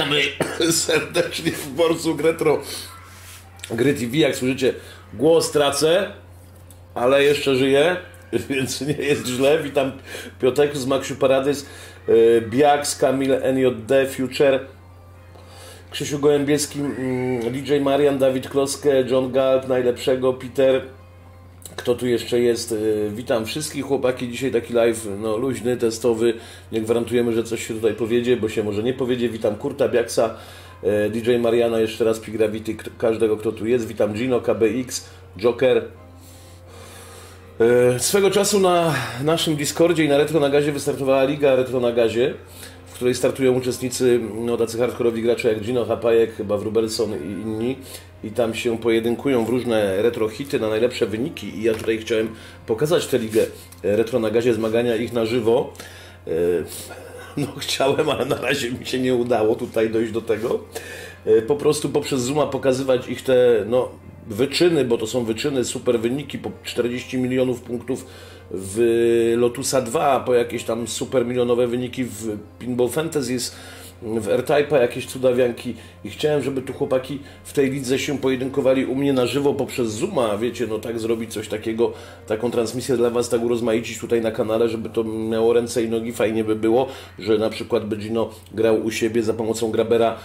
Witamy serdecznie w Borsuk Retro Gry TV. Jak słyszycie, głos tracę, ale jeszcze żyję, więc nie jest źle. Witam Piotek z Maxiu Paradys, Biax, Kamil, NJD, Future, Krzysiu Gołębiewski, DJ Marian, Dawid Kloskę, John Galb, Najlepszego, Peter. Kto tu jeszcze jest? Witam wszystkich, chłopaki. Dzisiaj taki live, no, luźny, testowy. Nie gwarantujemy, że coś się tutaj powiedzie, bo się może nie powiedzie. Witam Kurta Biaxa, DJ Mariana, jeszcze raz Pigravity, każdego, kto tu jest. Witam Gino, KBX, Joker. Swego czasu na naszym Discordzie i na Retro na Gazie wystartowała Liga Retro na Gazie, w której startują uczestnicy, no, tacy hardkorowi gracze jak Gino, Hapajek, Bawrubelson i inni. I tam się pojedynkują w różne retro hity na najlepsze wyniki. I ja tutaj chciałem pokazać tę ligę Retro na Gazie, zmagania ich na żywo. No chciałem, ale na razie mi się nie udało tutaj dojść do tego. Po prostu poprzez Zooma pokazywać ich te, no, wyczyny, bo to są wyczyny, super wyniki, po 40 milionów punktów w Lotusa 2, po jakieś tam super milionowe wyniki w Pinball Fantasies, w R-Type'a jakieś cudawianki. I chciałem, żeby tu chłopaki w tej lidze się pojedynkowali u mnie na żywo poprzez Zooma, wiecie, no tak zrobić coś takiego, taką transmisję dla was, tak urozmaicić tutaj na kanale, żeby to miało ręce i nogi, fajnie by było, że na przykład by Gino grał u siebie za pomocą grabera,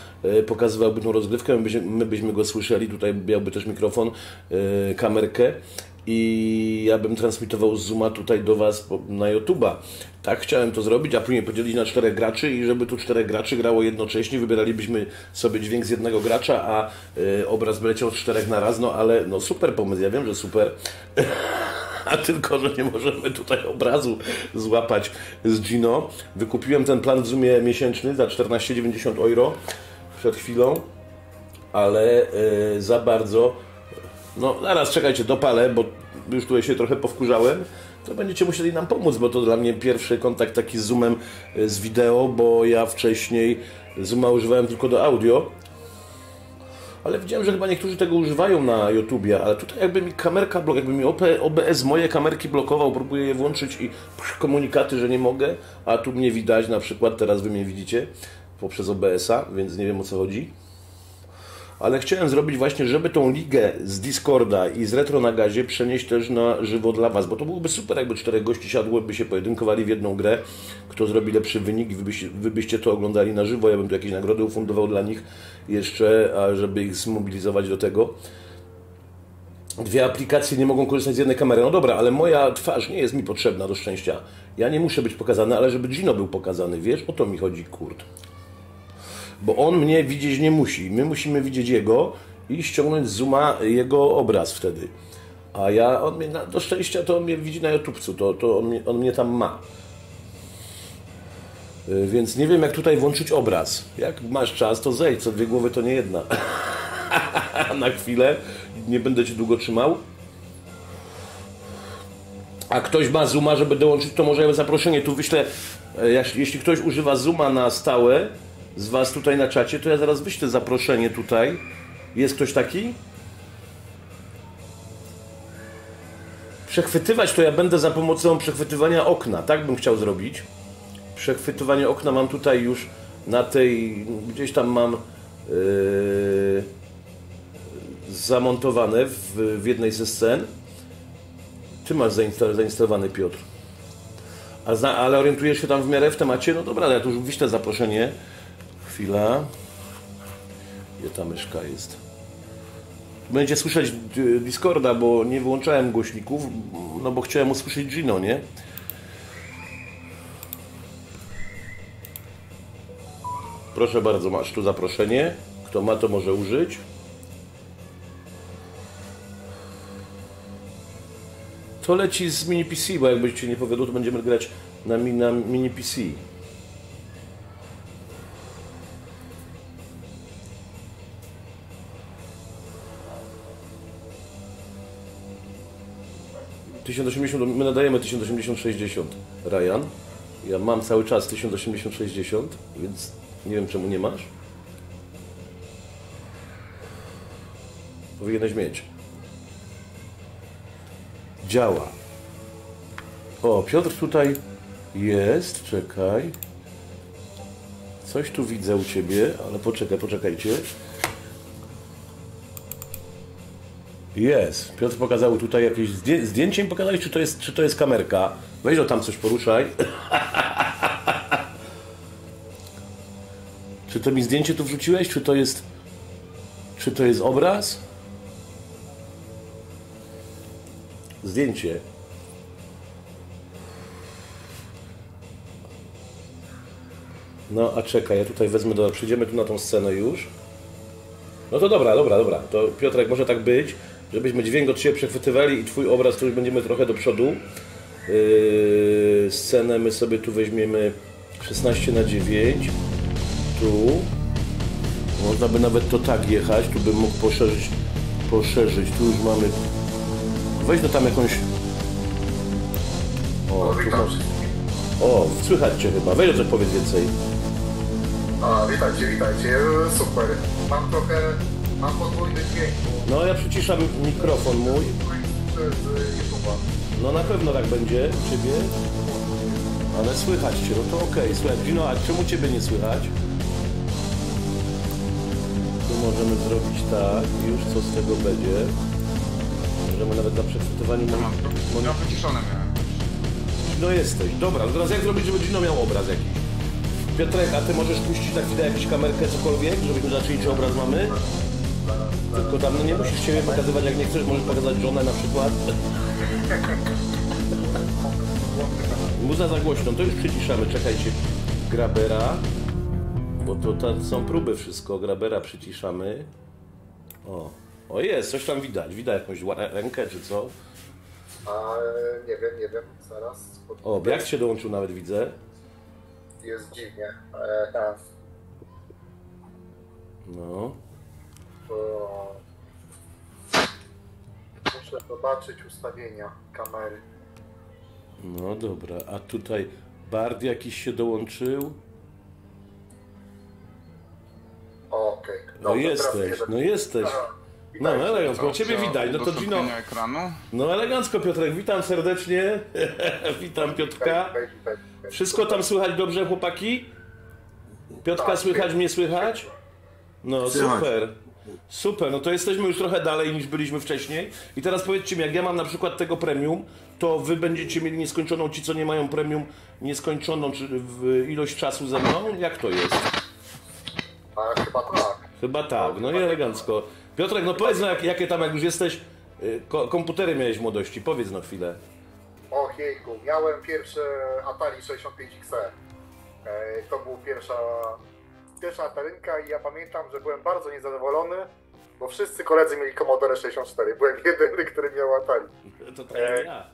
pokazywałby tą rozgrywkę, my byśmy go słyszeli, tutaj miałby też mikrofon, kamerkę. I ja bym transmitował z Zooma tutaj do was na YouTube'a. Tak chciałem to zrobić, a później podzielić na 4 graczy i żeby tu 4 graczy grało jednocześnie. Wybieralibyśmy sobie dźwięk z jednego gracza, a obraz by leciał od 4 na raz. No ale no super pomysł, ja wiem, że super. A tylko, że nie możemy tutaj obrazu złapać z Gino. Wykupiłem ten plan w Zoomie miesięczny za 14,90 € przed chwilą, ale za bardzo... No zaraz, czekajcie, dopalę, bo już tutaj się trochę powkurzałem. To będziecie musieli nam pomóc, bo to dla mnie pierwszy kontakt taki z Zoomem, z wideo, bo ja wcześniej Zooma używałem tylko do audio. Ale widziałem, że chyba niektórzy tego używają na YouTubie, ale tutaj jakby mi kamerka, jakby mi OBS moje kamerki blokował, próbuję je włączyć i komunikaty, że nie mogę, a tu mnie widać, na przykład teraz wy mnie widzicie poprzez OBS-a, więc nie wiem, o co chodzi. Ale chciałem zrobić właśnie, żeby tą ligę z Discorda i z Retro na Gazie przenieść też na żywo dla was, bo to byłoby super, jakby 4 gości siadło, by się pojedynkowali w jedną grę, kto zrobi lepszy wynik, wy byście to oglądali na żywo, ja bym tu jakieś nagrody ufundował dla nich jeszcze, a żeby ich zmobilizować do tego. Dwie aplikacje nie mogą korzystać z jednej kamery. No dobra, ale moja twarz nie jest mi potrzebna do szczęścia. Ja nie muszę być pokazany, ale żeby Gino był pokazany, wiesz, o to mi chodzi, kurde. Bo on mnie widzieć nie musi. My musimy widzieć jego i ściągnąć z Zooma jego obraz wtedy. A ja, on mnie, do szczęścia to on mnie widzi na YouTubcu, on mnie tam ma. Więc nie wiem, jak tutaj włączyć obraz. Jak masz czas, to zejdź, co dwie głowy to nie jedna. Na chwilę, nie będę cię długo trzymał. A ktoś ma Zooma, żeby dołączyć, to może zaproszenie tu wyślę. Jeśli ktoś używa Zooma na stałe, z was tutaj na czacie, to ja zaraz wyślę zaproszenie tutaj. Jest ktoś taki? Przechwytywać to ja będę za pomocą przechwytywania okna. Tak bym chciał zrobić. Przechwytywanie okna mam tutaj już na tej... Gdzieś tam mam zamontowane w jednej ze scen. Ty masz zainstalowany, Piotr. Ale orientujesz się tam w miarę w temacie? No dobra, ja tu już wyślę zaproszenie. Chwila. Gdzie ta myszka jest? Będzie słyszeć Discorda, bo nie wyłączałem głośników, no bo chciałem usłyszeć Gino, nie? Proszę bardzo, masz tu zaproszenie. Kto ma, to może użyć. To leci z mini PC, bo jak będziecie nie powiodło, to będziemy grać na mini PC. My nadajemy 1080-60, Ryan. Ja mam cały czas 1080-60, więc nie wiem, czemu nie masz. Powinieneś mieć. Działa. O, Piotr tutaj jest, czekaj. Coś tu widzę u Ciebie, ale poczekajcie. Jest. Piotr pokazał tutaj jakieś zdjęcie mi pokazałeś, czy to jest kamerka. Weź tam coś poruszaj. Czy to mi zdjęcie tu wrzuciłeś? Czy to jest obraz? Zdjęcie. No a czekaj, ja tutaj wezmę, przyjdziemy tu na tą scenę już. No to dobra. To Piotrek, może tak być, żebyśmy dźwięk od Ciebie przechwytywali i Twój obraz, który będziemy trochę do przodu. Scenę my sobie tu weźmiemy 16:9. Tu. Można by nawet to tak jechać, tu bym mógł poszerzyć. Tu już mamy... Weź tam jakąś... O, tu masz... O, słychać Cię chyba. Weź coś powiedz więcej. A, witajcie, super. Mam podwójny dźwięk. No, ja przyciszam mikrofon mój. No na pewno tak będzie u Ciebie. Ale słychać Cię, no to okej. Słuchaj, Gino, a czemu Ciebie nie słychać? Tu możemy zrobić tak, już co z tego będzie. Możemy nawet na przechwytywaniu... Ja wyciszone miałem. No jesteś, dobra, teraz jak zrobić, żeby Gino miał obraz jakiś? Piotrek, a Ty możesz puścić tak widać jakąś kamerkę, cokolwiek, żebyśmy zaczęli, czy obraz mamy? Tylko tam, no nie musisz Ciebie pokazywać, jak nie chcesz, możesz pokazać żonę na przykład. Muza za głośno, to już przyciszamy, czekajcie. Grabera, bo to są próby wszystko, grabera przyciszamy. O jest, coś tam widać jakąś rękę czy co? A, nie wiem, zaraz. O, Biax się dołączył nawet, widzę. Jest dziwnie, tak. No. Muszę zobaczyć ustawienia kamery. No dobra, a tutaj Bard jakiś się dołączył. Okej. No jesteś, No elegancko, Ciebie widać. No to Gino. No elegancko, Piotrek, witam serdecznie. Witam Piotrka. Wszystko tam słychać dobrze, chłopaki? Piotrka słychać, mnie słychać? No super. Super, no to jesteśmy już trochę dalej niż byliśmy wcześniej. I teraz powiedzcie mi, jak ja mam na przykład tego premium, to wy będziecie mieli nieskończoną, ci co nie mają premium, nieskończoną ilość czasu ze mną? Jak to jest? Chyba tak. Chyba tak, no i elegancko. Piotrek, no powiedz no, jakie tam, jak już jesteś, komputery miałeś w młodości, powiedz na chwilę. Och jejku, miałem pierwszy Atari 65XE. To była pierwsza Atarynka i ja pamiętam, że byłem bardzo niezadowolony, bo wszyscy koledzy mieli Commodore 64. Byłem jedyny, który miał Atari. To tak ja.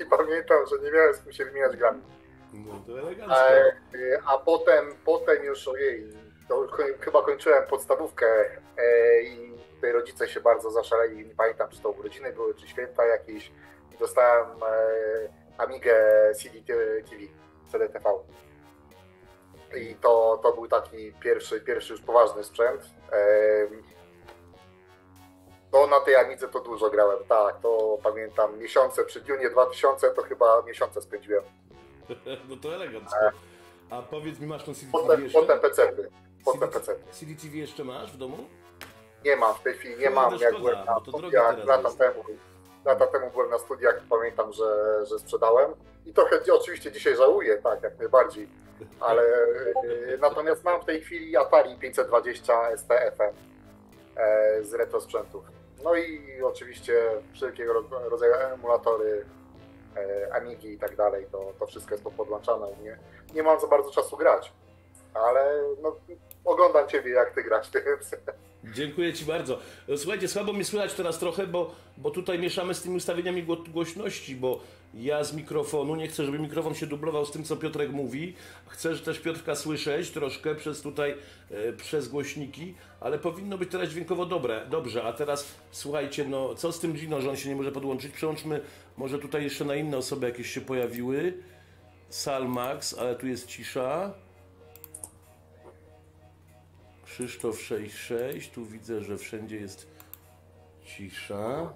I pamiętam, że nie miałem z kim się wymieniać grami. No to elegancko. A potem już, ojej, to chyba kończyłem podstawówkę i tutaj rodzice się bardzo zaszaleli, nie pamiętam czy to urodziny były, czy święta jakieś, i dostałem Amigę CDTV. I to był taki pierwszy już poważny sprzęt. To na tej Amidze to dużo grałem, tak, to pamiętam miesiące przy Dunie 2000 to chyba miesiące spędziłem. No to elegancko. A powiedz mi, masz tą CDTV jeszcze? Potem PC-ty. CDTV jeszcze masz w domu? Nie mam, w tej chwili nie mam. Jak byłem na studiach, lata temu byłem na studiach i pamiętam, że sprzedałem. I trochę oczywiście dzisiaj żałuję, tak, jak najbardziej. Ale natomiast mam w tej chwili Atari 520 ST-FM z retro sprzętów. No i oczywiście wszelkiego rodzaju emulatory, Amigi i tak dalej, to wszystko jest podłączane u mnie. Nie mam za bardzo czasu grać, ale no, oglądam Ciebie, jak Ty grasz. Dziękuję Ci bardzo. Słuchajcie, słabo mnie słychać teraz trochę, bo tutaj mieszamy z tymi ustawieniami głośności, bo ja z mikrofonu, nie chcę, żeby mikrofon się dublował z tym, co Piotrek mówi. Chcę też Piotrka słyszeć troszkę przez głośniki, ale powinno być teraz dźwiękowo dobrze. A teraz słuchajcie, no co z tym Gino, że on się nie może podłączyć? Przełączmy, może tutaj jeszcze na inne osoby jakieś się pojawiły. Salmax, ale tu jest cisza. Krzysztof 6.6, tu widzę, że wszędzie jest cisza.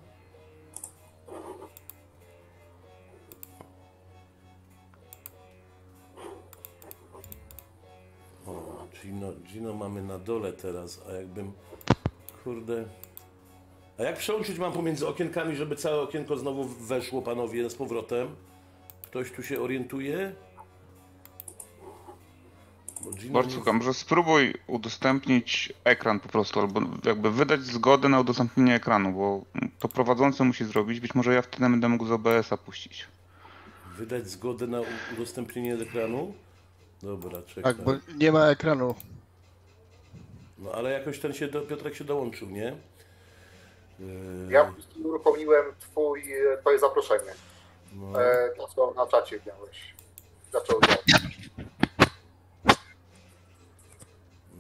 Gino mamy na dole teraz, a jakbym... Kurde... A jak przełączyć mam pomiędzy okienkami, żeby całe okienko znowu weszło, panowie, z powrotem? Ktoś tu się orientuje? Borsuk, a może spróbuj udostępnić ekran po prostu, albo jakby wydać zgodę na udostępnienie ekranu, bo to prowadzący musi zrobić, być może ja wtedy będę mógł z OBS-a puścić. Wydać zgodę na udostępnienie ekranu? Dobra, czekaj. Tak, bo nie ma ekranu. No ale jakoś ten się, Piotrek się dołączył, nie? Ja po prostu uruchomiłem twoje zaproszenie. No. To co na czacie miałeś. Zaczął działać.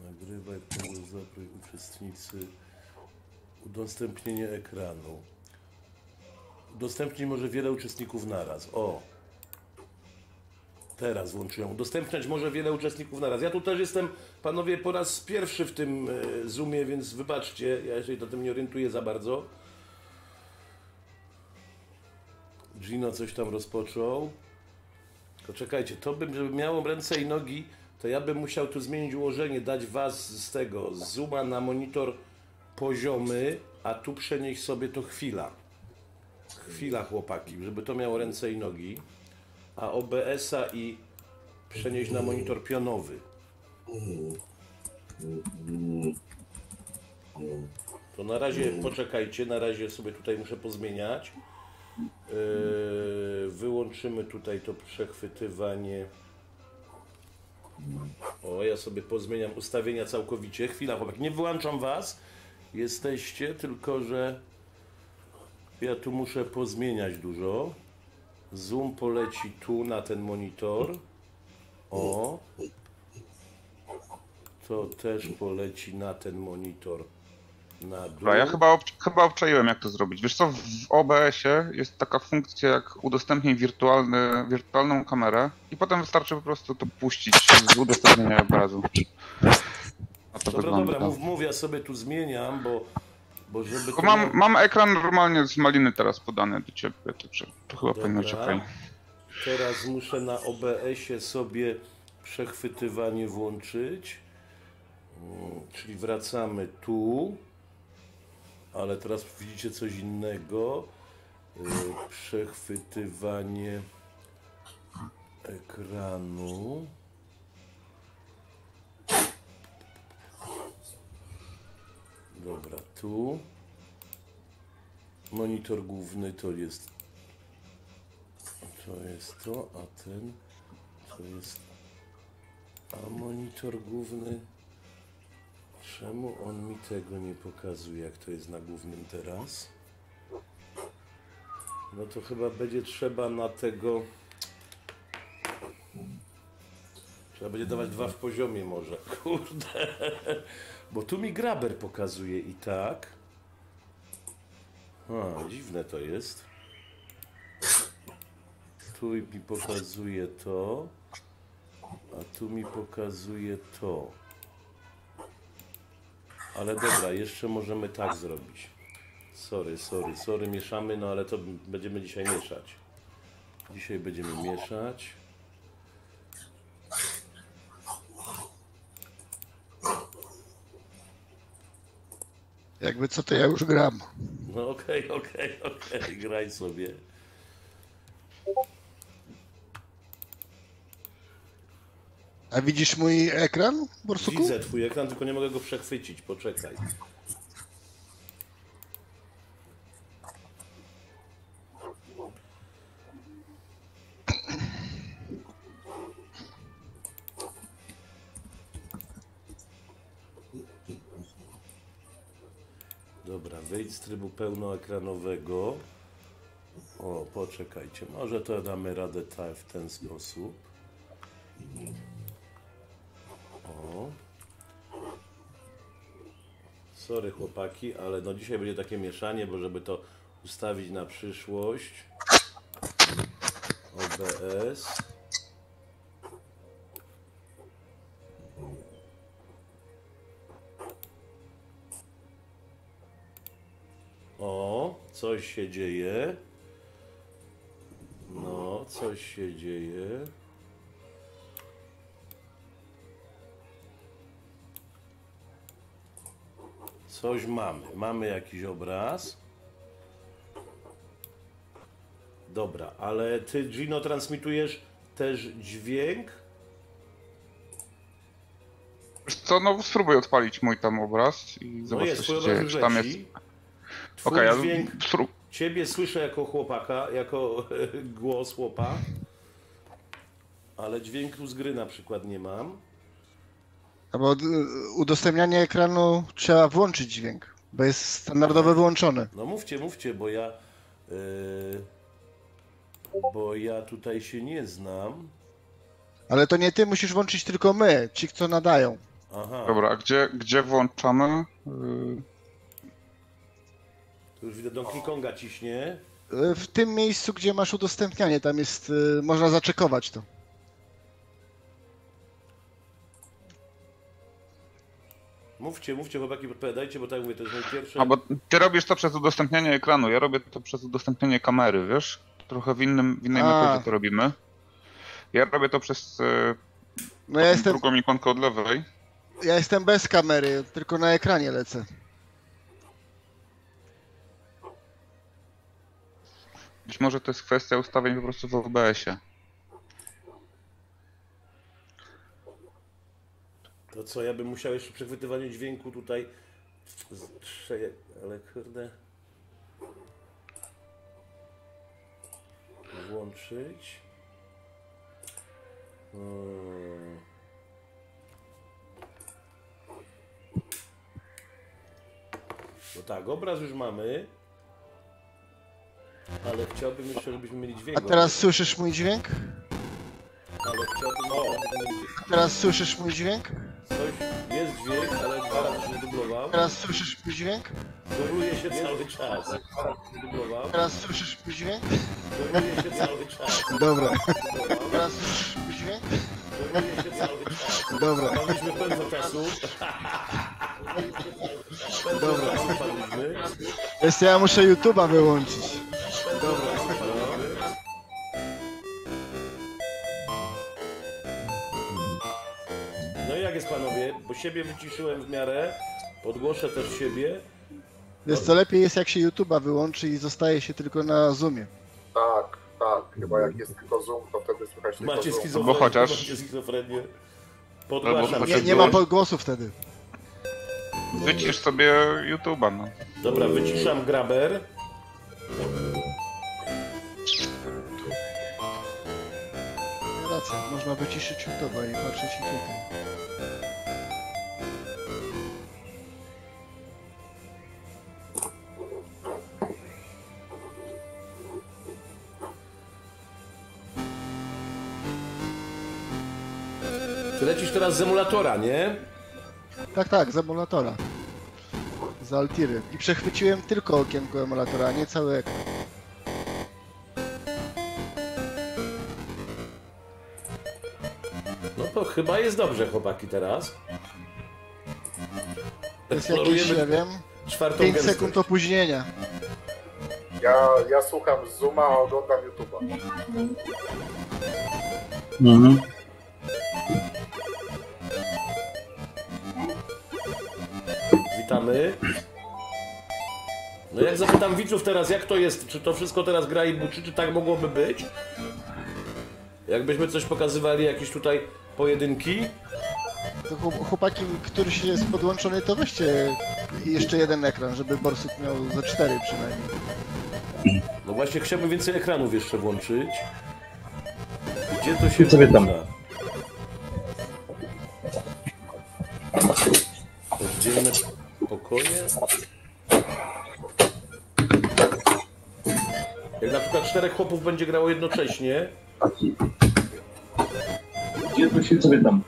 Nagrywaj, zaproś uczestnicy. Udostępnienie ekranu. Udostępnić może wiele uczestników naraz. O! Teraz włączyłem. Udostępniać może wiele uczestników naraz. Ja tu też jestem, panowie, po raz pierwszy w tym Zoomie, więc wybaczcie, ja się do tym nie orientuję za bardzo. Gino coś tam rozpoczął. To czekajcie, to bym, żeby miałem ręce i nogi, to ja bym musiał tu zmienić ułożenie, dać was z tego, z Zooma na monitor poziomy, a tu przenieść sobie to chwila. Chwila, chłopaki, żeby to miało ręce i nogi. A OBS-a i przenieść na monitor pionowy. To na razie poczekajcie, na razie sobie tutaj muszę pozmieniać. Wyłączymy tutaj to przechwytywanie. O, ja sobie pozmieniam ustawienia całkowicie. Chwila, chłopak, nie wyłączam was. Jesteście, tylko że ja tu muszę pozmieniać dużo. Zoom poleci tu na ten monitor. O. To też poleci na ten monitor. Na dół. Ja chyba obczaiłem, jak to zrobić. Wiesz co, w OBS-ie jest taka funkcja jak udostępnij wirtualną kamerę i potem wystarczy po prostu to puścić z udostępnienia obrazu. Dobra, mów, ja sobie tu zmieniam, bo żeby to mam ekran normalnie z maliny teraz podany do ciebie, to chyba powinno czekać. Teraz muszę na OBS-ie sobie przechwytywanie włączyć, czyli wracamy tu, ale teraz widzicie coś innego, przechwytywanie ekranu. Dobra, tu monitor główny to jest to, a ten to jest, a monitor główny, czemu on mi tego nie pokazuje, jak to jest na głównym teraz? No to chyba będzie trzeba na tego, trzeba będzie dawać dwa w poziomie może, kurde. Bo tu mi graber pokazuje i tak. A, dziwne to jest. Tu mi pokazuje to, a tu mi pokazuje to. Ale dobra, jeszcze możemy tak zrobić. Sorry, mieszamy, no ale to będziemy dzisiaj mieszać. Dzisiaj będziemy mieszać. Jakby co, to ja już gram. No okej, graj sobie. A widzisz mój ekran, Borsuku? Widzę twój ekran, tylko nie mogę go przechwycić, poczekaj. Z trybu pełnoekranowego. O, poczekajcie, może to damy radę w ten sposób. O. Sorry, chłopaki, ale no dzisiaj będzie takie mieszanie, bo żeby to ustawić na przyszłość. OBS. O, coś się dzieje. No, coś się dzieje. Coś mamy. Mamy jakiś obraz. Dobra, ale ty, Gino, transmitujesz też dźwięk? Co, no spróbuję odpalić mój tam obraz i no zobaczę, co się dzieje. Czy tam jest... Okej, okay, dźwięk... Ciebie słyszę jako chłopaka, jako głos chłopa, ale dźwięku z gry na przykład nie mam. Bo udostępnianie ekranu trzeba włączyć dźwięk, bo jest standardowo wyłączony. No mówcie, mówcie, bo ja tutaj się nie znam. Ale to nie ty musisz włączyć, tylko my, ci, co nadają. Aha. Dobra, a gdzie włączamy? Tu już widzę, Donkey Konga ciśnie. W tym miejscu, gdzie masz udostępnianie, tam jest, można zaczekować to. Mówcie, mówcie, chłopaki, odpowiadajcie, bo tak mówię, to jest najpierwsze... A bo ty robisz to przez udostępnianie ekranu, ja robię to przez udostępnianie kamery, wiesz? Trochę w innej metodzie to robimy. Ja robię to przez no ja jestem... drugą ikonkę od lewej. Ja jestem bez kamery, tylko na ekranie lecę. Być może to jest kwestia ustawień po prostu w OBS-ie. To co, ja bym musiał jeszcze przy chwytywaniu dźwięku tutaj... Ale kurde... Włączyć... No tak, obraz już mamy. Ale chciałbym jeszcze, żebyśmy mieli dźwięk. A teraz słyszysz mój dźwięk? Ale chciałbym... O! Teraz słyszysz mój dźwięk? Coś jest dźwięk, ale dwa razy się dublował. Teraz słyszysz mój dźwięk? Dubluje się cały czas. Teraz słyszysz mój dźwięk? Dubluje się cały czas. Dobra. Teraz słyszysz mój dźwięk? Dubluje się cały czas. Dobra. Mieliśmy pędzę czasu. Dobra. Więc ja muszę YouTube'a wyłączyć. Dobra. Jest, panowie, bo siebie wyciszyłem w miarę, podgłoszę też siebie. Wiesz co, lepiej jest, jak się YouTube'a wyłączy i zostaje się tylko na Zoomie. Tak, tak, chyba jak jest tylko Zoom, to wtedy słychać tylko Zoom. Schizofrenię, chociaż... macie schizofrenię. Podgłaszam. Nie ma podgłosu wtedy. Wycisz sobie YouTube'a, no. Dobra, wyciszam graber. Racja, można wyciszyć YouTube'a i patrzeć i tutaj. Lecisz teraz z emulatora, nie? Tak, tak, z emulatora. Z Altiry. I przechwyciłem tylko okienko emulatora, a nie cały ekran. No to chyba jest dobrze, chłopaki, teraz. To jest jakieś, nie wiem, 5 sekund opóźnienia. Ja słucham Zooma, a oglądam YouTube'a. Mhm. Witamy. No jak zapytam widzów teraz, jak to jest, czy to wszystko teraz gra i buczy, czy tak mogłoby być? Jakbyśmy coś pokazywali, jakieś tutaj pojedynki? To chłopaki, któryś jest podłączony, to weźcie jeszcze jeden ekran, żeby Borsuk miał za 4 przynajmniej. No właśnie, chciałbym więcej ekranów jeszcze włączyć. Gdzie to się wyda? Dzielne pokoje. Jak na przykład 4 chłopów będzie grało jednocześnie. Gdzie to się sobie tam?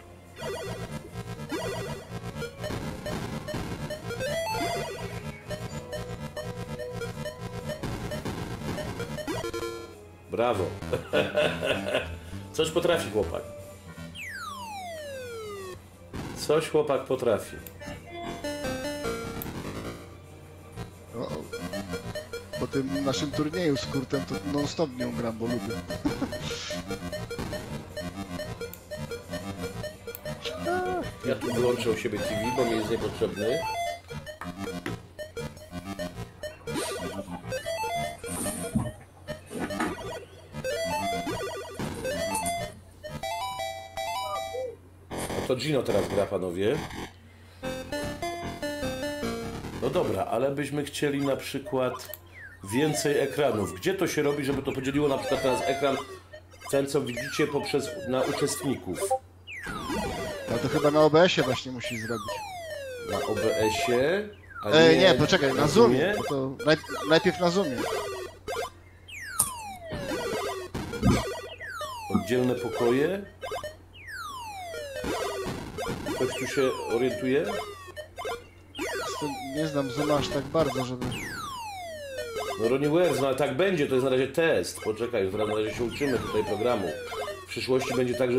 Brawo. Coś potrafi chłopak. Coś chłopak potrafi. Po tym naszym turnieju z Kurtem to non-stop nią gram, bo lubię. Ja tu wyłączę u siebie TV, bo mi jest niepotrzebny. To Gino teraz gra, panowie. No dobra, ale byśmy chcieli na przykład więcej ekranów. Gdzie to się robi, żeby to podzieliło na przykład teraz ekran, ten co widzicie, poprzez na uczestników? No to chyba na OBS-ie właśnie musisz zrobić. Na OBS-ie? Nie, poczekaj, na Zoomie. Bo to najpierw na Zoomie. Oddzielne pokoje. Ktoś tu się orientuje? Nie znam Zooma aż tak bardzo, żeby... No Ronnie Wertz, no ale tak będzie, to jest na razie test. Poczekaj, na razie się uczymy tutaj programu. W przyszłości będzie tak,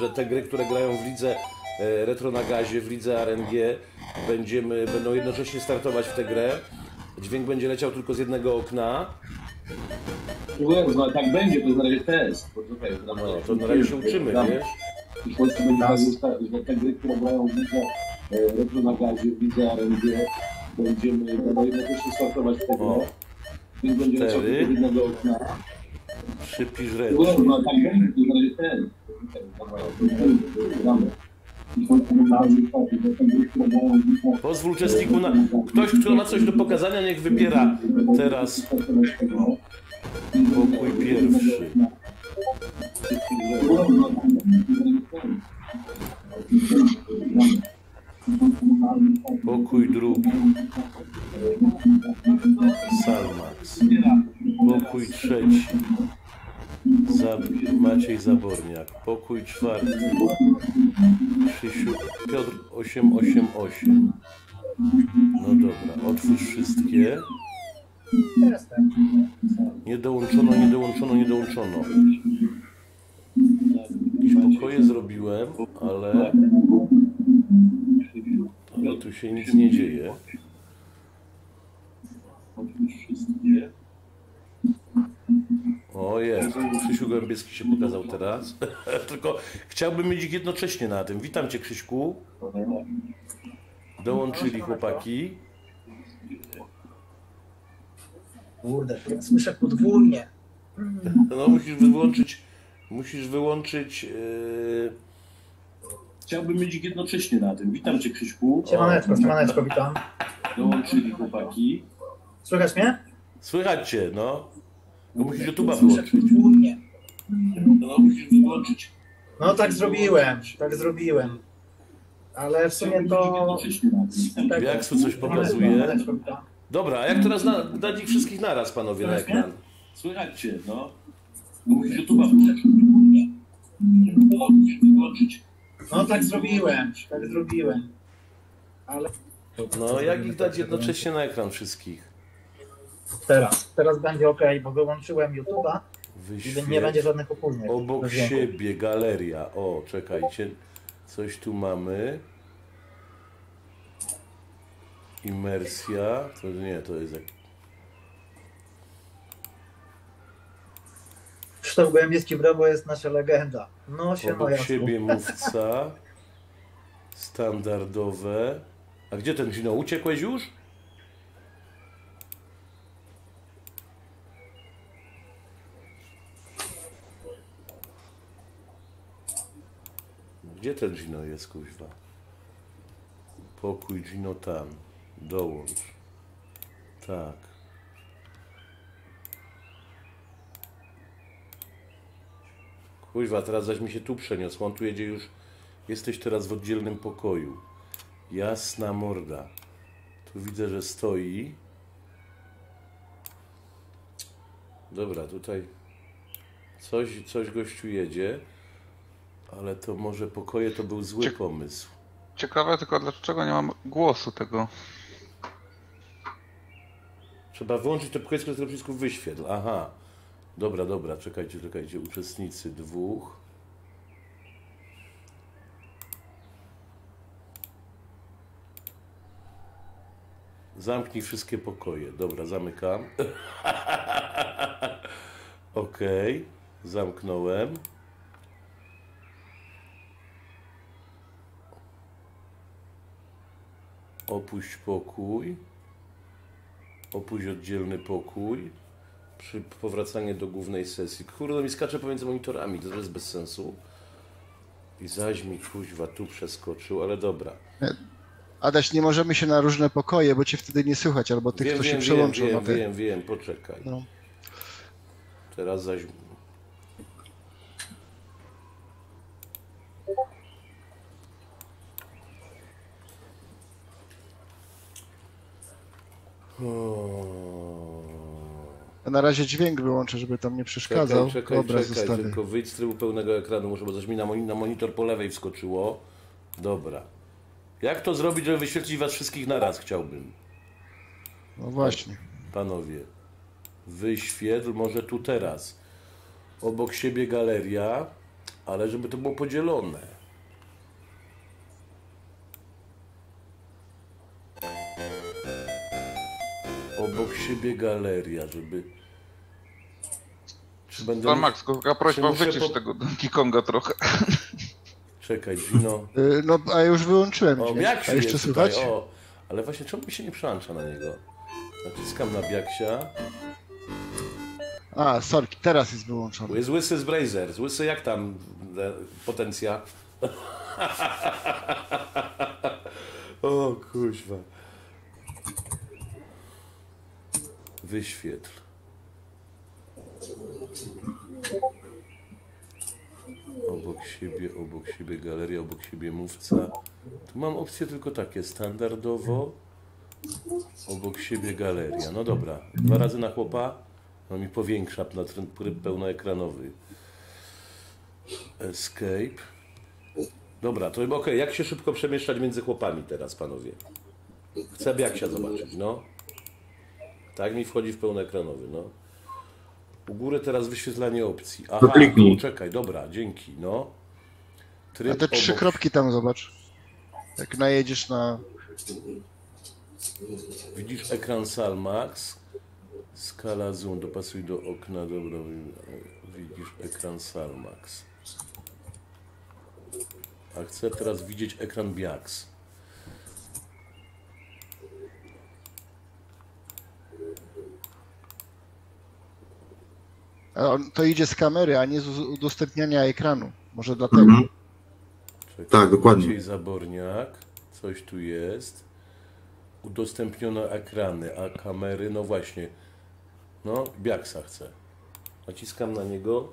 że te gry, które grają w lidze Retro na Gazie, w lidze RNG, będą jednocześnie startować w tę grę. Dźwięk będzie leciał tylko z jednego okna. No tak będzie, to jest na razie test. Poczekaj, no, to na razie się uczymy, wiesz? W przyszłości będzie tak, że te gry, które grają w lidze Retro na Gazie, w lidze RNG, będą jednocześnie startować w tę grę. Więc będzie leciał tylko z jednego okna. Przypisz rzeczy. No tak będzie, to jest na razie test. Pozwól uczestniku na... Ktoś, kto ma coś do pokazania, niech wybiera teraz pokój pierwszy. Pokój drugi. Salmax. Pokój trzeci. Maciej Zaborniak. Pokój czwarty. Krzysiu... Piotr 888. No dobra, otwórz wszystkie. Nie dołączono, nie dołączono, nie dołączono. Jakieś pokoje zrobiłem, ale... Ale tu się nic nie dzieje. Otwórz wszystkie. O jest, Krzysiu Gołębiewski się pokazał teraz. Tylko chciałbym mieć ich jednocześnie na tym. Witam Cię, Krzyśku. Dołączyli chłopaki. Kurde, ja słyszę podwójnie. No musisz wyłączyć... Chciałbym mieć ich jednocześnie na tym. Witam Cię, Krzyśku. Siemaneczko, witam. Dołączyli chłopaki. Słychać mnie? Słychać Cię, no. No musisz YouTube'a wyłączyć. No musisz wyłączyć. No tak zrobiłem, ale w sumie to... Biaxu coś pokazuje. Dobra, a jak teraz dać ich wszystkich naraz, panowie, na ekran? Słychać Cię, no. No musisz YouTube'a wyłączyć. No musisz wyłączyć. No tak zrobiłem, ale... No jak ich dać jednocześnie na ekran wszystkich? Teraz będzie ok, bo wyłączyłem YouTube'a i nie będzie żadnych opóźnień. Obok siebie galeria. O, czekajcie, coś tu mamy. Imersja. To nie, to jest jak... Krzysztof Gołębiewski, brawo, jest nasza legenda. No się obok siebie mówca. Standardowe. A gdzie ten Gino? Uciekłeś już? Gdzie ten Gino jest, kuźwa? Pokój Gino tam. Dołącz. Tak. Kuźwa, teraz zaś mi się tu przeniosł. On tu jedzie już. Jesteś teraz w oddzielnym pokoju. Jasna morda. Tu widzę, że stoi. Dobra, tutaj coś gościu jedzie. Ale to może pokoje to był zły pomysł. Ciekawe tylko, dlaczego nie mam głosu tego. Trzeba wyłączyć to pokoje, które z przycisków wyświetl. Aha. Dobra, dobra, czekajcie. Uczestnicy dwóch. Zamknij wszystkie pokoje. Dobra, zamykam. Okej, zamknąłem. Opuść pokój. Opuść oddzielny pokój. Powracanie do głównej sesji. Kurde, mi skacze pomiędzy monitorami, to jest bez sensu. I zaś mi kuźwa tu przeskoczył, ale dobra. Adaś, nie możemy się na różne pokoje, bo cię wtedy nie słychać, albo tych, kto się przełączył. Wiem, poczekaj. No. Teraz zaś... Ja na razie dźwięk wyłączę, żeby tam nie przeszkadzał. Czekaj, tylko wyjdź z trybu pełnego ekranu, może bo coś mi na monitor po lewej wskoczyło. Dobra. Jak to zrobić, żeby wyświetlić was wszystkich na raz chciałbym? No właśnie. Panowie, wyświetl może tu teraz. Obok siebie galeria, ale żeby to było podzielone. Obok siebie galeria, żeby... Czy będę... Salmax, prośba, wycisz tego Donkey Konga trochę. Czekaj, Gino. No, a już wyłączyłem. O, Biaksiu jeszcze słychać? O, ale właśnie, czemu mi się nie przełącza na niego? Naciskam na Biaksia. A, sorry, teraz jest wyłączony. Bo jest łysy z Brazer. Z łysy jak tam potencja? O, kuźwa. Wyświetl. Obok siebie galeria, obok siebie mówca. Tu mam opcje tylko takie, standardowo. Obok siebie galeria. No dobra, dwa razy na chłopa. No mi powiększa na tryb pełnoekranowy. Escape. Dobra, to ok. Jak się szybko przemieszczać między chłopami teraz, panowie? Chcę Biaksia zobaczyć, no. Tak mi wchodzi w pełnoekranowy, no. U góry teraz wyświetlanie opcji. Aha, kliknij. Czekaj, dobra, dzięki, no. Tryb a te obok. Trzy kropki tam zobacz. Jak najedziesz na... Widzisz ekran Salmax. Skala zoom, dopasuj do okna, dobra. Widzisz ekran Salmax. A chcę teraz widzieć ekran Biax. To idzie z kamery, a nie z udostępniania ekranu. Może dlatego. Mhm. Czekaj, tak, dokładnie. Maciej Zaborniak. Coś tu jest. Udostępniono ekrany, a kamery, no właśnie. No, Biaksa chcę. Naciskam na niego.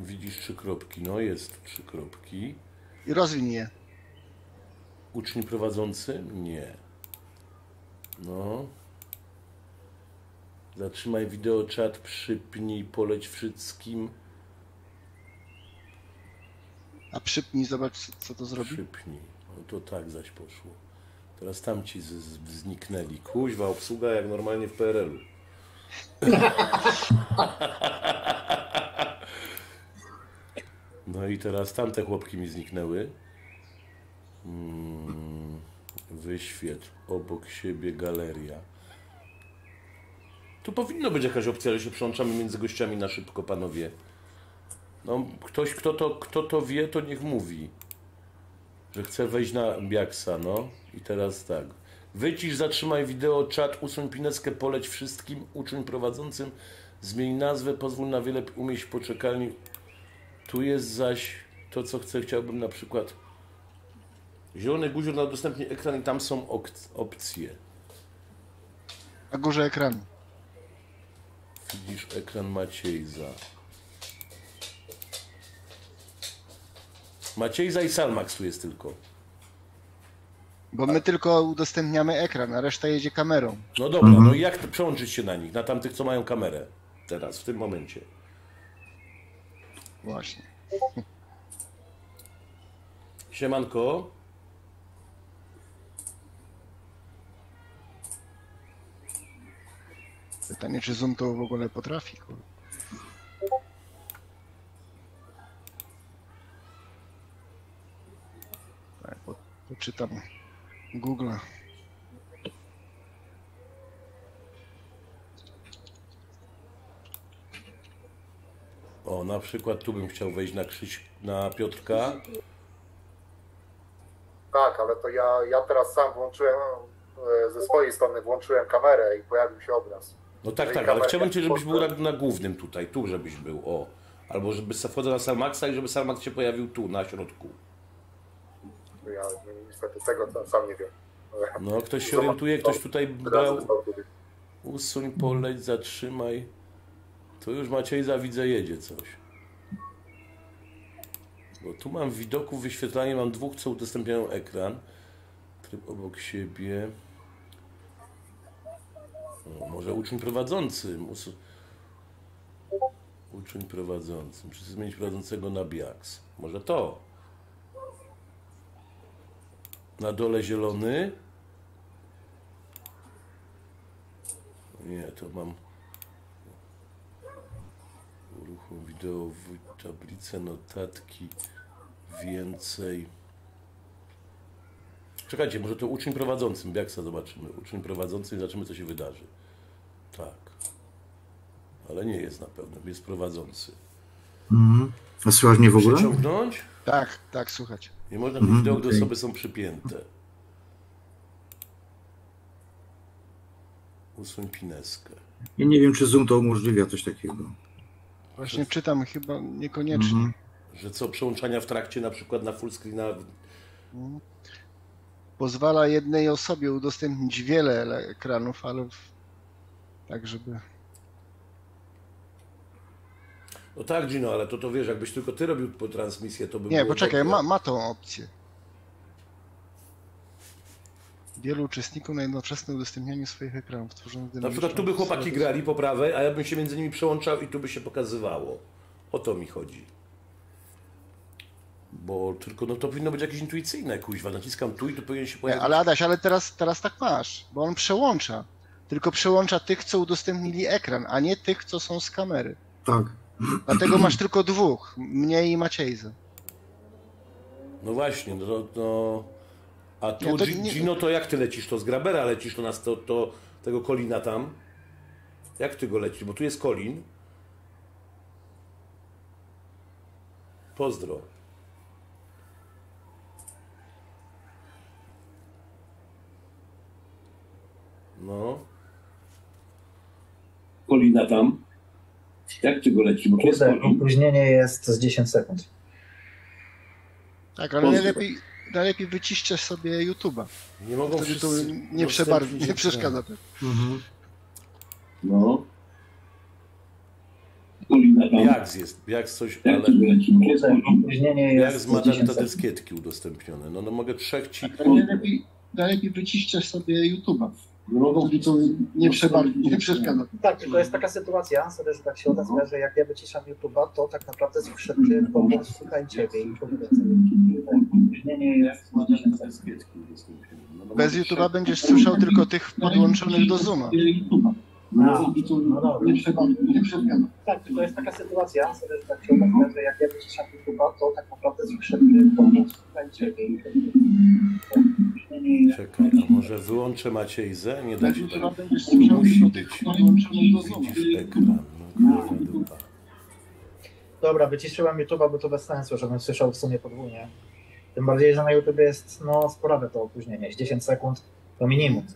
Widzisz trzy kropki. No, jest trzy kropki. I rozwiń je. Uczeń prowadzący? Nie. No. Zatrzymaj wideo, czat, przypnij, poleć wszystkim. A przypnij, zobacz co to zrobi. Przypnij, no to tak zaś poszło. Teraz tam ci zniknęli. Kuźwa, obsługa jak normalnie w PRL-u. No i teraz tamte chłopki mi zniknęły. Wyświetl, obok siebie galeria. Tu powinno być jakaś opcja, że się przełączamy między gościami na szybko, panowie. No, ktoś, kto to wie, to niech mówi. Że chce wejść na Biaksa, no. I teraz tak. Wycisz, zatrzymaj wideo, czat, usuń pineckę, poleć wszystkim, uczyń prowadzącym, zmień nazwę, pozwól na wiele umieść w poczekalni. Tu jest zaś to, co chcę, chciałbym na przykład... Zielony guzior na udostępnij ekran i tam są opcje. Na górze ekranu. Widzisz ekran Maciejza. Maciejza i Salmax tu jest tylko. Bo my tylko udostępniamy ekran, a reszta jedzie kamerą. No dobra, no i jak przełączyć się na nich? Na tamtych, co mają kamerę teraz, w tym momencie. Właśnie. Siemanko. Pytanie, czy Zoom to w ogóle potrafi? Tak, poczytam Google'a. O, na przykład tu bym chciał wejść na Piotrka. Tak, ale to ja teraz sam włączyłem, ze swojej strony włączyłem kamerę i pojawił się obraz. No tak, ale chciałbym cię, żebyś był na głównym tutaj, tu żebyś był, o. Albo żeby wchodzę na Salmaxa i żeby Salmax się pojawił tu, na środku. Ja niestety tego to sam nie wiem. No, ktoś się orientuje, ktoś tutaj brał. Usuń, poleć, zatrzymaj. Tu już Maciejza widzę, jedzie coś. Bo tu mam w widoku, wyświetlanie, mam dwóch, co udostępniają ekran. Tryb obok siebie. O, może uczeń prowadzącym. Uczeń prowadzącym. Czy zmienić prowadzącego na Biax? Może to. Na dole zielony. Nie, to mam. Uruchom wideo, tablice, notatki, więcej. Czekajcie, może to uczeń prowadzącym, Biaxa zobaczymy. Uczeń prowadzącym i zobaczymy, co się wydarzy. Tak. Ale nie jest na pewno, jest prowadzący. Mhm. A słychać mnie w ogóle? Przyciągnąć? Tak, tak, słychać. Nie można mieć wideo, gdy osoby są przypięte. Usuń pineskę. Ja nie wiem, czy Zoom to umożliwia coś takiego. Właśnie czytam, chyba niekoniecznie. Że co, przełączania w trakcie, na przykład na full screena? Pozwala jednej osobie udostępnić wiele ekranów, ale tak, żeby... No tak, Gino, ale to wiesz, jakbyś tylko ty robił po transmisję, to by nie, było... Poczekaj, ma tą opcję. Wielu uczestników na jednoczesne udostępnianie swoich ekranów. Na przykład tu by chłopaki grali po prawej, a ja bym się między nimi przełączał i tu by się pokazywało. O to mi chodzi. Bo tylko no to powinno być jakieś intuicyjne, kuźwa. Naciskam tu i tu powinien się pojawić. Nie, ale Adaś, ale teraz tak masz, bo on przełącza. Tylko przełącza tych, co udostępnili ekran, a nie tych, co są z kamery. Tak. Dlatego masz tylko dwóch, mnie i Maciejza. No właśnie, no... A tu, ja to nie... Gino, to jak ty lecisz? To z Grabera lecisz, to tego Colina tam? Jak ty go lecisz? Bo tu jest Colin. Pozdro. No. Colina tam? Jak ty go lecisz? Bo tu jest Colin. Opóźnienie jest z 10 sekund. Tak, ale pozdro. Najlepiej wyciszczę sobie YouTube'a. Nie mogą wszyscy... Nie przeszkadza to. No. Jak coś... Ale... Jak zmadasz te dyskietki udostępnione? No mogę trzech ci... Najlepiej wyciszczę sobie YouTube'a. Nie mogą nie przeszkadza. Tak, tylko jest taka sytuacja, że tak się odezwę, że jak ja wyciszam YouTube'a, to tak naprawdę słyszę, czy pomoc słuchaj ciebie i bez YouTube'a będziesz słyszał tylko tych podłączonych do Zooma. No tak, tylko jest taka sytuacja, że tak się odezwę, że jak ja wyciszam YouTube'a, to tak naprawdę słyszę, czy pomoc słuchaj ciebie i czekaj, a może wyłączę Maciejzę? Nie da się tak. Musi być. Widzisz ekran. No, dobra, wyciszyłam YouTube'a, bo to bez sensu, żebym słyszał w sumie podwójnie. Tym bardziej, że na YouTube jest spore to opóźnienie. 10 sekund to minimum.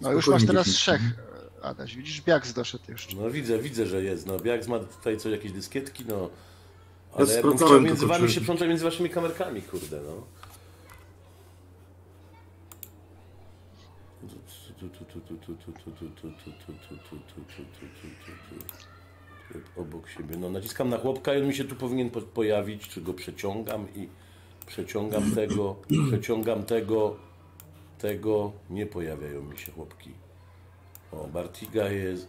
No już masz teraz trzech, Adaś. Widzisz, Biax doszedł jeszcze. No widzę, że jest. No Biax ma tutaj coś, jakieś dyskietki, no. Ale ja bym chciał między wami się przełączać między waszymi kamerkami, kurde, no. Obok siebie. No naciskam na chłopka i on mi się tu powinien pojawić, czy go przeciągam i przeciągam tego, nie pojawiają mi się chłopki. O, Bartiga jest,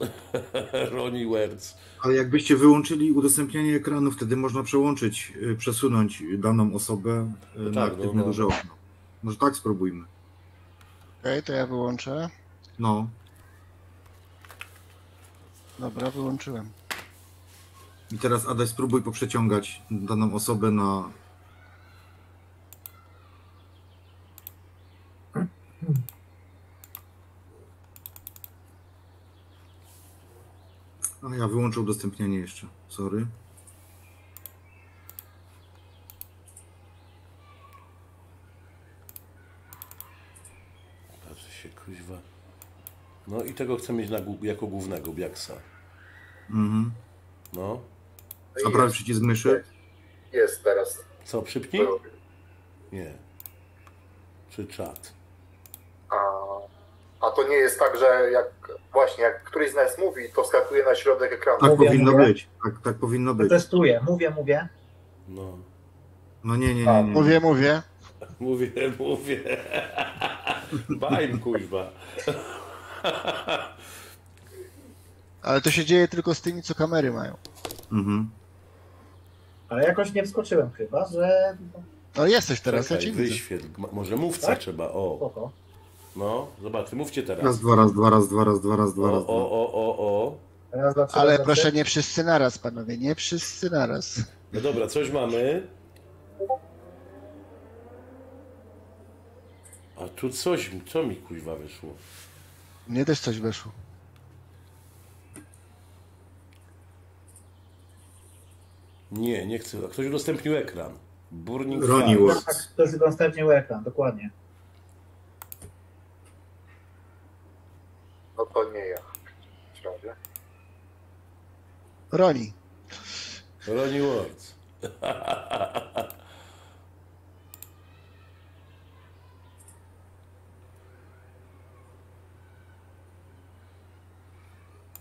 Ronnie Wertz. A jakbyście wyłączyli udostępnianie ekranu, wtedy można przełączyć, przesunąć daną osobę na aktywne duże okno. Może tak spróbujmy. Okej, to ja wyłączę. No. Dobra, wyłączyłem. I teraz Adaś, spróbuj poprzeciągać daną osobę na... A ja wyłączę udostępnianie jeszcze, sorry. No i tego chcę mieć jako głównego Biaxa. No. A prawy przycisk myszy? Jest teraz. Co, szybki? Nie. Czy czat? A to nie jest tak, że jak właśnie, jak któryś z nas mówi, to skakuje na środek ekranu. Tak mówię, powinno być. Tak powinno być. Testuję. Mówię. No. No nie. Mówię. Mówię. Bajm, kuźba. Ale to się dzieje tylko z tymi, co kamery mają. Mhm. Ale jakoś nie wskoczyłem chyba, że... No jesteś teraz, ja ci wyświetl. Może mówca tak? Trzeba, o. Spoko. No, zobaczcie, mówcie teraz. Raz, dwa. O. Ale proszę, nie wszyscy naraz, panowie, nie wszyscy naraz. No dobra, coś mamy. A tu coś, co mi kuźwa wyszło? Mnie też coś wyszło. Nie chcę. Ktoś udostępnił ekran. Burnik Ronnie Wertz. Tak, ktoś udostępnił ekran, dokładnie. No to nie ja. Ronnie Wertz.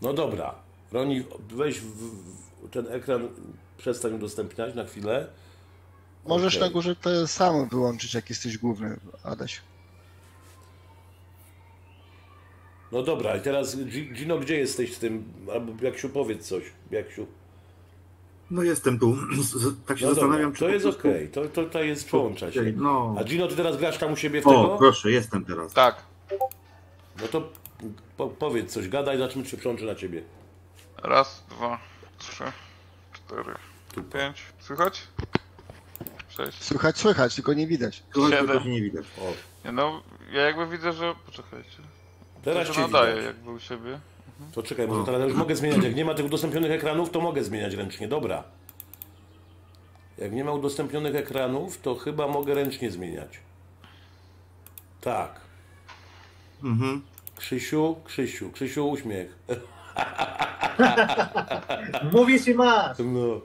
No dobra. Ronnie, weź ten ekran, przestań udostępniać na chwilę. Możesz na górze to samo wyłączyć, jak jesteś główny, Adaś. No dobra, i teraz Gino, gdzie jesteś w tym? Albo Biaksiu, powiedz coś, Biaksiu. No jestem tu, tak się zastanawiam, czy... to jest okej, to jest połączać. No. A Gino, ty teraz grasz tam u siebie w tego? O, proszę, jestem teraz. Tak. No to powiedz coś, gadaj, na czym się przełączy na ciebie. Raz, dwa, trzy, cztery, pięć. Słychać? Sześć. Słychać, tylko nie widać. Słychać, nie widać. O. Nie, no, ja jakby widzę, że... Poczekajcie. Teraz cię nadaje jakby u siebie. To czekaj, może teraz już mogę zmieniać. Jak nie ma tych udostępnionych ekranów, to mogę zmieniać ręcznie. Dobra. Jak nie ma udostępnionych ekranów, to chyba mogę ręcznie zmieniać. Tak. Mhm. Krzysiu, uśmiech. Mówisz i masz. No.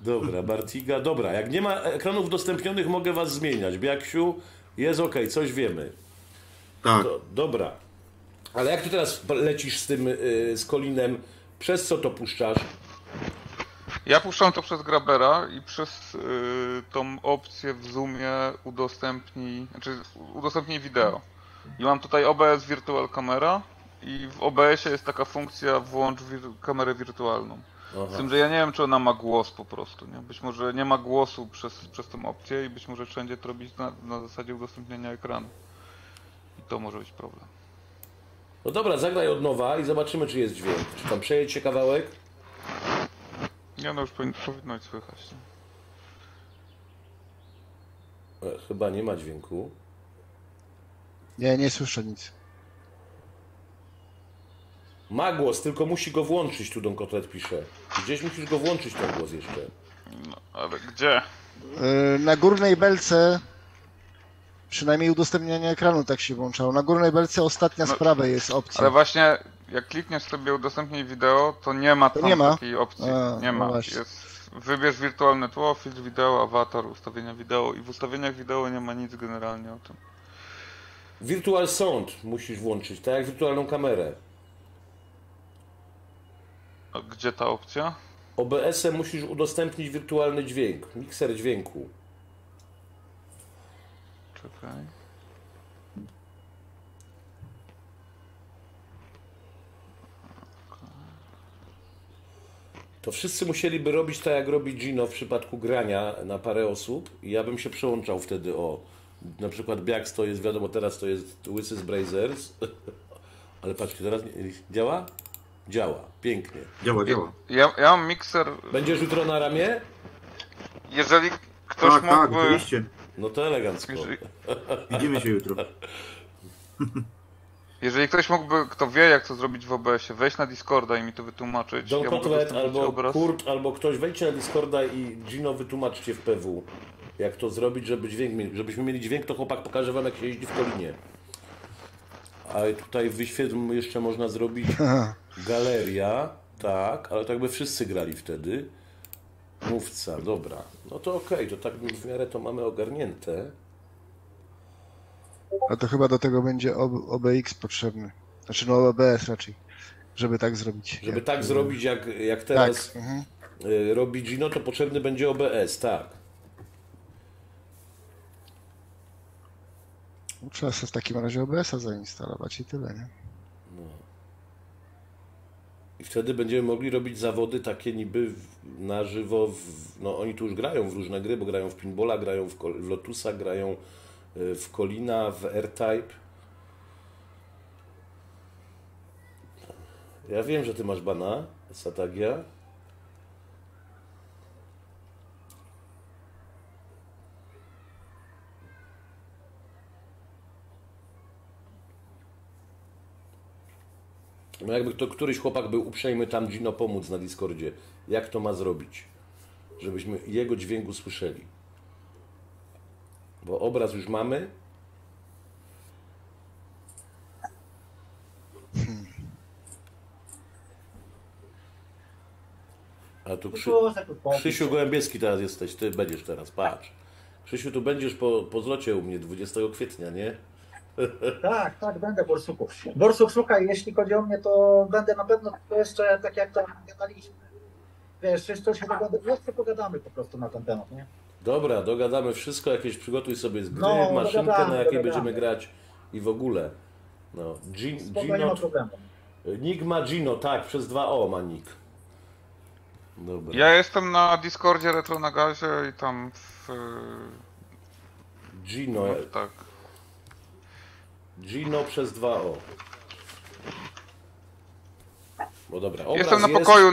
Dobra, Bartiga. Dobra, jak nie ma ekranów udostępnionych, mogę was zmieniać. Biaksiu, jest ok, coś wiemy. Tak. To, dobra. Ale jak ty teraz lecisz z tym, z Colinem, przez co to puszczasz? Ja puszczam to przez Grabera i przez tą opcję w Zoomie udostępnij wideo. I mam tutaj OBS Virtual Camera i w OBS-ie jest taka funkcja włącz kamerę wirtualną. Aha. Z tym, że ja nie wiem, czy ona ma głos po prostu. Nie? Być może nie ma głosu przez tą opcję i być może wszędzie to robić na zasadzie udostępniania ekranu. I to może być problem. No dobra, zagraj od nowa i zobaczymy, czy jest dźwięk. Czy tam przejedź się kawałek? Ja no już powinno być słychać. Chyba nie ma dźwięku. Nie słyszę nic. Ma głos, tylko musi go włączyć, tu Don Kotlet pisze. Gdzieś musisz go włączyć, ten głos jeszcze. No, ale gdzie? Na górnej belce... Przynajmniej udostępnianie ekranu tak się włączało. Na górnej belce ostatnia z prawej jest opcja. Ale właśnie, jak klikniesz sobie udostępnij wideo, to nie ma tam takiej opcji. Nie ma. Jest, wybierz wirtualne tło, filtr wideo, awatar, ustawienia wideo i w ustawieniach wideo nie ma nic generalnie o tym. Virtual Sound musisz włączyć, tak jak wirtualną kamerę. A gdzie ta opcja? OBS-em musisz udostępnić wirtualny dźwięk, mikser dźwięku. Okay. To wszyscy musieliby robić tak, jak robi Gino w przypadku grania na parę osób. I ja bym się przełączał wtedy o... Na przykład Biax to jest, wiadomo, teraz to jest Łysy z Brazers. Ale patrzcie, teraz działa? Działa, pięknie. Działa. Ja mam mikser... Będziesz jutro na ramię? Jeżeli ktoś mógłby... Tak, oczywiście. No to elegancko. Widzimy się jutro. Jeżeli ktoś mógłby, kto wie jak to zrobić w OBS-ie, wejść na Discorda i mi to wytłumaczyć. Don Kotlet albo obraz. Kurt, albo ktoś, wejdźcie na Discorda i Gino wytłumaczcie w PW, jak to zrobić, żeby dźwięk, żebyśmy mieli dźwięk, to chłopak pokaże wam, jak się jeździ w Kolinie. A tutaj wyświetl jeszcze można zrobić galeria, tak, ale tak by wszyscy grali wtedy. Mówca, dobra. No to okej, to tak w miarę to mamy ogarnięte. A to chyba do tego będzie OBS potrzebny. Znaczy no OBS raczej, żeby tak zrobić. Żeby jak, tak zrobić jak teraz tak. Robi Gino, to potrzebny będzie OBS, tak. Trzeba sobie w takim razie OBS-a zainstalować i tyle, nie? No. I wtedy będziemy mogli robić zawody takie niby na żywo, no oni tu już grają w różne gry, bo grają w pinballa, grają w Lotusa, grają w Colina, w R-Type. Ja wiem, że ty masz bana, Satagia. No jakby to któryś chłopak był uprzejmy tam Gino pomóc na Discordzie. Jak to ma zrobić? Żebyśmy jego dźwięku słyszeli. Bo obraz już mamy. A tu Krzysiu Gołębiewski teraz jesteś. Ty będziesz teraz, patrz. Krzysiu, tu będziesz po zlocie u mnie 20 kwietnia, nie? Tak, tak, będę Borsuku. Borsuk, słuchaj, jeśli chodzi o mnie, to będę na pewno jeszcze, tak jak tam gadaliśmy, wiesz, jeszcze pogadamy po prostu na ten temat, nie? Dobra, dogadamy wszystko, jakieś przygotuj sobie z gry, no, maszynkę, na jakiej będziemy grać i w ogóle. No, Gino, Nick ma Gino, tak, przez 2O ma Nick. Dobra. Ja jestem na Discordzie Retro na Gazie i tam w... Gino, no, tak. Gino przez 2O. Bo dobra, obraz jestem na pokoju.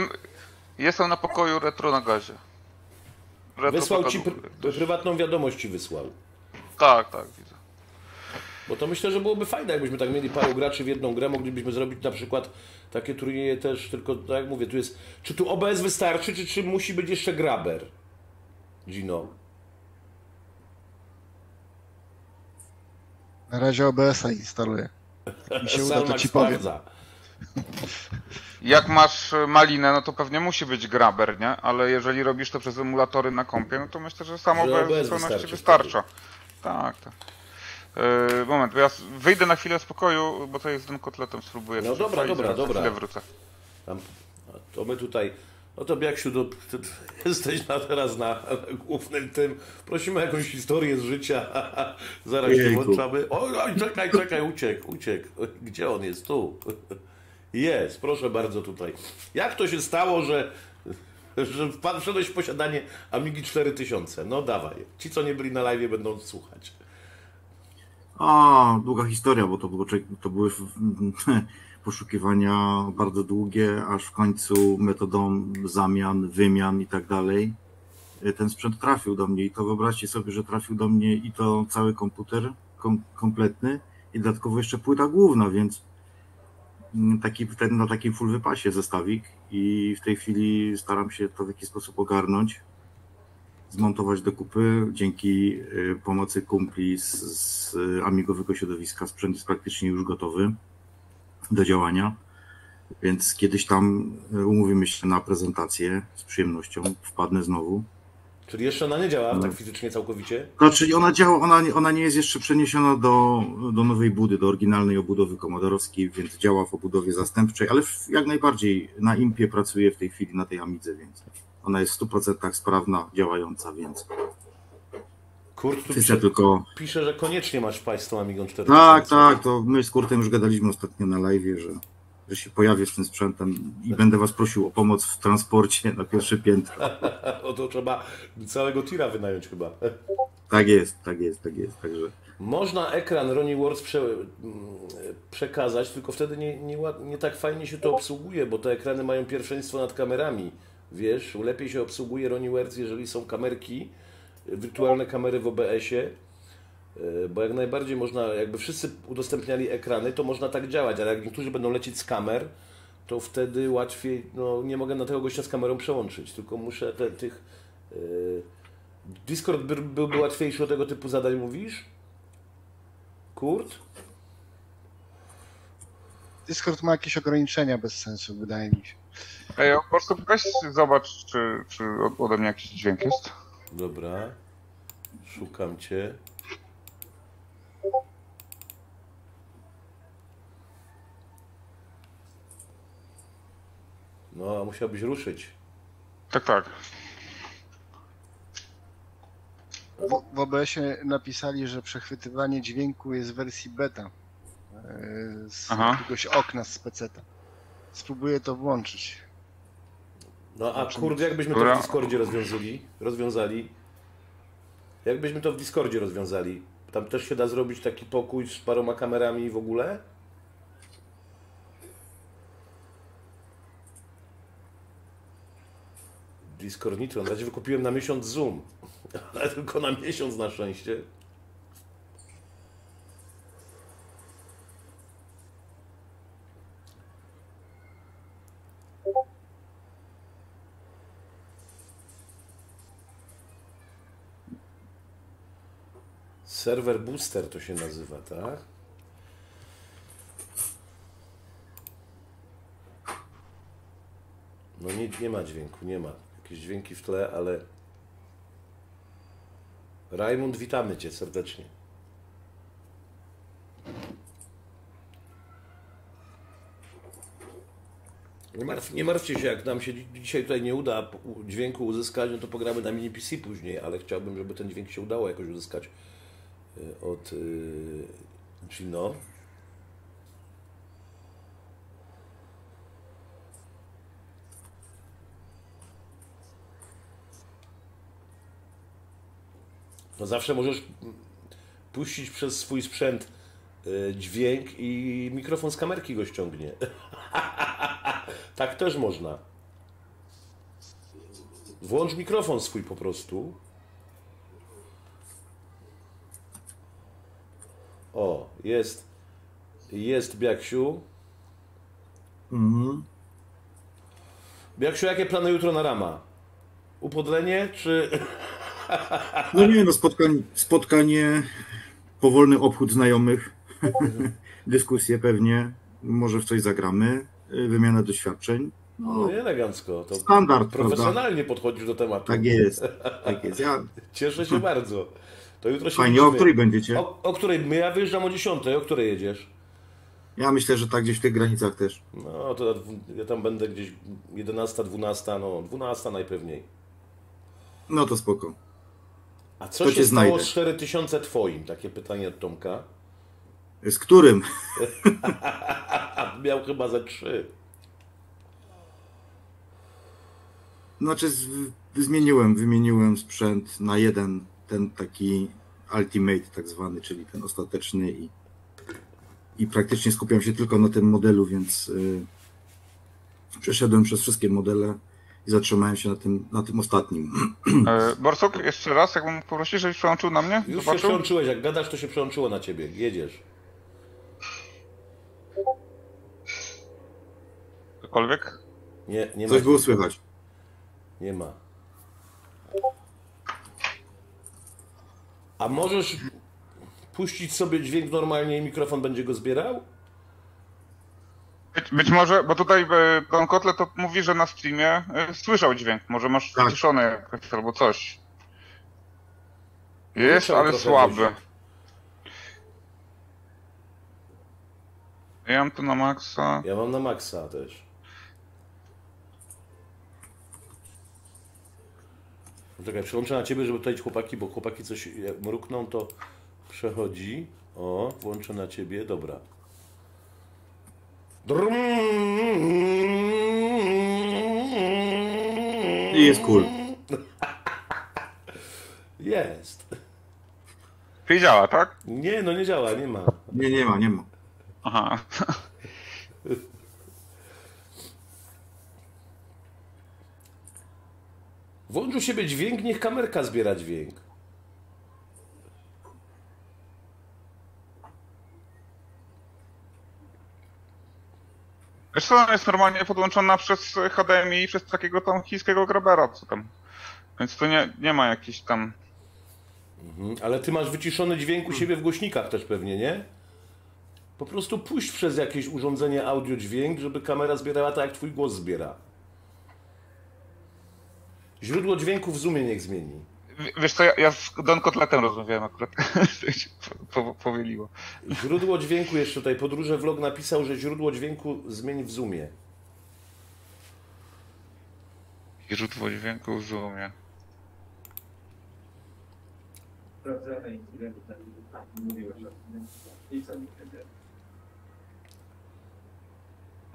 Jestem na pokoju Retro na Gazie. Retro wysłał ci prywatną wiadomość ci wysłał. Tak, tak, widzę. Bo to myślę, że byłoby fajne, jakbyśmy tak mieli paru graczy w jedną grę, moglibyśmy zrobić na przykład takie turnieje też, tylko tak jak mówię, tu jest. Czy tu OBS wystarczy, czy musi być jeszcze graber? Gino. Na razie OBS-a instaluję. Jak mi się uda, to ci powiem. Jak masz malinę, no to pewnie musi być graber, nie? Ale jeżeli robisz to przez emulatory na kompie, no to myślę, że samo OBS w pełności wystarcza. Tak, tak. Moment, bo ja wyjdę na chwilę z pokoju, bo to jest z Don Kotletem, spróbuję. No dobra, dobra, dobra. To my tutaj... No to Biaksiu, ty jesteś teraz na głównym tym. Prosimy o jakąś historię z życia. Zaraz się włączamy. Oj, czekaj, czekaj, uciekł. Gdzie on jest? Tu. Jest, proszę bardzo tutaj. Jak to się stało, że pan wszedłeś w posiadanie Amigi 4000? No dawaj. Ci, co nie byli na live, będą słuchać. A, długa historia, bo to były... poszukiwania bardzo długie, aż w końcu metodą zamian, wymian i tak dalej ten sprzęt trafił do mnie i to wyobraźcie sobie, że trafił do mnie i to cały komputer kompletny i dodatkowo jeszcze płyta główna, więc na takim full wypasie zestawik i w tej chwili staram się to w jakiś sposób ogarnąć, zmontować do kupy. Dzięki pomocy kumpli z amigowego środowiska sprzęt jest praktycznie już gotowy do działania, więc kiedyś tam umówimy się na prezentację z przyjemnością, wpadnę znowu. Czyli jeszcze ona nie działa tak fizycznie całkowicie? Znaczy ona działa, ona nie jest jeszcze przeniesiona do nowej budy, do oryginalnej obudowy komodorowskiej, więc działa w obudowie zastępczej, ale jak najbardziej na impie pracuję w tej chwili na tej Amidze, więc ona jest w 100% sprawna, działająca, więc... Kurt tu pisze, pisze, że koniecznie masz wpaść z tą Amigą 4000. Tak, tak, to my z Kurtem już gadaliśmy ostatnio na live, że się pojawię z tym sprzętem i będę was prosił o pomoc w transporcie na pierwsze piętro. O to trzeba całego tira wynająć chyba. Tak jest, tak jest, tak jest. Także... Można ekran Ronnie Wertz przekazać, tylko wtedy nie tak fajnie się to obsługuje, bo te ekrany mają pierwszeństwo nad kamerami. Wiesz, lepiej się obsługuje Ronnie Wertz, jeżeli są kamerki, wirtualne kamery w OBS-ie, bo jak najbardziej można, jakby wszyscy udostępniali ekrany, to można tak działać, ale jak niektórzy będą lecieć z kamer, to wtedy łatwiej, no nie mogę na tego gościa z kamerą przełączyć, tylko muszę Discord byłby łatwiejszy o tego typu zadań, mówisz? Kurt? Discord ma jakieś ograniczenia bez sensu, wydaje mi się. Ej, po prostu weź zobacz, czy ode mnie jakiś dźwięk jest. Dobra. Szukam cię. No, a musiałbyś ruszyć. Tak, tak. W OBS-ie napisali, że przechwytywanie dźwięku jest w wersji beta. Z jakiegoś okna z PC-ta. Spróbuję to włączyć. No a kurde, jakbyśmy to w Discordzie rozwiązali. Jakbyśmy to w Discordzie rozwiązali. Tam też się da zrobić taki pokój z paroma kamerami i w ogóle? Discord Nitro. Na razie wykupiłem na miesiąc Zoom. Ale tylko na miesiąc na szczęście. Serwer Booster to się nazywa, tak? No nie ma dźwięku, nie ma. Jakieś dźwięki w tle, ale... Rajmund, witamy cię serdecznie. Nie martwcie się, jak nam się dzisiaj tutaj nie uda dźwięku uzyskać, no to pogramy na mini PC później, ale chciałbym, żeby ten dźwięk się udało jakoś uzyskać od Gino. No zawsze możesz puścić przez swój sprzęt dźwięk i mikrofon z kamerki go ściągnie. Tak też można. Włącz mikrofon swój po prostu. O, jest. Jest Biaksiu. Biaksiu, jakie plany jutro na rama? Upodlenie czy... No nie, no spotkanie, powolny obchód znajomych, dyskusje pewnie, może w coś zagramy, wymiana doświadczeń. No, no elegancko, to standard, profesjonalnie podchodzisz do tematu. Tak jest, tak jest. Ja... Cieszę się bardzo. To jutro się fajnie, o której będziecie? O której? Ja wyjeżdżam o 10, o której jedziesz? Ja myślę, że tak gdzieś w tych granicach też. No to ja tam będę gdzieś 11, 12, no 12 najpewniej. No to spoko. A co się stało z 4000 twoim? Takie pytanie od Tomka. Z którym? Miał chyba za 3. Znaczy wymieniłem sprzęt na jeden, ten taki ultimate tak zwany, czyli ten ostateczny i praktycznie skupiam się tylko na tym modelu, więc przeszedłem przez wszystkie modele. I zatrzymałem się na tym ostatnim. Borsuk, jeszcze raz, jak mógł poprosić, żebyś przełączył na mnie? Już zobaczył? Się przełączyłeś, jak gadasz, to się przełączyło na ciebie. Jedziesz. Cokolwiek? Nie, nie ma. Coś było słychać. Nie ma. A możesz puścić sobie dźwięk normalnie i mikrofon będzie go zbierał? Być może, bo tutaj Don Kotlet to mówi, że na streamie słyszał dźwięk, może masz wyciszony jakoś albo coś. Jest, ale słaby. Ja mam to na maksa. Ja mam na maksa też. Czekaj, przełączę na ciebie, żeby tutaj chłopaki, bo chłopaki coś jak mrukną, to przechodzi. O, włączę na ciebie, dobra. I jest cool. Jest. Czyli działa, tak? Nie, no nie działa, nie ma. Nie, nie ma. Aha. Włącz u siebie dźwięk, niech kamerka zbiera dźwięk. Wiesz co, ona jest normalnie podłączona przez HDMI, przez takiego tam chińskiego grabera, co tam. Więc to nie ma jakichś tam... Ale ty masz wyciszony dźwięk u siebie w głośnikach też pewnie, nie? Po prostu puść przez jakieś urządzenie audio dźwięk, żeby kamera zbierała tak, jak twój głos zbiera. Źródło dźwięku w Zoomie niech zmieni. Wiesz co, ja z Don Kotletem rozmawiałem akurat, to się powieliło. Źródło dźwięku jeszcze tutaj, Podróże Vlog napisał, że źródło dźwięku zmieni w Zoomie. Źródło dźwięku w Zoomie.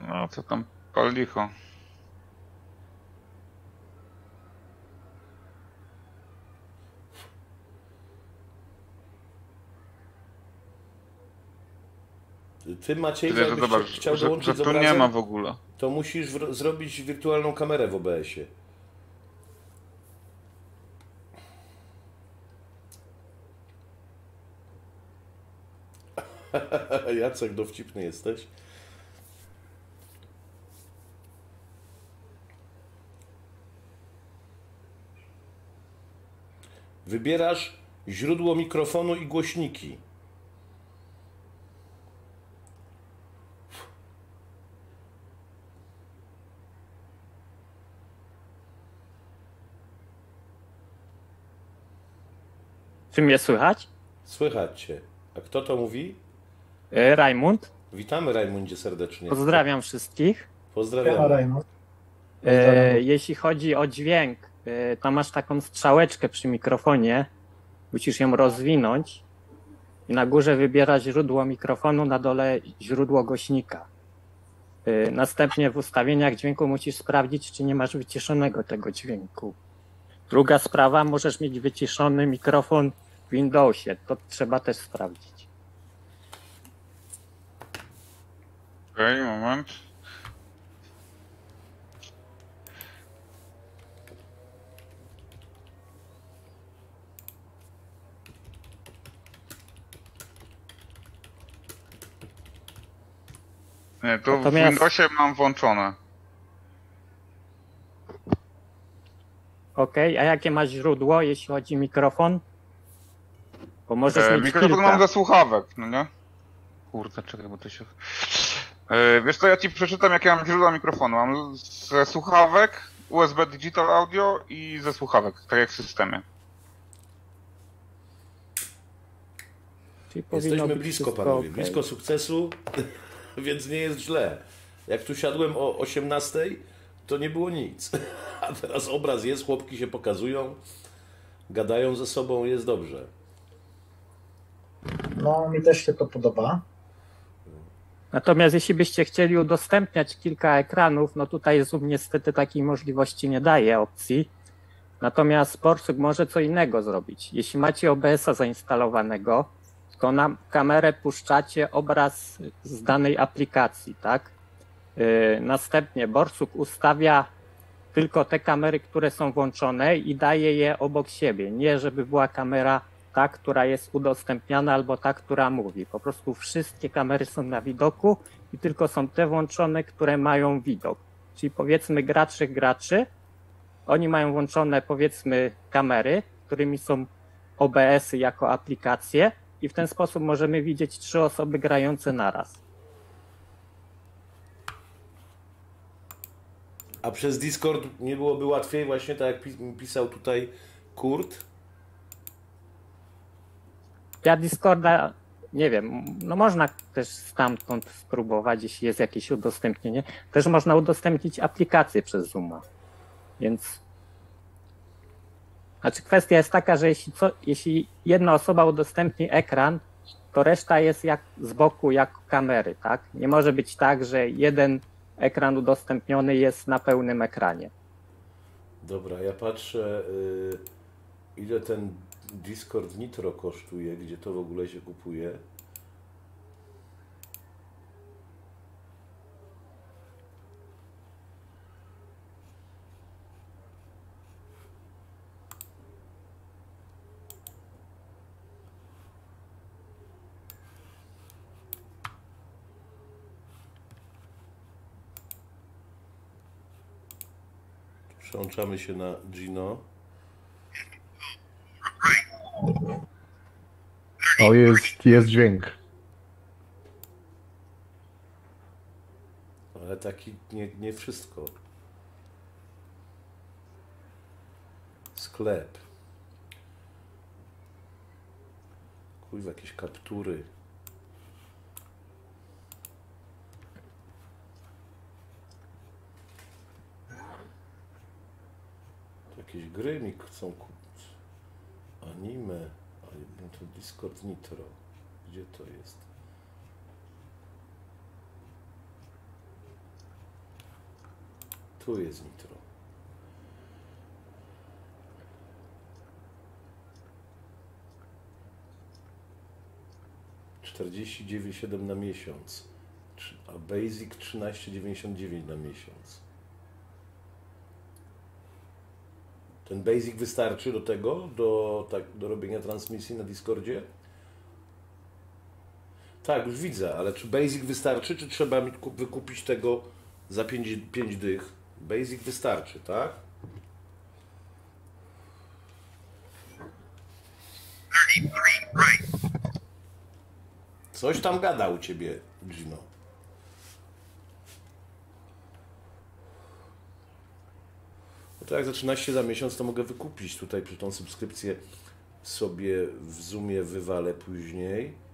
No, co tam pal licho. Ty, Maciej, jakbyś chciał dołączyć z obrazem, tu nie ma w ogóle. To musisz zrobić wirtualną kamerę w OBS-ie. Jacek, dowcipny jesteś. Wybierasz źródło mikrofonu i głośniki. Czy mnie słychać? Słychać cię. A kto to mówi? Rajmund. Witamy, Rajmundzie, serdecznie. Pozdrawiam wszystkich. Pozdrawiam. Jeśli chodzi o dźwięk, tam masz taką strzałeczkę przy mikrofonie. Musisz ją rozwinąć i na górze wybierasz źródło mikrofonu, na dole źródło głośnika. Następnie w ustawieniach dźwięku musisz sprawdzić, czy nie masz wyciszonego tego dźwięku. Druga sprawa, możesz mieć wyciszony mikrofon w Windowsie. To trzeba też sprawdzić. Okej, moment. Nie, to natomiast... w Windowsie mam włączone. Okej, a jakie masz źródło, jeśli chodzi o mikrofon? Bo możesz mieć mikrofon kilka. Mam do słuchawek, no nie? Kurde, czekaj, bo to się... wiesz co, ja ci przeczytam, jakie mam źródła mikrofonu. Mam ze słuchawek, USB Digital Audio i ze słuchawek, tak jak w systemie. Czyli jesteśmy blisko, panowie, okay. Blisko sukcesu, więc nie jest źle. Jak tu siadłem o 18:00, to nie było nic. A teraz obraz jest, chłopki się pokazują, gadają ze sobą, jest dobrze. No, mi też się to podoba. Natomiast jeśli byście chcieli udostępniać kilka ekranów, no tutaj Zoom niestety takiej możliwości nie daje opcji. Natomiast Borsuk może co innego zrobić. Jeśli macie OBS-a zainstalowanego, to na kamerę puszczacie obraz z danej aplikacji, tak? Następnie Borsuk ustawia tylko te kamery, które są włączone i daje je obok siebie. Nie, żeby była kamera ta, która jest udostępniana albo ta, która mówi. Po prostu wszystkie kamery są na widoku i tylko są te włączone, które mają widok. Czyli powiedzmy graczy, oni mają włączone powiedzmy kamery, którymi są OBS-y jako aplikacje i w ten sposób możemy widzieć 3 osoby grające naraz. A przez Discord nie byłoby łatwiej, właśnie tak jak pisał tutaj Kurt? Ja Discorda, nie wiem, no można też stamtąd spróbować, jeśli jest jakieś udostępnienie. Też można udostępnić aplikację przez Zooma, więc... Znaczy kwestia jest taka, że jeśli jedna osoba udostępni ekran, to reszta jest jak z boku, jak kamery, tak? Nie może być tak, że jeden ekran udostępniony jest na pełnym ekranie. Dobra, ja patrzę, ile ten Discord Nitro kosztuje, gdzie to w ogóle się kupuje. Przełączamy się na Gino. O, jest dźwięk. Ale taki nie wszystko. Sklep. Kurwa, jakieś kaptury. Jakieś gry mi chcą kupić. Anime. Ale to Discord Nitro. Gdzie to jest? Tu jest Nitro. $49,7 na miesiąc, a Basic $13,99 na miesiąc. Ten Basic wystarczy do tego, do robienia transmisji na Discordzie? Tak, już widzę, ale czy Basic wystarczy, czy trzeba wykupić tego za 5 dych? Basic wystarczy, tak? Coś tam gada u ciebie, Gino. No to jak za 13 za miesiąc, to mogę wykupić tutaj, przy tą subskrypcję sobie w Zoomie wywalę później.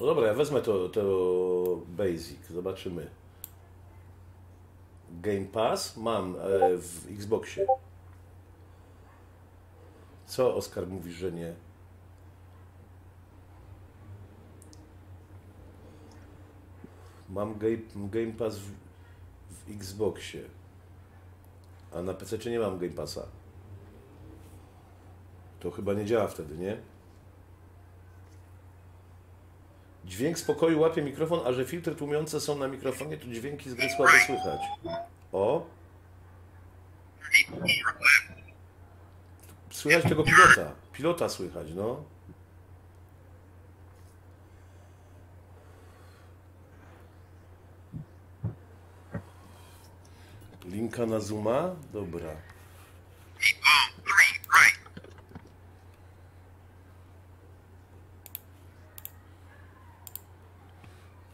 No dobra, ja wezmę to Basic, zobaczymy. Game Pass mam w Xboxie. Co Oskar mówi, że nie? Mam Game Pass w Xboxie. A na PC czy nie mam Game Passa? To chyba nie działa wtedy, nie? Dźwięk z pokoju łapie mikrofon, a że filtry tłumiące są na mikrofonie, to dźwięki z gry słabo słychać. O! Słychać tego pilota. Pilota słychać, no. Linka na Zooma? Dobra.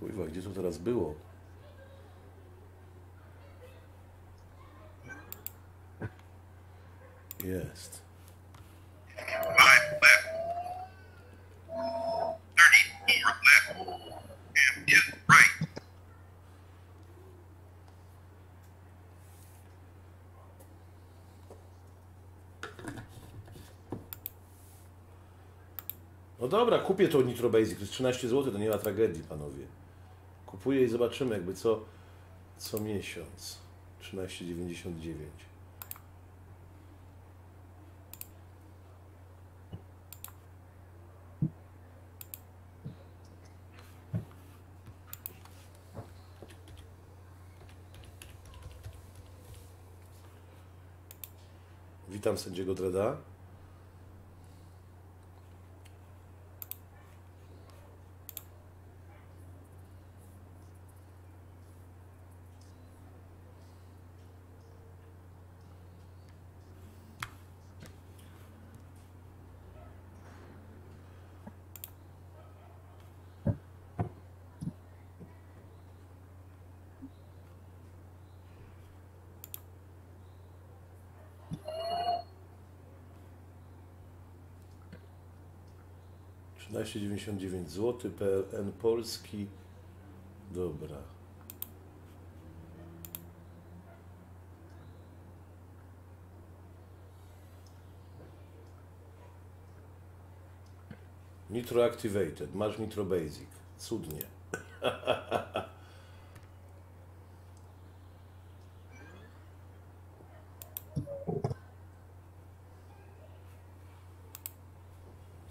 Kurwa, gdzie to teraz było? Jest. No dobra, kupię to Nitro Basic, to jest 13 zł, to nie ma tragedii, panowie. Kupuję i zobaczymy jakby co miesiąc. 13,99. Witam sędziego Dreda. $19,99 PLN Polski. Dobra. Nitro Activated. Masz Nitro Basic. Cudnie.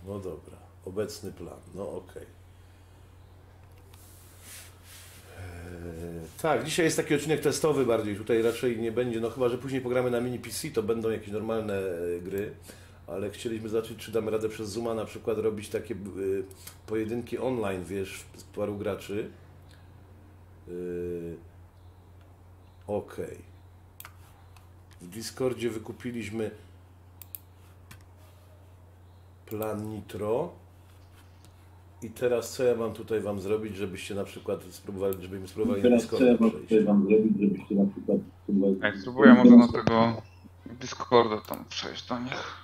No dobra. Obecny plan, no okej. Tak, dzisiaj jest taki odcinek testowy bardziej, tutaj raczej nie będzie, no chyba że później pogramy na mini PC, to będą jakieś normalne gry, ale chcieliśmy zobaczyć, czy damy radę przez Zooma na przykład robić takie pojedynki online, wiesz, z paru graczy. Okej. W Discordzie wykupiliśmy plan Nitro. I teraz co ja mam tutaj wam zrobić, żebyście na przykład spróbowali, żebyśmy spróbowali na Discorda przejść. Ja spróbuję może na tego Discorda tam przejść do nich.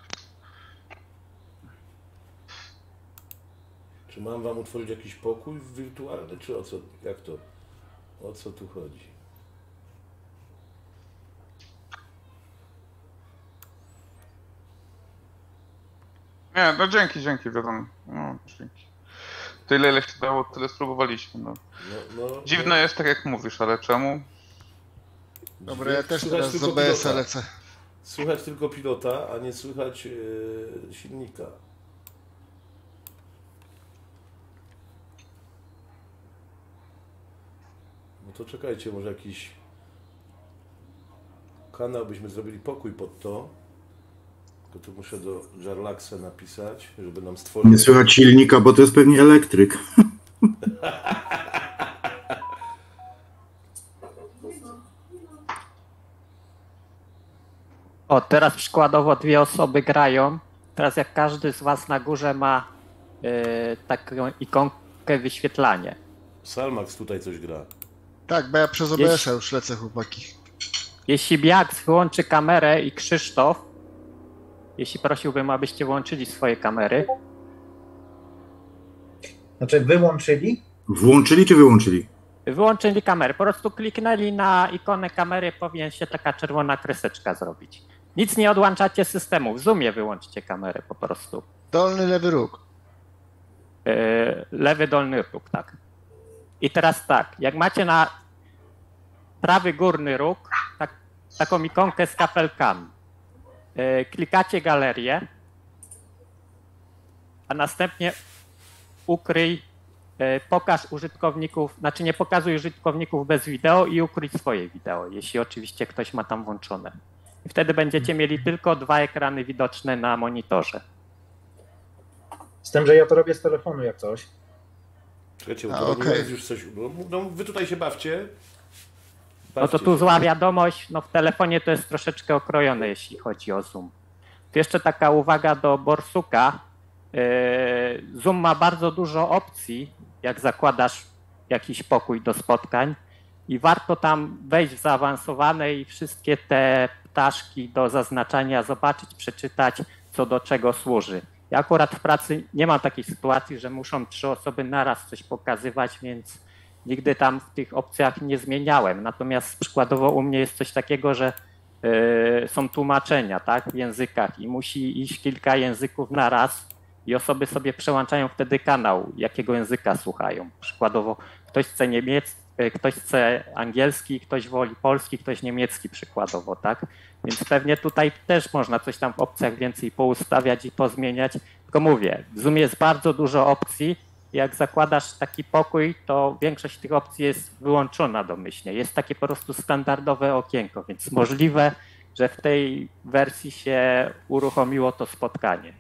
Czy mam wam utworzyć jakiś pokój wirtualny, czy o co, jak to, o co tu chodzi? Nie, no dzięki, wiadomo. No, dzięki. Tyle, ile się dało, tyle spróbowaliśmy. No. Dziwne no. Jest, tak jak mówisz, ale czemu? Dobra, ja też teraz z OBS, ale chcę. Słychać tylko pilota, a nie słychać silnika. No to czekajcie, może jakiś kanał byśmy zrobili pokój pod to. Tylko tu muszę do Jarlaxa napisać, żeby nam stworzyć... Nie słychać silnika, bo to jest pewnie elektryk. O, teraz przykładowo dwie osoby grają. Teraz jak każdy z was na górze ma taką ikonkę wyświetlanie. Salmax tutaj coś gra. Tak, bo ja przez OBS-a już lecę, chłopaki. Jeśli Biax wyłączy kamerę i Krzysztof, jeśli prosiłbym, abyście włączyli swoje kamery. Znaczy wyłączyli? Włączyli czy wyłączyli? Wyłączyli kamerę. Po prostu kliknęli na ikonę kamery, powinien się taka czerwona kreseczka zrobić. Nic nie odłączacie systemu. W Zoomie wyłączcie kamerę po prostu. Dolny lewy róg. Lewy dolny róg, tak. I teraz tak, jak macie na prawy górny róg taką ikonkę z kafelkami. Klikacie galerię, a następnie ukryj, pokaż użytkowników, znaczy nie pokazuj użytkowników bez wideo i ukryj swoje wideo, jeśli oczywiście ktoś ma tam włączone. I wtedy będziecie mieli tylko dwa ekrany widoczne na monitorze. Z tym, że ja to robię z telefonu jak coś. Czekajcie, okay. Już coś. No, wy tutaj się bawcie. No to tu zła wiadomość, no w telefonie to jest troszeczkę okrojone, jeśli chodzi o Zoom. Tu jeszcze taka uwaga do Borsuka. Zoom ma bardzo dużo opcji, jak zakładasz jakiś pokój do spotkań i warto tam wejść w zaawansowane i wszystkie te ptaszki do zaznaczania, zobaczyć, przeczytać, co do czego służy. Ja akurat w pracy nie mam takiej sytuacji, że muszą trzy osoby naraz coś pokazywać, więc... Nigdy tam w tych opcjach nie zmieniałem, natomiast przykładowo u mnie jest coś takiego, że są tłumaczenia, tak, w językach i musi iść kilka języków na raz i osoby sobie przełączają wtedy kanał, jakiego języka słuchają. Przykładowo ktoś chce niemiecki, ktoś chce angielski, ktoś woli polski, ktoś niemiecki przykładowo, tak. Więc pewnie tutaj też można coś tam w opcjach więcej poustawiać i pozmieniać, tylko mówię, w Zoomie jest bardzo dużo opcji. Jak zakładasz taki pokój, to większość tych opcji jest wyłączona domyślnie. Jest takie po prostu standardowe okienko, więc możliwe, że w tej wersji się uruchomiło to spotkanie.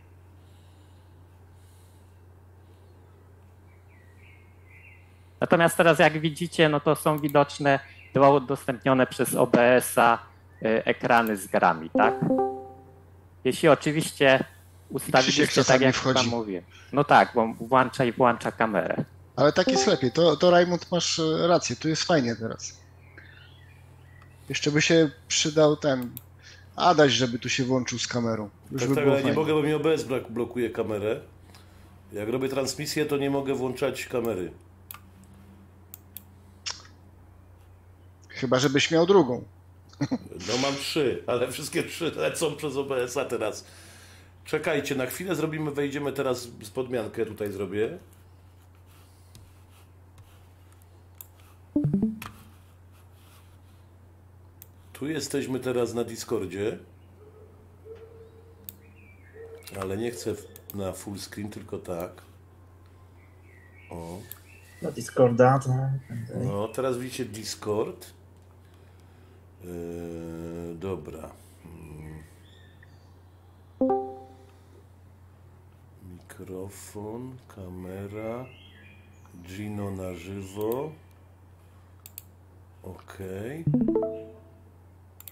Natomiast teraz jak widzicie, no to są widoczne dwa udostępnione przez OBS-a ekrany z grami, tak? Jeśli oczywiście... ustawiliście tak, jak wam mówię. No tak, bo włącza i włącza kamerę. Ale tak jest lepiej. To Rajmund, masz rację, tu jest fajnie teraz. Jeszcze by się przydał ten Adaś, żeby tu się włączył z kamerą. Już tak, by było tak, nie mogę, bo mi OBS blokuje kamerę. Jak robię transmisję, to nie mogę włączać kamery. Chyba, żebyś miał drugą. No mam trzy, ale wszystkie trzy lecą przez OBS-a teraz. Czekajcie, na chwilę zrobimy, wejdziemy teraz z podmiankę, tutaj zrobię. Tu jesteśmy teraz na Discordzie. Ale nie chcę na full screen, tylko tak. O. Na Discorda. No, teraz widzicie Discord. Dobra. Mikrofon, kamera, Gino na żywo, ok,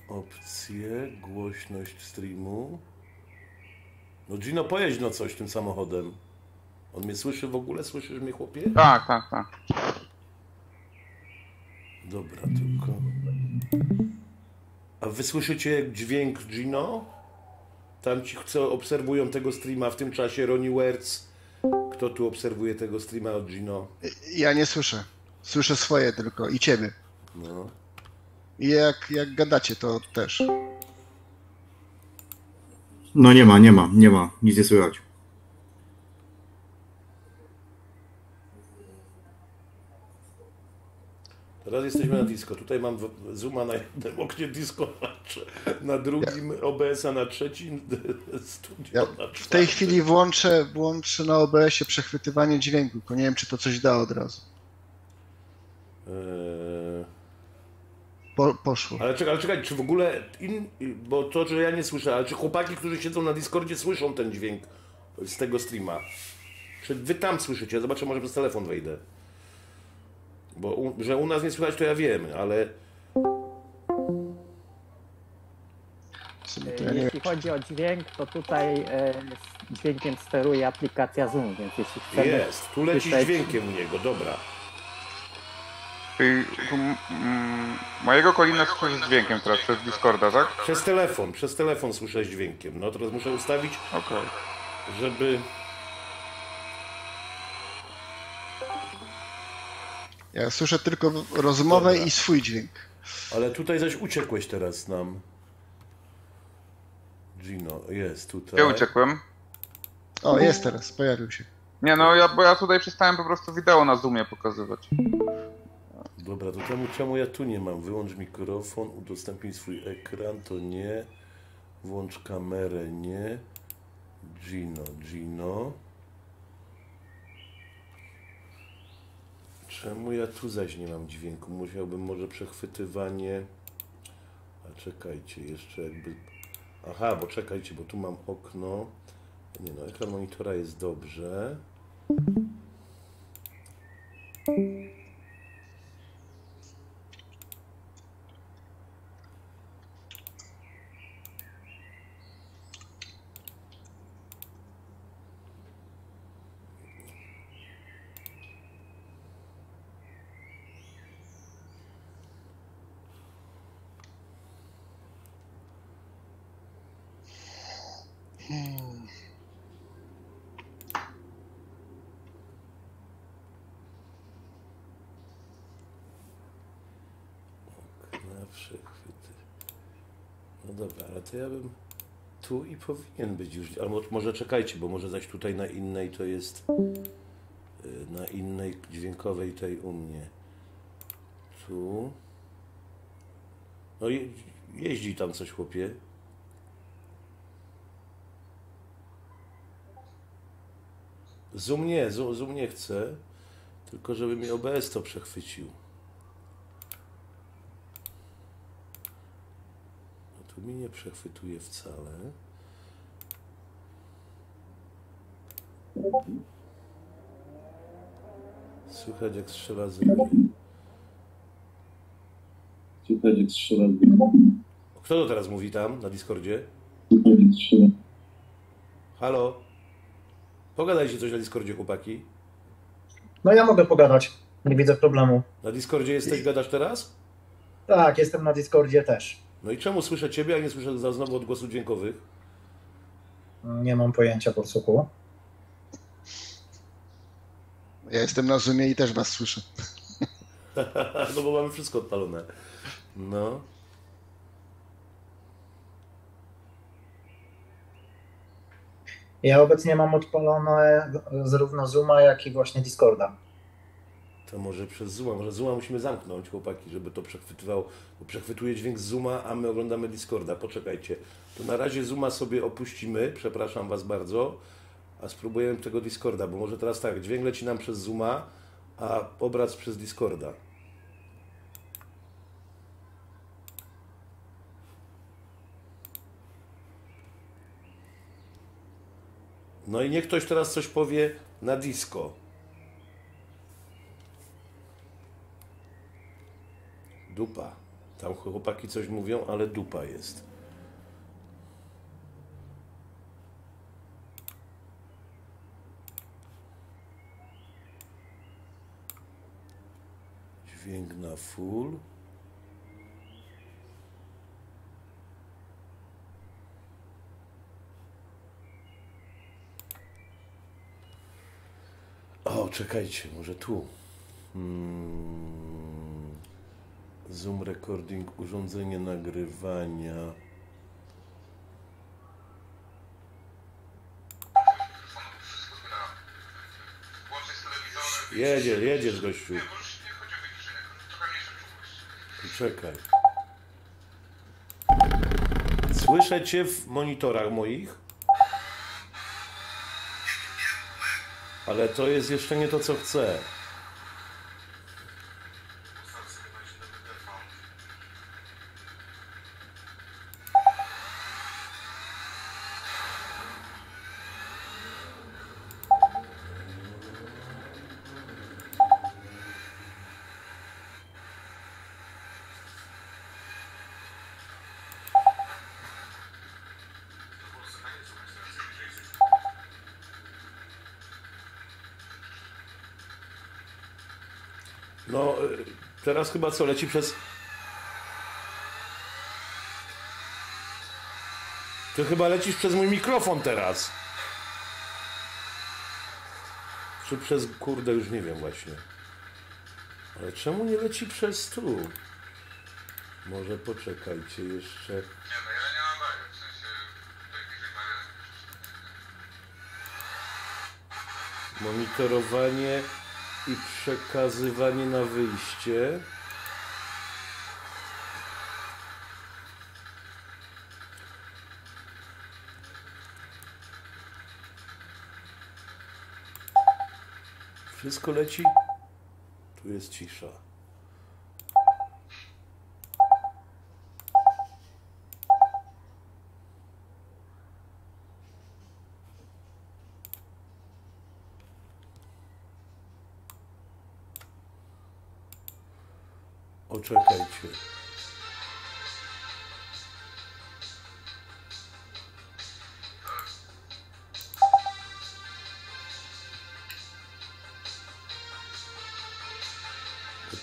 opcje, głośność streamu, No Gino, pojedź no coś tym samochodem. On mnie słyszy w ogóle? Słyszysz mnie, chłopie? Tak, tak, tak. Dobra, tylko... A wy słyszycie dźwięk Gino? Tam ci, co obserwują tego streama w tym czasie, Ronnie Wertz. Kto tu obserwuje tego streama od Gino? Ja nie słyszę. Słyszę swoje tylko i ciebie. No. I jak gadacie, to też. No nie ma. Nic nie słychać. Teraz jesteśmy na disco. Tutaj mam Zooma na jednym oknie, Disco na drugim, OBS-a na trzecim, studio na czwartym. W tej chwili włączę na OBS-ie przechwytywanie dźwięku, bo nie wiem, czy to coś da od razu. Poszło. Ale czekaj, czy w ogóle, bo to, że ja nie słyszę, ale czy chłopaki, którzy siedzą na Discordzie, słyszą ten dźwięk z tego streama? Czy wy tam słyszycie? Ja zobaczę, może przez telefon wejdę. Bo że u nas nie słychać, to ja wiem, ale... Jeśli chodzi o dźwięk, to tutaj dźwiękiem steruje aplikacja Zoom, więc jeśli chcemy... Jest, tu leci dźwiękiem u niego, dobra. Mojego Colina słyszę z dźwiękiem teraz, przez Discorda, tak? Przez telefon słyszę z dźwiękiem. No teraz muszę ustawić, okay, żeby... Ja słyszę tylko rozmowę, dobra, i swój dźwięk. Ale tutaj zaś uciekłeś teraz nam. Gino, jest tutaj. Ja uciekłem. O, jest teraz, pojawił się. Nie no, bo ja tutaj przestałem po prostu wideo na Zoomie pokazywać. Dobra, to czemu ja tu nie mam? Wyłącz mikrofon, udostępnij swój ekran, to nie. Włącz kamerę, nie. Gino. Czemu ja tu zaś nie mam dźwięku? Musiałbym może przechwytywanie... A czekajcie, jeszcze jakby... Aha, bo czekajcie, bo tu mam okno. Nie no, ekran monitora jest dobrze. To ja bym tu i powinien być już, albo może czekajcie, bo może zaś tutaj na innej to jest, na innej dźwiękowej tej u mnie. Tu. No jeździ tam coś, chłopie. Zoom nie chce, tylko żeby mi OBS to przechwycił. Mi nie przechwytuje wcale. Słychać jak strzela z ręki. Kto to teraz mówi tam na Discordzie? Halo? Pogadajcie coś na Discordzie, chłopaki. No ja mogę pogadać. Nie widzę problemu. Na Discordzie jesteś, gadasz teraz? Tak, jestem na Discordzie też. No i czemu słyszę ciebie, a nie słyszę znowu odgłosów dźwiękowych? Nie mam pojęcia, Borsuku. Ja jestem na Zoomie i też was słyszę. No bo mamy wszystko odpalone. No. Ja obecnie mam odpalone zarówno Zooma, jak i właśnie Discorda. To może przez Zooma. Może Zooma musimy zamknąć, chłopaki, żeby to przechwytywało. Bo przechwytuje dźwięk z Zooma, a my oglądamy Discorda. Poczekajcie. To na razie Zooma sobie opuścimy. Przepraszam was bardzo. A spróbujemy tego Discorda, bo może teraz tak. Dźwięk leci nam przez Zooma, a obraz przez Discorda. No i niech ktoś teraz coś powie na disco. Dupa. Tam chłopaki coś mówią, ale dupa jest. Dźwięk na full. O, czekajcie, może tu. Zoom recording, urządzenie nagrywania. Jedziesz, gościu. Czekaj. Słyszę cię w monitorach moich. Ale to jest jeszcze nie to, co chcę. No, teraz chyba co, leci przez... Ty chyba lecisz przez mój mikrofon teraz. Czy przez... Kurde, już nie wiem właśnie. Ale czemu nie leci przez tu? Może poczekajcie jeszcze... Nie, no ja nie mam bajek, w sensie... Monitorowanie... i przekazywanie na wyjście. Wszystko leci? Tu jest cisza. Czekajcie.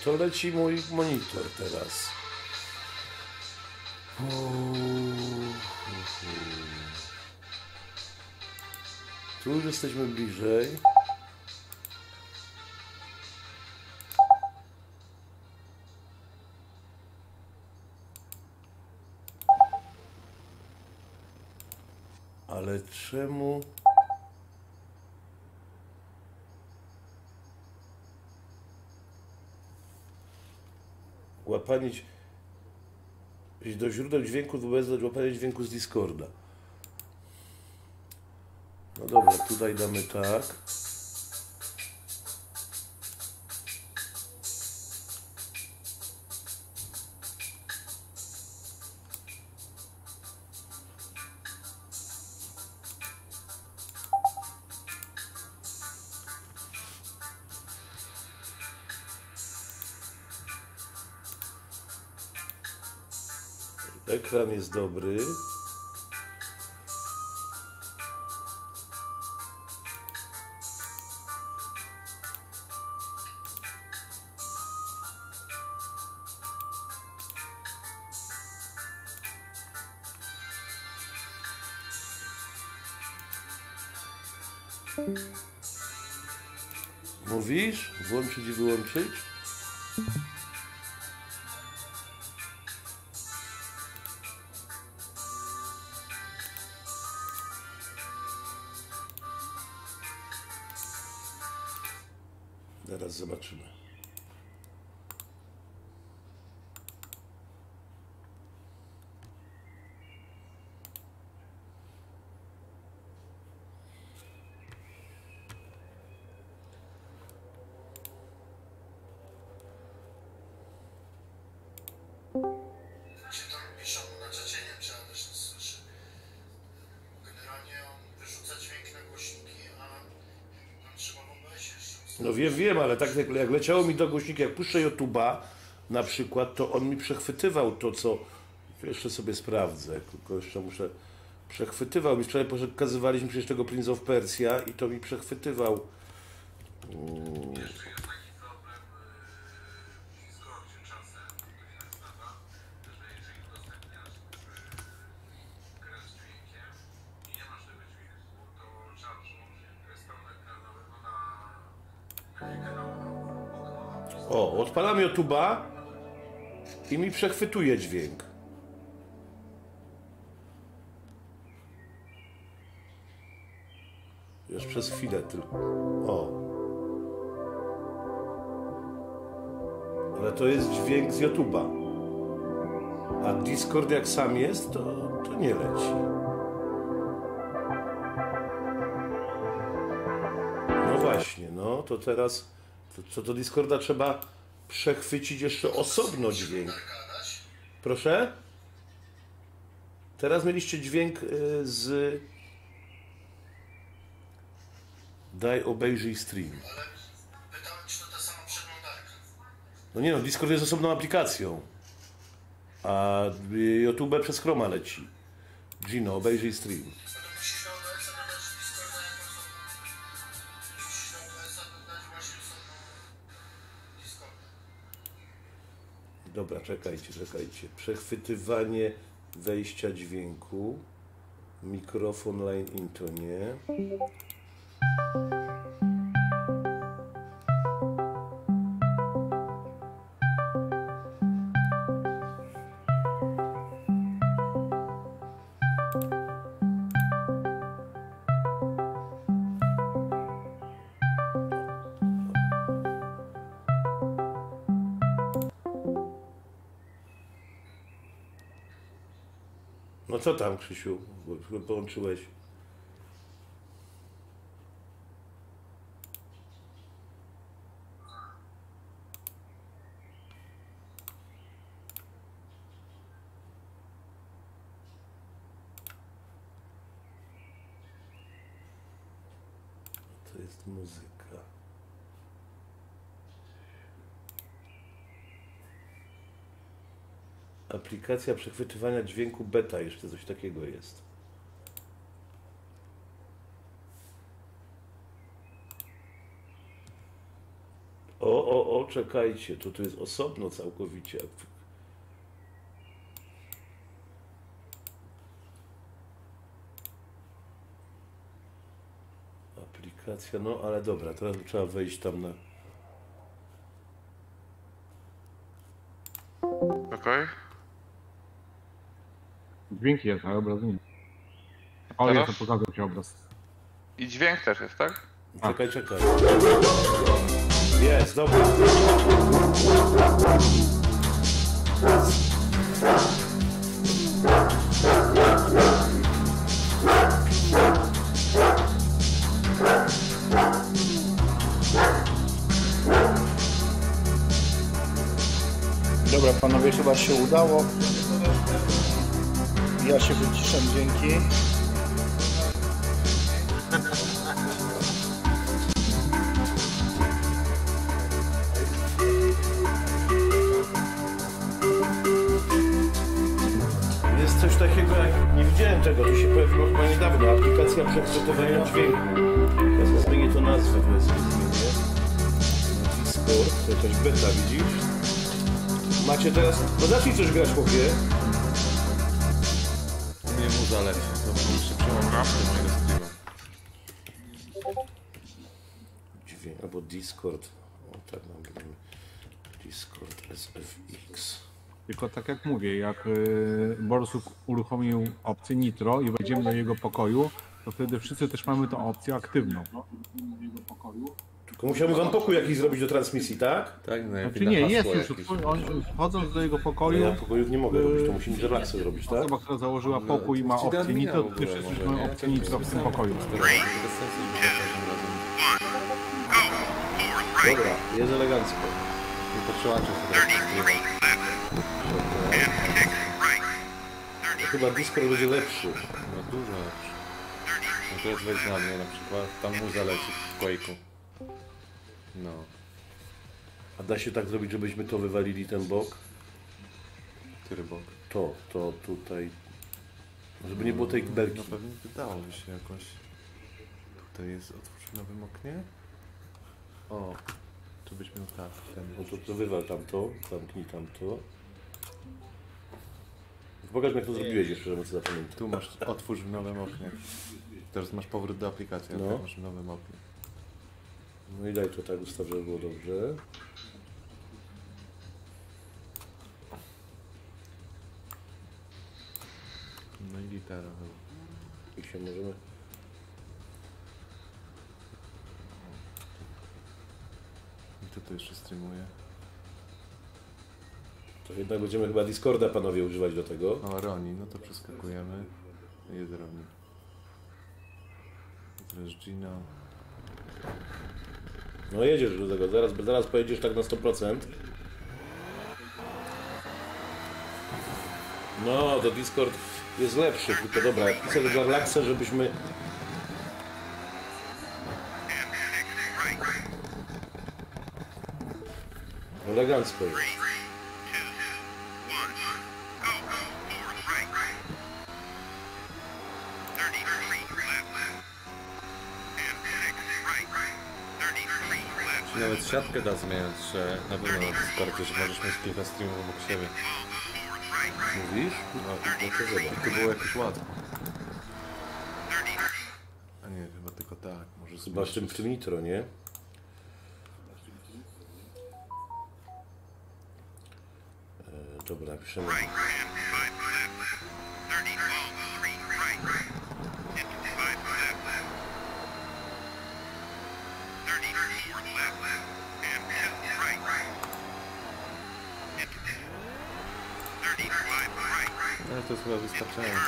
To leci mój monitor teraz. Tu już jesteśmy bliżej. Ale czemu? Łapanie do źródeł dźwięku, bez łapania dźwięku z Discorda. No dobra, tutaj damy tak. Ekran jest dobry. Mówisz? Włączyć i wyłączyć? Zobaczymy. Wiem, ale tak jak leciało mi do głośnika, jak puszczę YouTube'a na przykład, to on mi przechwytywał to, co... Jeszcze sobie sprawdzę, tylko jeszcze muszę... Przechwytywał mi, wczoraj pokazywaliśmy przecież tego Prince of Persia i to mi przechwytywał. Jeszcze jest taki problem O, odpalam YouTube'a i mi przechwytuje dźwięk. Już przez chwilę tylko. O. Ale to jest dźwięk z YouTube'a. A Discord jak sam jest, to nie leci. No właśnie, no to teraz co do Discorda trzeba przechwycić jeszcze osobno dźwięk. Proszę? Teraz mieliście dźwięk z... Daj obejrzyj stream. No nie no, Discord jest osobną aplikacją. A YouTube przez Chroma leci. Gino, obejrzyj stream. Dobra, czekajcie. Przechwytywanie wejścia dźwięku. Mikrofon line into nie. No co tam, Krzysiu, połączyłeś? To jest muzyka. Aplikacja przechwytywania dźwięku beta, jeszcze coś takiego jest. O, czekajcie, to jest osobno całkowicie. Aplikacja, no ale dobra, teraz trzeba wejść tam na... Okej. Dźwięk jest, ale obraz nie. O, ja to pokazał ci obraz. I dźwięk też jest, tak? A. Czekaj. Jest, dobra. Dobra, panowie, chyba się udało. Ja się wyciszę, dzięki. Jest coś takiego, jak nie widziałem tego, to się pojawiło chyba niedawno. Aplikacja przechwytywania dźwięku. Ja zmienię to nazwę, bo jest Discord, to jakaś beta, widzisz? Macie teraz... No zacznij coś grać, chłopie. Zalecie. To muszę przełamać mojego streama. Dźwięk, albo Discord. O tak mam gramy. Discord SFX. Tylko tak jak mówię, jak Borsuk uruchomił opcję Nitro i wejdziemy do jego pokoju, to wtedy wszyscy też mamy tą opcję aktywną. Tylko musiałbym wam pokój jakiś zrobić do transmisji, tak? Tak, znaczy nie, jest już. Wchodząc do jego pokoju... Ja pokojów nie mogę robić, to musi mieć relaksy zrobić, tak? Osoba, która założyła pokój i ma opcję Nitro, to ty wszyscy mają opcję Nitro w tym pokoju. Dobra, jest elegancko. Nie przełączę się. Chyba Discord będzie lepszy. No dużo lepszy. No to jest weź na mnie na przykład, tam muza leci w Quake'u. No. A da się tak zrobić, żebyśmy to wywalili ten bok? Który bok? To tutaj. Żeby nie było tej belki. No pewnie wydałoby się jakoś. Tutaj jest otworzone w nowym oknie. O. Tu byśmy tak. No to wywal tamto, zamknij tamto. Pokaż mi, jak to zrobiłeś jeszcze, żebym sobie zapamiętał. Tu masz otwórz w nowym oknie. Teraz masz powrót do aplikacji, ale no. Masz w nowym oknie. No i daj to tak ustaw, żeby było dobrze. Gitara. I się możemy... I kto to jeszcze streamuje? To jednak będziemy chyba Discorda, panowie, używać do tego. O, Ronnie, no to przeskakujemy. Jest Ronnie. Teraz Gino. No jedziesz do tego, zaraz pojedziesz tak na 100%. No, to Discord jest lepszy, tylko dobra, ja piszę dla relaksa, żebyśmy... Elegancko jest. Nawet siatkę da zmieniać na pewno na Discordzie, że możesz mieć kilka streamów obok siebie. Mówisz? No, to było jakoś łatwo. A nie, chyba tylko tak. Może zobaczcie w tym nitro, nie? Dobra, napiszemy. Ale to jest chyba wystarczające.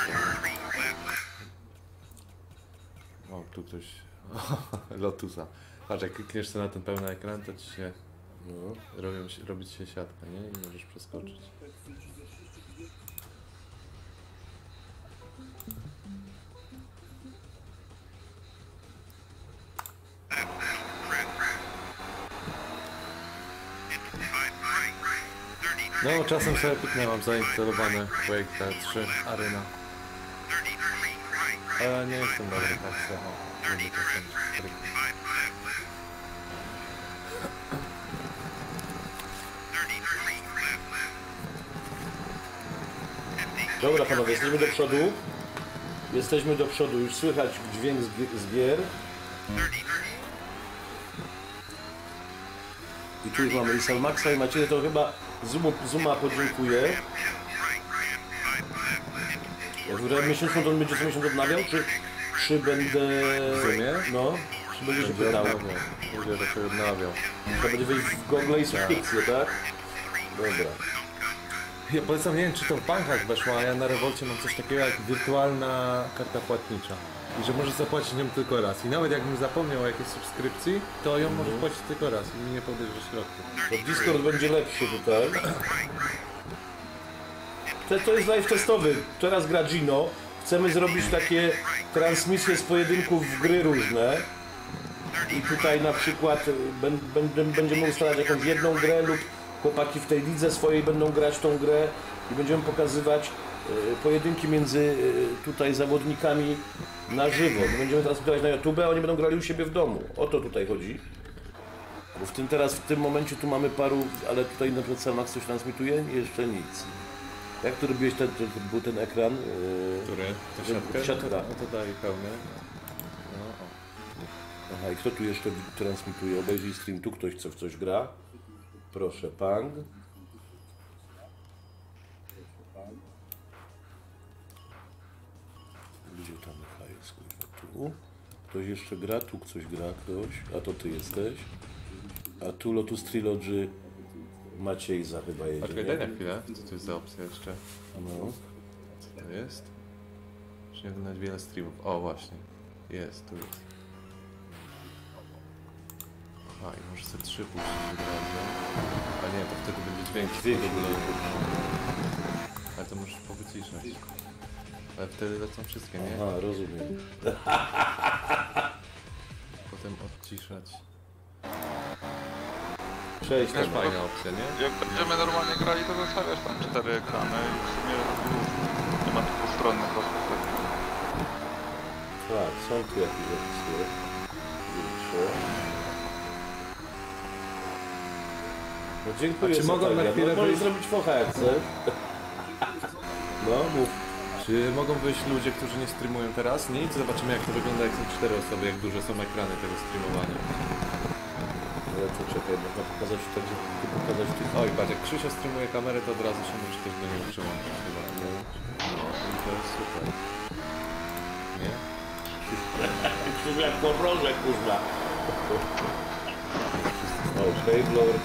O, tu ktoś... Lotusa. Patrz, jak klikniesz sobie na ten pełny ekran, to ci się... No, robi ci się siatka, nie? I możesz przeskoczyć. No, czasem sobie piknę, mam zainstalowane Quake 3 Arena. Ale nie jestem dobry tak samo. Dobra panowie, jesteśmy do przodu. Jesteśmy do przodu, już słychać dźwięk z gier. I tu już mamy i Salmaxa, i Macieja, to chyba Zooma podziękuję. W miesiącu to będzie co miesiąc odnawiał, czy będę... W Zoomie? No, czy będzie się pytał. Będzie raczej odnawiał. To będzie wejść w Google i subskrypcję, tak? Dobra. Ja polecam, nie wiem czy to w bankach weszło, a ja na rewolcie mam coś takiego jak wirtualna karta płatnicza. I że możesz zapłacić nią tylko raz. I nawet jakbym zapomniał o jakiejś subskrypcji, to ją możesz płacić tylko raz i mi nie podejrzy środków. To Discord będzie lepszy tutaj. To jest live testowy. Teraz gra Gino. Chcemy zrobić takie transmisje z pojedynków w gry różne. I tutaj na przykład będziemy ustalać jakąś jedną grę lub chłopaki w tej lidze swojej będą grać tą grę i będziemy pokazywać pojedynki między tutaj zawodnikami na żywo. My będziemy teraz grać na YouTube, a oni będą grali u siebie w domu. O to tutaj chodzi. Bo w tym momencie tu mamy paru, ale tutaj na przykład Salmax coś transmituje? Jeszcze nic. Jak tu robiłeś ten ekran? Który? Ta siatka? No to daje pełne. No, o. Aha, i kto tu jeszcze transmituje? Obejrzyj stream, tu ktoś co w coś gra. Proszę Pang. Gdzie tam chyba jest? Tu. Ktoś jeszcze gra? Tu ktoś gra, ktoś. A to ty jesteś. A tu Lotus Trilogy Maciej za chyba jedzie. Poczekaj, daj na chwilę. Co to jest za opcja jeszcze? No. Co to jest? Muszę oglądać wiele streamów. O, właśnie. Jest, tu jest. Aha, i może sobie 3 puścić od razu. A nie, to wtedy będzie dźwięk w ogóle. Ale to możesz powyciszać. Ale wtedy lecą wszystkie, nie? A, rozumiem. Potem odciszać. Cześć, też fajna opcja, nie? Jak będziemy normalnie grali, to zostawiasz tam 4 ekrany i w sumie nie ma tu dwustronnych rozwiązań. Tak, są tu jakieś opcje. No dziękuję. A czy mogą na chwilę wyjść... zrobić focha jak chcesz. No, mów. Czy mogą wyjść ludzie, którzy nie streamują teraz? Nic. Zobaczymy jak to wygląda, jak są 4 osoby, jak duże są ekrany tego streamowania. Ale co, czekaj, można pokazać to, gdzie pokazać tych... Oj, patrz, jak Krzysia streamuje kamerę, to od razu się możesz też do niej przyłączyć chyba. No, to jest super. Kurwa, jak porążę, kurwa. Okej, Lord.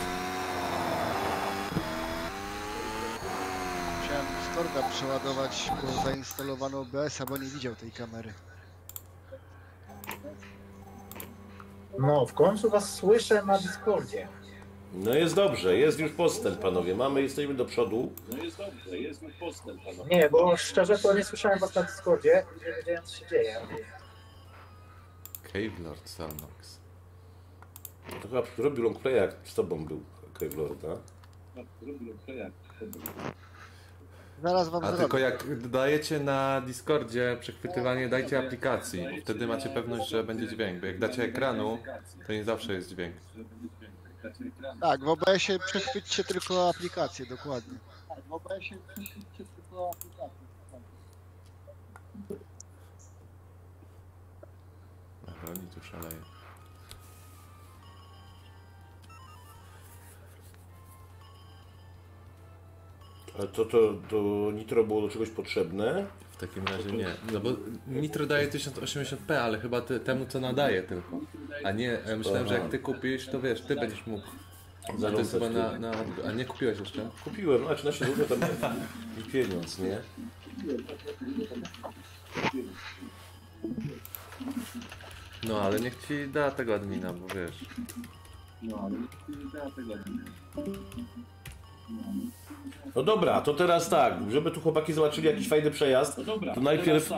Musiałem Discorda przeładować, bo zainstalowano OBS, bo nie widział tej kamery. No, w końcu was słyszę na Discordzie. No jest dobrze, jest już postęp, panowie. Jesteśmy do przodu. No jest dobrze, jest już postęp, panowie. Nie, bo szczerze to nie słyszałem was na Discordzie i nie wiedziałem, co się dzieje. Cave Lord Salmax. To chyba robił longplaya, jak z tobą był Cave Lorda. Zaraz wam zrobię. Tylko jak dajecie na Discordzie przechwytywanie, dajcie aplikacji, bo wtedy macie pewność, że będzie dźwięk. Bo jak dacie ekranu, to nie zawsze jest dźwięk. Tak, w OBS-ie przechwyćcie tylko aplikację, dokładnie. Tak, w OBS-ie przechwyćcie tylko aplikację. Roni tu szaleje. Ale to nitro było do czegoś potrzebne? W takim razie nie. No bo nitro daje 1080p, ale chyba temu co nadaje tylko. A nie, myślałem, że jak ty kupisz, to wiesz, ty będziesz mógł. To jest chyba na... A nie kupiłeś jeszcze? Kupiłem, znaczy na środku tam jest pieniądz, nie? No ale niech ci da tego admina, bo wiesz. No ale niech ci da tego admina. No dobra, to teraz tak, żeby tu chłopaki zobaczyli jakiś fajny przejazd, to najpierw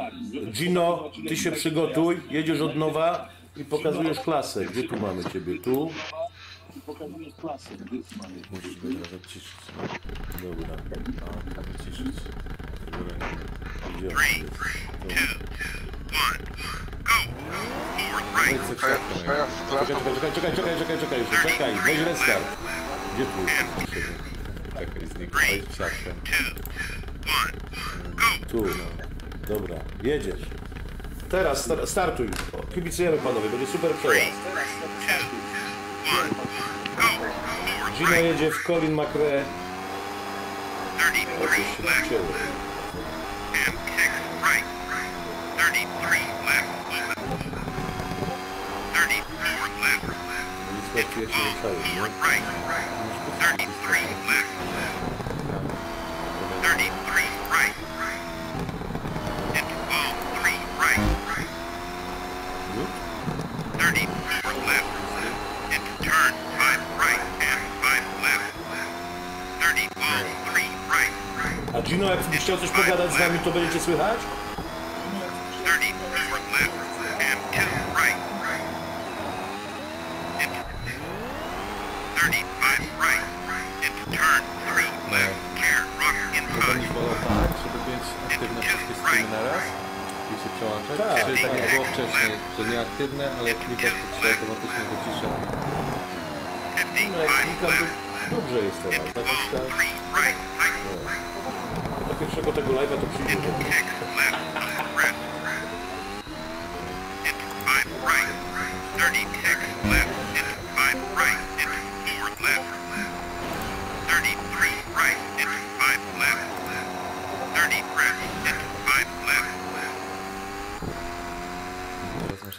Gino, ty się przygotuj, jedziesz od nowa i pokazujesz klasę. Gdzie tu mamy ciebie? Tu. Pokazujesz klasę. Musisz go zaciszyć. Dobra, zaciszyć. Gdzie on jest? Czekaj, weź restart. Gdzie tu? Czekaj, zniknął, weź psiaczkę. Tu, no. Dobra, jedziesz. Teraz startuj. Kibicujemy, panowie, będzie super przejazd. Gino jedzie w Colin McRae. A Gino, jakbyś chciał coś pogadać z nami, to będziecie słychać? Tak, czyli tak jak było wcześniej, że nieaktywne, ale klikasz to automatycznie do ciszy. No jak klikam, to dobrze jest teraz. Tak jest tak. Do pierwszego tego live'a to przyjdzie.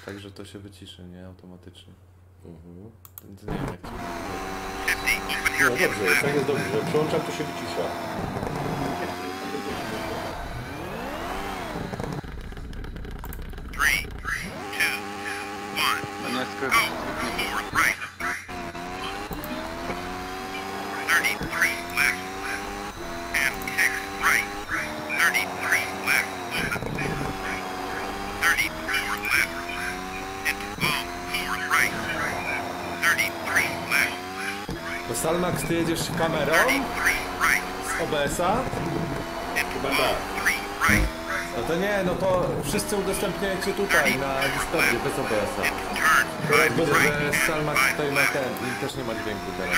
Także to się wyciszy, nie? Automatycznie. To nie wiem jak to... No dobrze, tak jest dobrze. Przełączam, to się wycisza. Salmax, ty jedziesz kamerą z OBS-a? Chyba tak. No to nie, no to wszyscy udostępniajcie tutaj na Discordzie bez OBS-a. Bo że Salmax tutaj ma ten i też nie ma dźwięku teraz.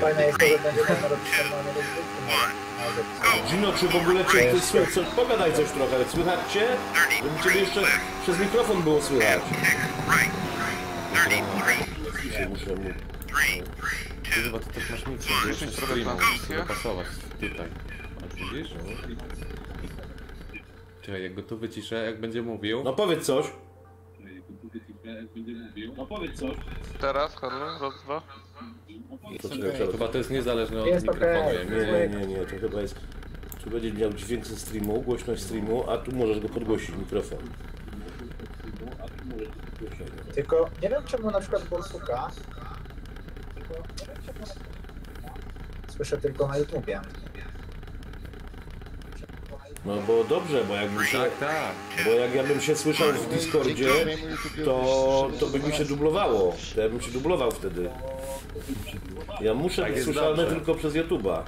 Fajne jest to, że będzie można robić normalne rozgrywki. Gino, czy w ogóle cię słychać? Pogadaj coś trochę, ale słychać cię? Żeby ciebie jeszcze przez mikrofon było słychać. Dzisiaj muszę mnie... Ty chyba ty też masz nic, muszę streama wypasować tutaj. A ty widzisz? Czekaj, jak go tu wyciszę, jak będzie mówił... No powiedz coś! Teraz, halo, raz, dwa. Chyba to jest niezależne od mikrofonu. Nie, to chyba jest... Tu będzie miał dźwięk ze streamu, głośność streamu, a tu możesz go podgłosić mikrofon. Tylko nie wiem czemu na przykład Borsuka... Słyszę tylko na YouTubie. No bo dobrze, bo jakby się, bo jak ja bym się słyszał w Discordzie, to by mi się dublowało. To ja bym się dublował wtedy. Ja muszę być słyszalny tylko przez YouTube'a.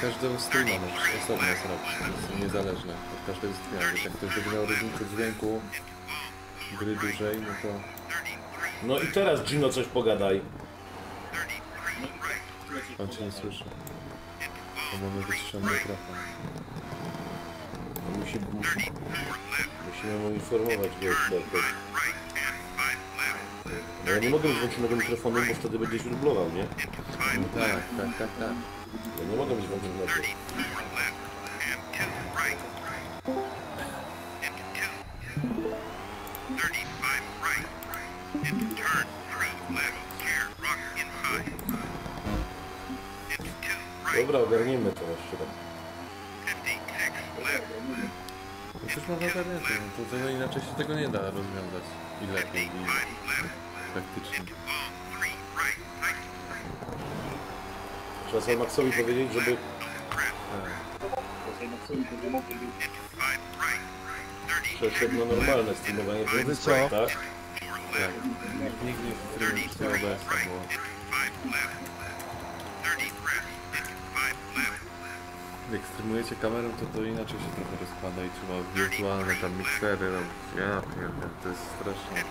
Każdego streama możesz osobno zrobić, to jest niezależne od każdego streama. Jak ktoś będzie miał różnicę dźwięku, gry dłużej, no to... No i teraz Gino coś pogadaj. On cię nie słyszy. To mamy wyciszony mikrofon. Musimy mu informować go jeszcze. No ja nie mogę włączyć nowego mikrofonu, bo wtedy będzie się dublował, nie? No tak. Ja nie mogę być w ogóle lepiej. Dobra, ogarnijmy to jeszcze raz. Przecież można ogarniać, to inaczej się tego nie da rozwiązać. I lepiej, i praktycznie. Trzeba Salmaxowi powiedzieć, żeby... Przeszedł na normalne streamowanie, tak? Tak. Nikt nie streamuje z OBS-a, bo... Jak streamujecie kamerą, to inaczej się trochę rozkłada i trzeba wirtualne tam miksery robić. Ja pierdolę, to jest straszne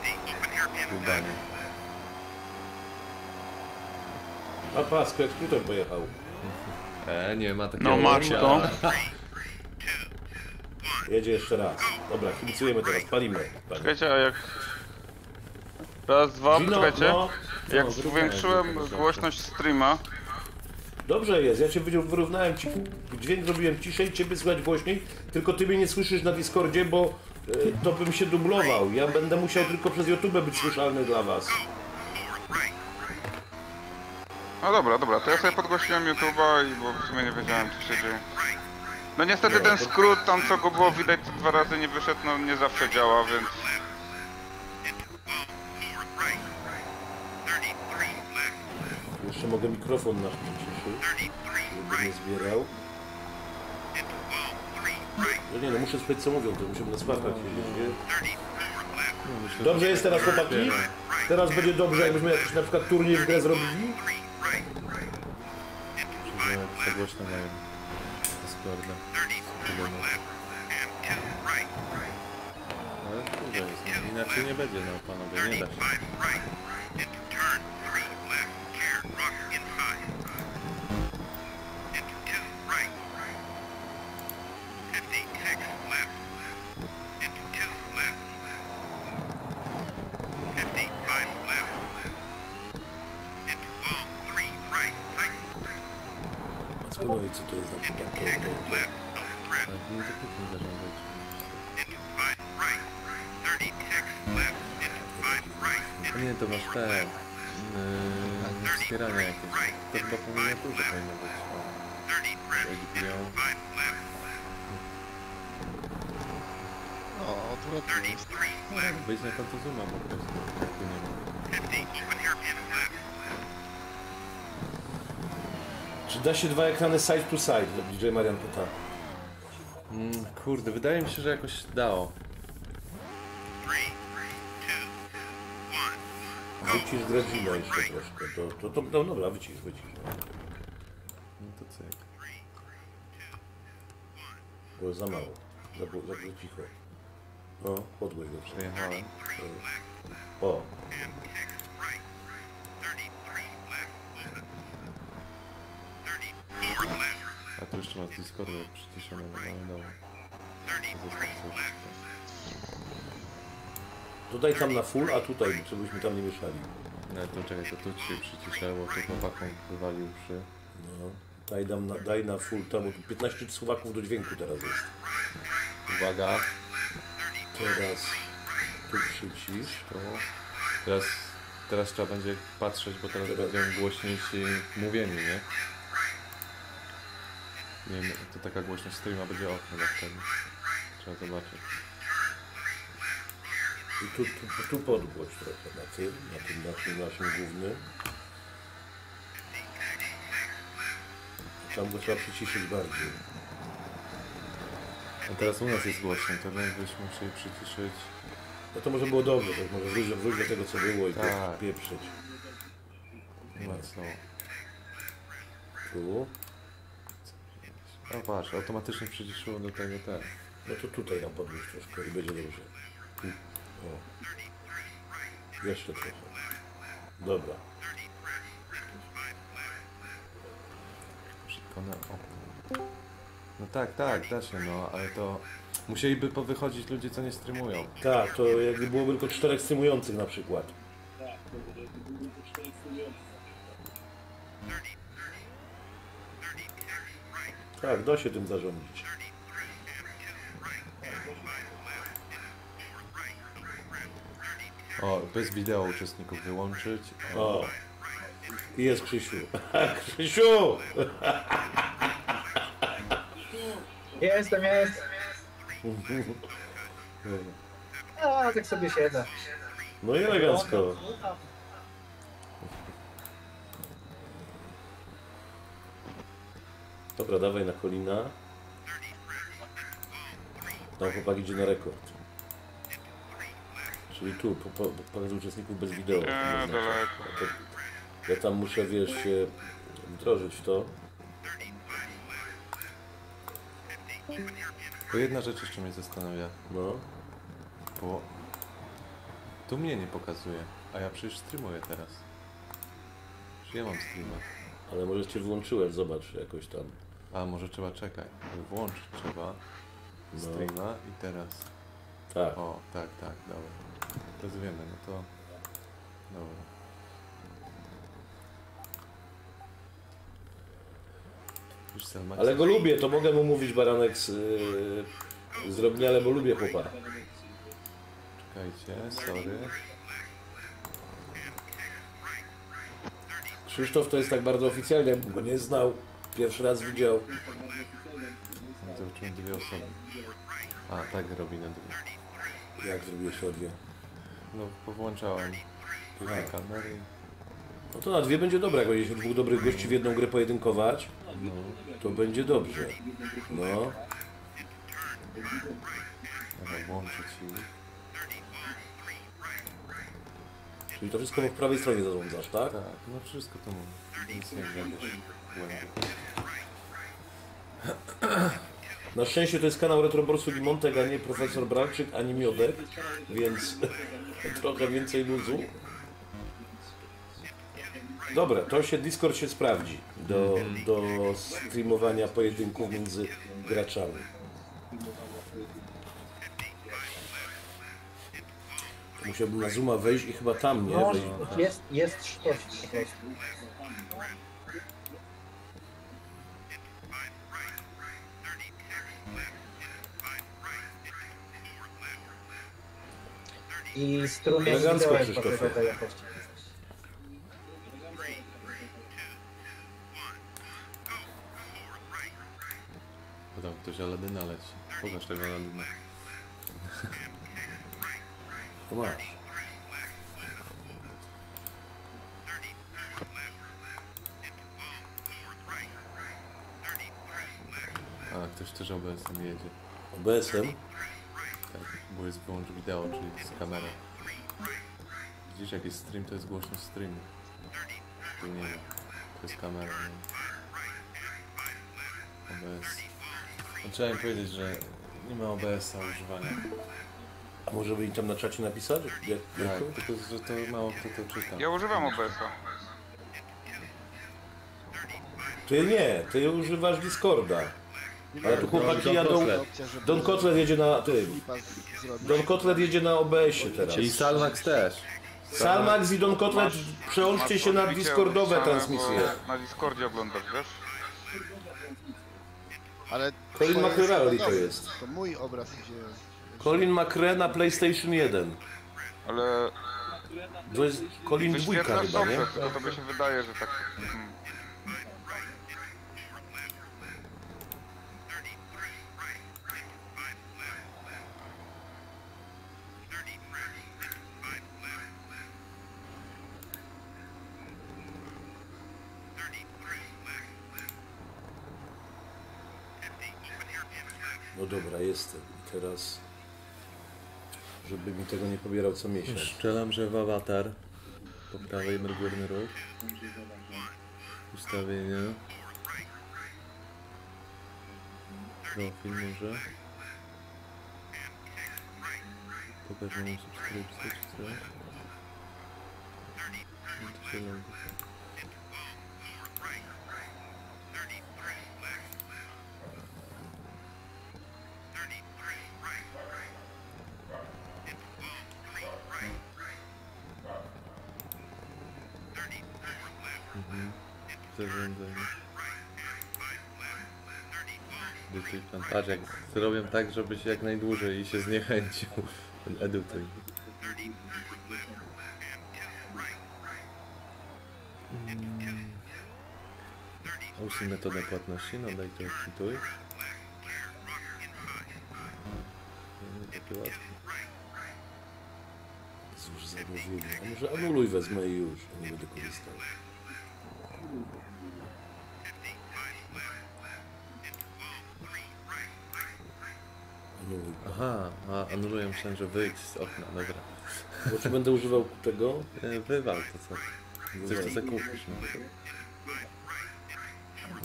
udanie. A pasku, jak skuter pojechał. Nie ma takiego... No Maćko. Jedzie jeszcze raz. Dobra, kibicujemy teraz, palimy. Czekajcie, a jak... Raz, dwa, czekajcie. Jak zwiększyłem głośność streama... Dobrze jest, ja cię wyrównałem, dźwięk zrobiłem ciszej, ciebie słychać głośniej, tylko ty mnie nie słyszysz na Discordzie, bo to bym się dublował. Ja będę musiał tylko przez YouTube być słyszalny dla was. No dobra, to ja sobie podgłosiłem YouTube'a, bo w sumie nie wiedziałem, co się dzieje. No niestety ten skrót tam, co go było widać, co dwa razy nie wyszedł, no nie zawsze działa, więc... Jeszcze mogę mikrofon nasz przyciszyć, żeby nie zbierał. No nie, no muszę spytać, co mówią, to musimy na słuchawkach siedzieć, nie? Dobrze jest teraz, chłopaki? Teraz będzie dobrze, jakbyśmy jakiś na przykład turniej w grę zrobili? To głośno mają Discorda. Ale kurde jest, inaczej nie będzie, no panowie, nie da się. Być na końcu Zooma po prostu, jak tu nie ma. Czy da się dwa ekrany side to side? DJ Marian pyta. Kurde, wydaje mi się, że jakoś dało. Wycisz Grazina jeszcze troszkę, to dobra, wycisz. No to cyk. Było za mało, za cicho. No, podłój go przejechałem. O! A tu jeszcze masz Discorda przyciszone, no dobra. Tutaj tam na full, a tutaj, żebyśmy tam nie mieszali. No to czekaj, to tu się przyciszało, to chłopakom wywalił przy... No, daj na full tam, bo tu 15 słowaków do dźwięku teraz jest. Uwaga. Teraz tu przycisz, to... Teraz trzeba będzie patrzeć, bo teraz będziemy głośniejsi mówieni, nie? Nie wiem, to taka głośność streama będzie okno na wtedy. Trzeba zobaczyć. I tu podgłoś trochę na tym naszym głównym. Tam go trzeba przyciszyć bardziej. A teraz u nas jest głośno, to byśmy musieli przyciszyć. No to może było dobrze, tak może wróć do tego co było i tak pieprzyć. Mocno. Tu. No patrz, automatycznie przyciszyło do tego ten. No to tutaj nam podnieść troszkę i będzie dobrze. O. Jeszcze trochę. Dobra. Szybko na okno. No tak, da się no, ale to... Musieliby powychodzić ludzie, co nie streamują. Tak, to jakby było tylko 4 streamujących na przykład. Tak, to jakby było tylko 4 streamujących. Tak, da się tym zarządzić. O, bez wideo uczestników wyłączyć. O. I jest Krzysiu. Krzysiu! Jestem. A, tak sobie siedzę. No i elegancko. Dobra, dawaj na Colina. Tam chłopak idzie na rekord. Czyli tu, pokażę uczestników bez wideo. Ja tam muszę, wiesz, się wdrożyć w to. Bo jedna rzecz jeszcze mnie zastanawia. No. Bo... Tu mnie nie pokazuje, a ja przecież streamuję teraz. Przecież ja mam streama. Ale może cię wyłączyłem, zobacz jakoś tam. A może trzeba czekać. Włączyć trzeba streama no. I teraz. Tak. O, tak, dobra. Rozumiemy, no to... Dobra. Ale go lubię, to mogę mu mówić Baranek z Robniale, bo lubię chłopa. Czekajcie, sorry. Krzysztof to jest tak bardzo oficjalnie, bo go nie znał. Pierwszy raz widział. Zobaczymy dwie osoby. A, tak robi na dwie. Jak zrobiłeś o dwie? No, powłączałem tutaj kamery. No to na dwie będzie dobra, jak będziemy dwóch dobrych gości w jedną grę pojedynkować, no. To będzie dobrze. No. Włączyć i... Czyli to wszystko w prawej stronie zarządzasz, tak? Tak, no wszystko to mówię. Nic nie będziesz. Na szczęście to jest kanał Retro Borsuk i Montek, a nie Profesor Bramczyk, ani Miodek, więc trochę więcej luzu. Dobra, to się Discord się sprawdzi do streamowania pojedynków między graczami. Musiałbym na Zooma wejść i chyba tam nie wejść. Jest sztos. I strumień wideo jest potrzebna jakości. Tam ktoś Aladyna leci. Pokaż tego Aladyna. To masz. A, ktoś też OBS-em jedzie. OBS-em? Tak, bo jest wyłącz wideo, czyli z kamerą. Widzisz, jak jest stream, to jest głośność streamu. Tu nie ma. To jest kamera. OBS. Trzeba im powiedzieć, że nie ma OBS-a używania. A może by im tam na czacie napisać? Tak, tylko że to mało kto to czyta. Ja używam OBS-a. Ty nie, ty używasz Discorda. Ale tu chłopaki jadą... Don Kotlet jedzie na tym. Don Kotlet jedzie na OBS-ie teraz. I Salmax też. Salmax i Don Kotlet, przełączcie się na Discordowe transmisje. Na Discordzie oglądasz, wiesz? Ale... Colin McRae to jest. To mój obraz idzie... Colin McRae na PlayStation 1. Ale... To jest Colin 2 chyba, nie? To mi się wydaje, że tak... No dobra, jestem. I teraz... Żeby mi tego nie pobierał co miesiąc. Szczelam, że w awatar. Po prawej górny róg. Ustawienia. Profil może. Pokażę mu subskrypcję czy coś. Patrz, jak zrobię tak, żeby się jak najdłużej i się zniechęcił. Edutuj. Usuń metodę płatności, no daj to odczytuj. Cóż za możliwe. A może anuluj wezmę i już, nie będę korzystał. Aha, anuluję, myślałem, że wyjdź z okna, dobra. Bo czy będę używał tego? Wywal to co? Coś co zakupisz. No.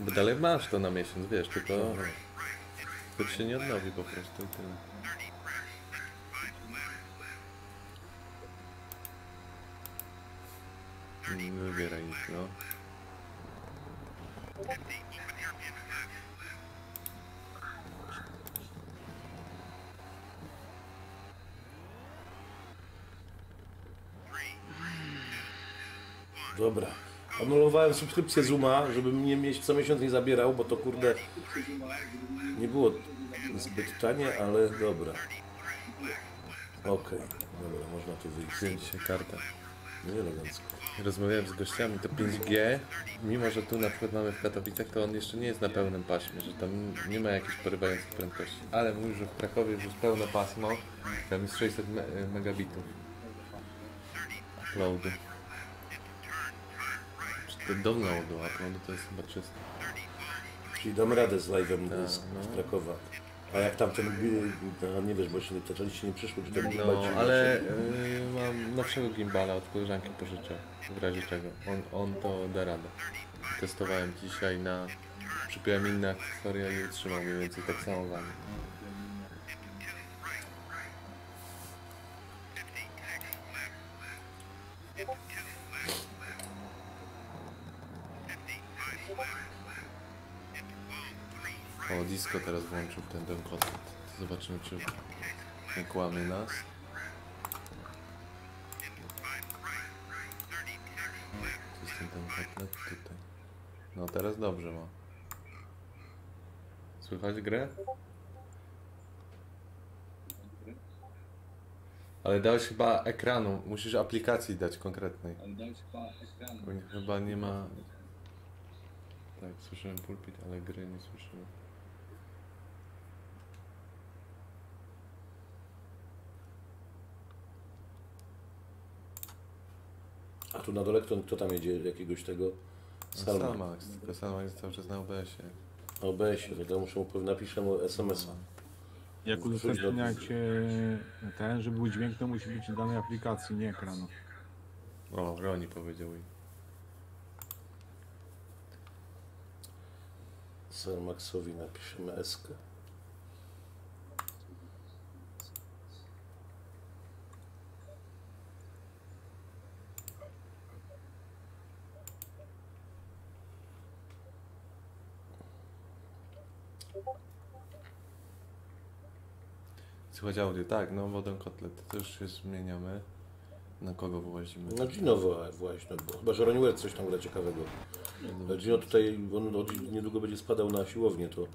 Bo dalej masz to na miesiąc, wiesz, tylko się nie odnowi po prostu. Nie wybieraj nic, no. Dobra, anulowałem subskrypcję Zooma, żeby mnie co miesiąc nie zabierał, bo to kurde nie było zbyt tanie, ale dobra. Okej, dobra, można tu wyjść. Zdjęć się kartę. Nie elegancko. Rozmawiałem z gościami, to 5G, mimo że tu na przykład mamy w Katowicach, to on jeszcze nie jest na pełnym paśmie, że tam nie ma jakichś porywających prędkości. Ale mówi, że w Krakowie już jest pełne pasmo, tam jest 600 megabitów. Uploady. Dolna ładowarka, to jest chyba czysto. Czyli dam radę z live'em z Krakowa. A jak tam ten nie wiesz, bo się nie przyszło, czy tam gimbal. No, ale mam nowszego gimbala od koleżanki pożyczę, w razie czego. On to da radę. Testowałem dzisiaj na... Przypiłem inne akcesoria i utrzymał mniej więcej tak samo wami. O, disco teraz włączył ten Don Kotlet. Zobaczymy, czy nie kłamie nas. Co jest ten Don Kotlet tutaj? No teraz dobrze ma. Słychać grę? Ale dałeś chyba ekranu. Musisz aplikacji dać konkretnej. Ale dałeś chyba ekranu. Chyba nie ma... Tak, słyszałem pulpit, ale gry nie słyszałem. A tu na dole kto tam jedzie? Jakiegoś tego... Salmax, tylko Salmax jest cały czas na OBS-ie. Na OBS-ie, to muszę mu napiszę mu SMS-a. Jak udostępniacie ten, żeby był dźwięk, to musi być w danej aplikacji, nie ekranu. O, Ronnie powiedział mi. Salmaxowi napiszemy S-kę. Słychać audio, tak, no bo Don Kotlet, to już się zmieniamy. Na kogo włazimy? Na Gino właśnie, bo chyba że Ronnie Wertz coś tam gra ciekawego. Gino tutaj, on niedługo będzie spadał na siłownię, to...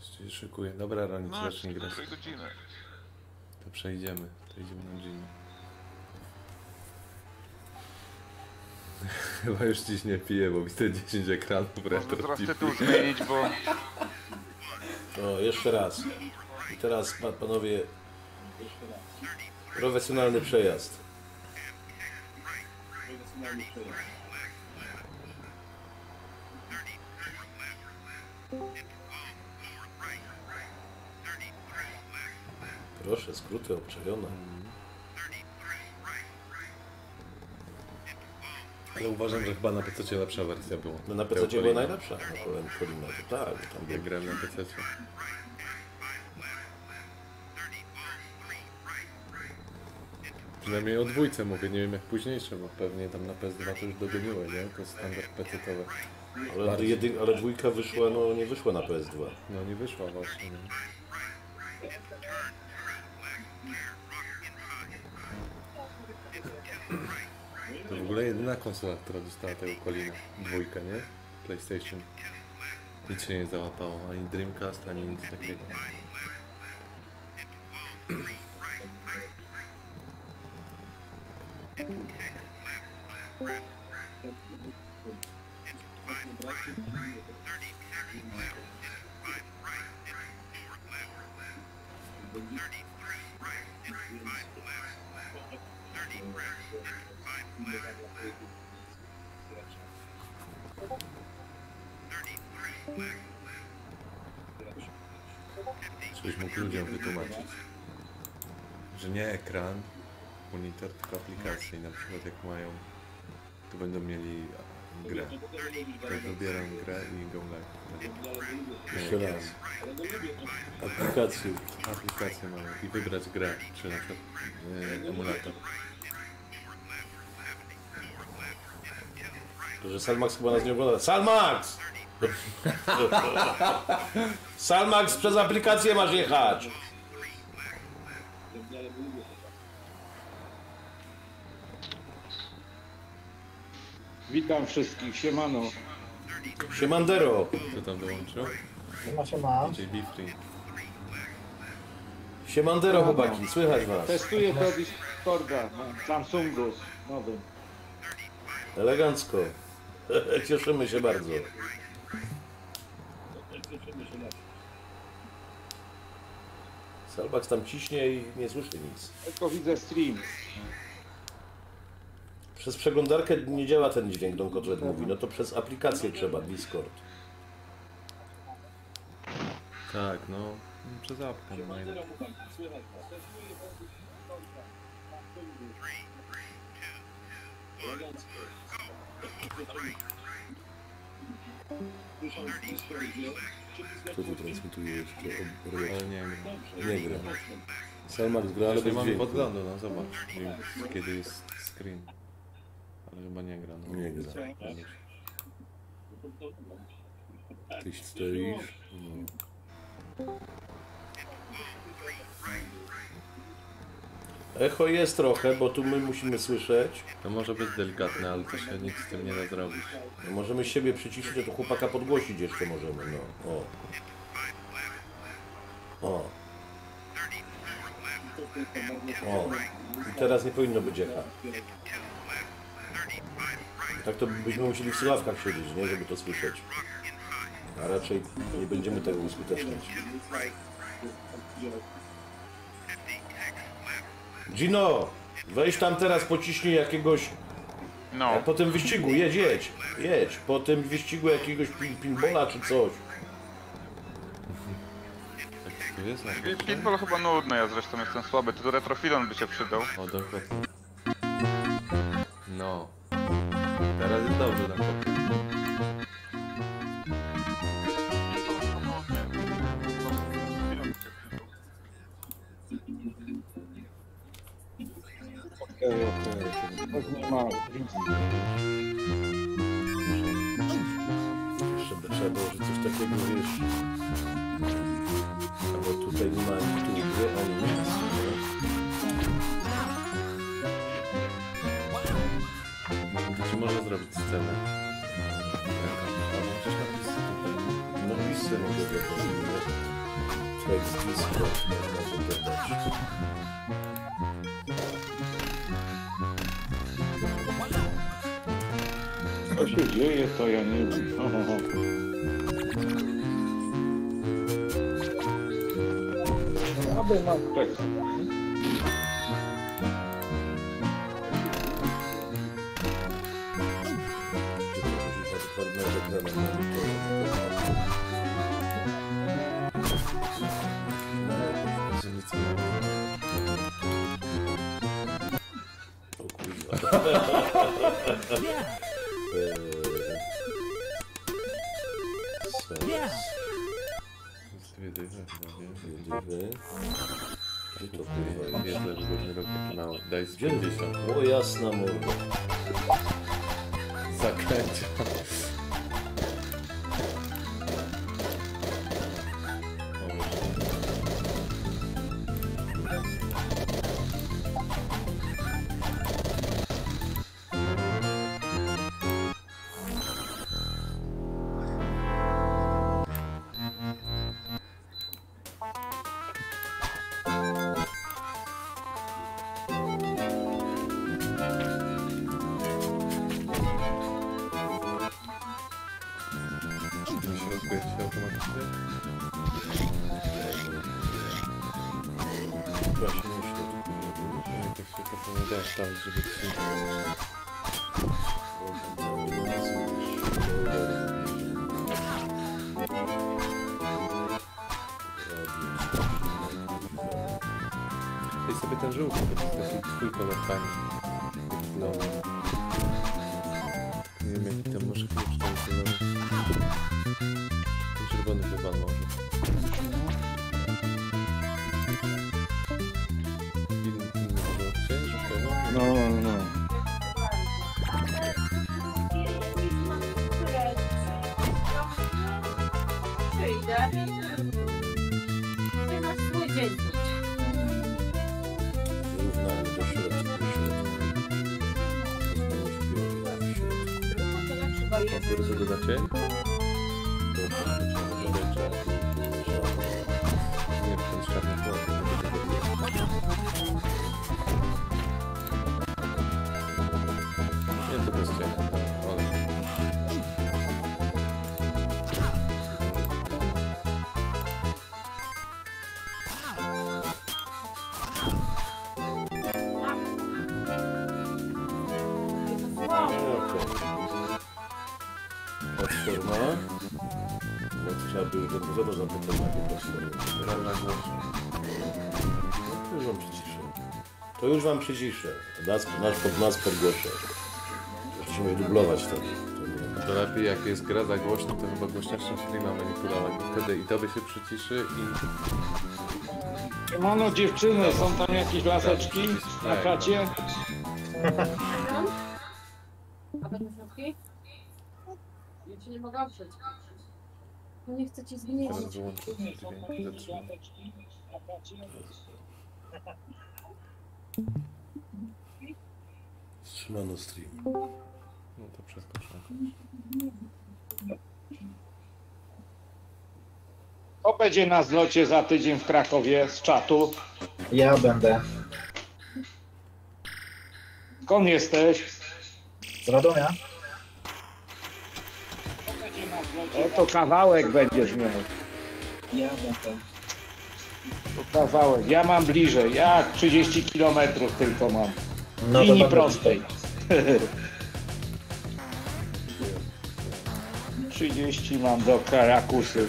Coś się szykuje. Dobra, Ronnie, to zacznie grać. To przejdziemy, na Gino. Chyba już dziś nie piję, bo widzę 10 ekranów retro. Może trochę tu zmienić, bo... O, jeszcze raz. I teraz, panowie... Profesjonalny przejazd. Proszę, skróty obczajone. Ale uważam, że chyba na PC lepsza wersja była. No na PC była najlepsza. No, tak, tam ja grałem na PC. Przynajmniej o dwójce mówię, nie wiem jak późniejsze, bo pewnie tam na PS2 to już dogoniły, nie? To jest standard PC-towy. Ale dwójka wyszła, no nie wyszła na PS2. No nie wyszła właśnie. Nie? To w ogóle jedyna konsola, która dostała tego Colina. Dwójka, nie? PlayStation. Nic się nie załapało, ani Dreamcast, ani nic takiego. Coś mógł ludziom wytłumaczyć, że nie ekran, monitor, tylko aplikacje i na przykład jak mają, to będą mieli grę. Tak wybieram grę i go Jeszcze raz. Aplikacje. Aplikacje mają i wybrać grę, czy na przykład emulator. To, że Salmax chyba nas nie ogląda. Salmax! Salmax, przez aplikację masz jechać! Witam wszystkich, siemano. Siemandero. Kto tam dołączył? Siema. Siemandero, chłopaki, słychać was. Testuję to Discorda, Samsungu nowym. Elegancko. Cieszymy się bardzo. Salbax tam ciśnie i nie słyszy nic. Tylko widzę stream. Przez przeglądarkę nie działa ten dźwięk, Don Kotlet mówi. No to przez aplikację trzeba, Discord. Tak, no. Przez apkę. Kto tu transmituje jeszcze? Ale nie gra. Nie gra. Salmax gra, ale mamy podglądu, no zobacz. Kiedy jest screen. Ale chyba nie gra. No. Nie gra. Ty stoisz? No. Echo jest trochę, bo tu my musimy słyszeć. To może być delikatne, ale to się nic z tym nie da zrobić. No możemy siebie przyciszyć, a to chłopaka podgłosić jeszcze możemy. No. O. O. I teraz nie powinno być echa. Tak to byśmy musieli w słuchawkach siedzieć, nie? Żeby to słyszeć. A raczej nie będziemy tego uskuteczniać. Gino! Weź tam teraz, pociśnij jakiegoś... No. Po tym wyścigu, jedź. Jedź, po tym wyścigu jakiegoś pinbola czy coś. Pinball chyba nudny, ja zresztą jestem słaby. To retrofilon by się przydał. O, dokładnie. No. Teraz jest dobrze, tak. Jeszcze tak jak mówisz. Albo tutaj nie ma tytułu gry, ale nic. Czy można zrobić scenę? No i scenę mogę wykonać. Tekst Discord można dodać. Co się dzieje, to ja nie wiem. Aby mam tekst. Daj z 90. O jasna morda. Zakręcia. To już wam przyciszę. Nas podgłoszę. Musimy dublować to. To lepiej jak jest gra za głośno, to chyba głośnością streama manipulować. Wtedy i tobie się przyciszy i... Mano dziewczyny, są tam jakieś laseczki na chacie? A będą słuchki? Ja cię nie mogę oprzeć. Nie chcę cię zmienić. Wstrzymano stream. No to przeskoczę. Kto będzie na zlocie za tydzień w Krakowie z czatu? Ja będę. Skąd jesteś? Z Radomia. Oto kawałek będziesz miał. Ja będę. To kawałek. Ja mam bliżej. Ja 30 km tylko mam. No linii prostej. 30 mam do Karakusy.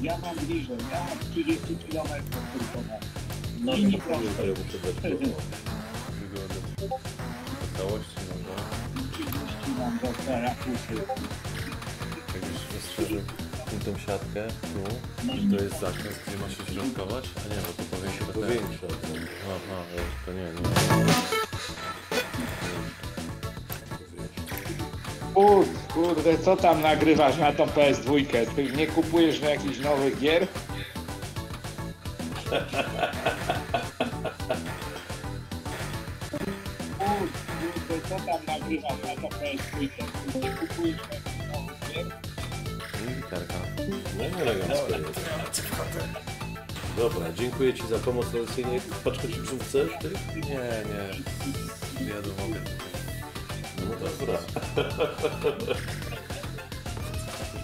Ja mam bliżej. Ja 30 km tylko mam. No linii prostej. Do 30 mam do Karakusy. Rozszerzył tą siatkę, tu, to jest zakres, gdzie ma się środkować, a nie, bo to powiem się do większe. Aha, to nie. Kurde, co tam nagrywasz na tą PS2? Ty nie kupujesz na jakichś nowych gier? Kurde, co tam nagrywasz na tą PS2? Ty nie kupujesz na jakichś nowych gier? Dobra, dziękuję ci za pomoc tradycyjnie. Paczkę ci chcesz? Nie. Ja to mogę. No dobra.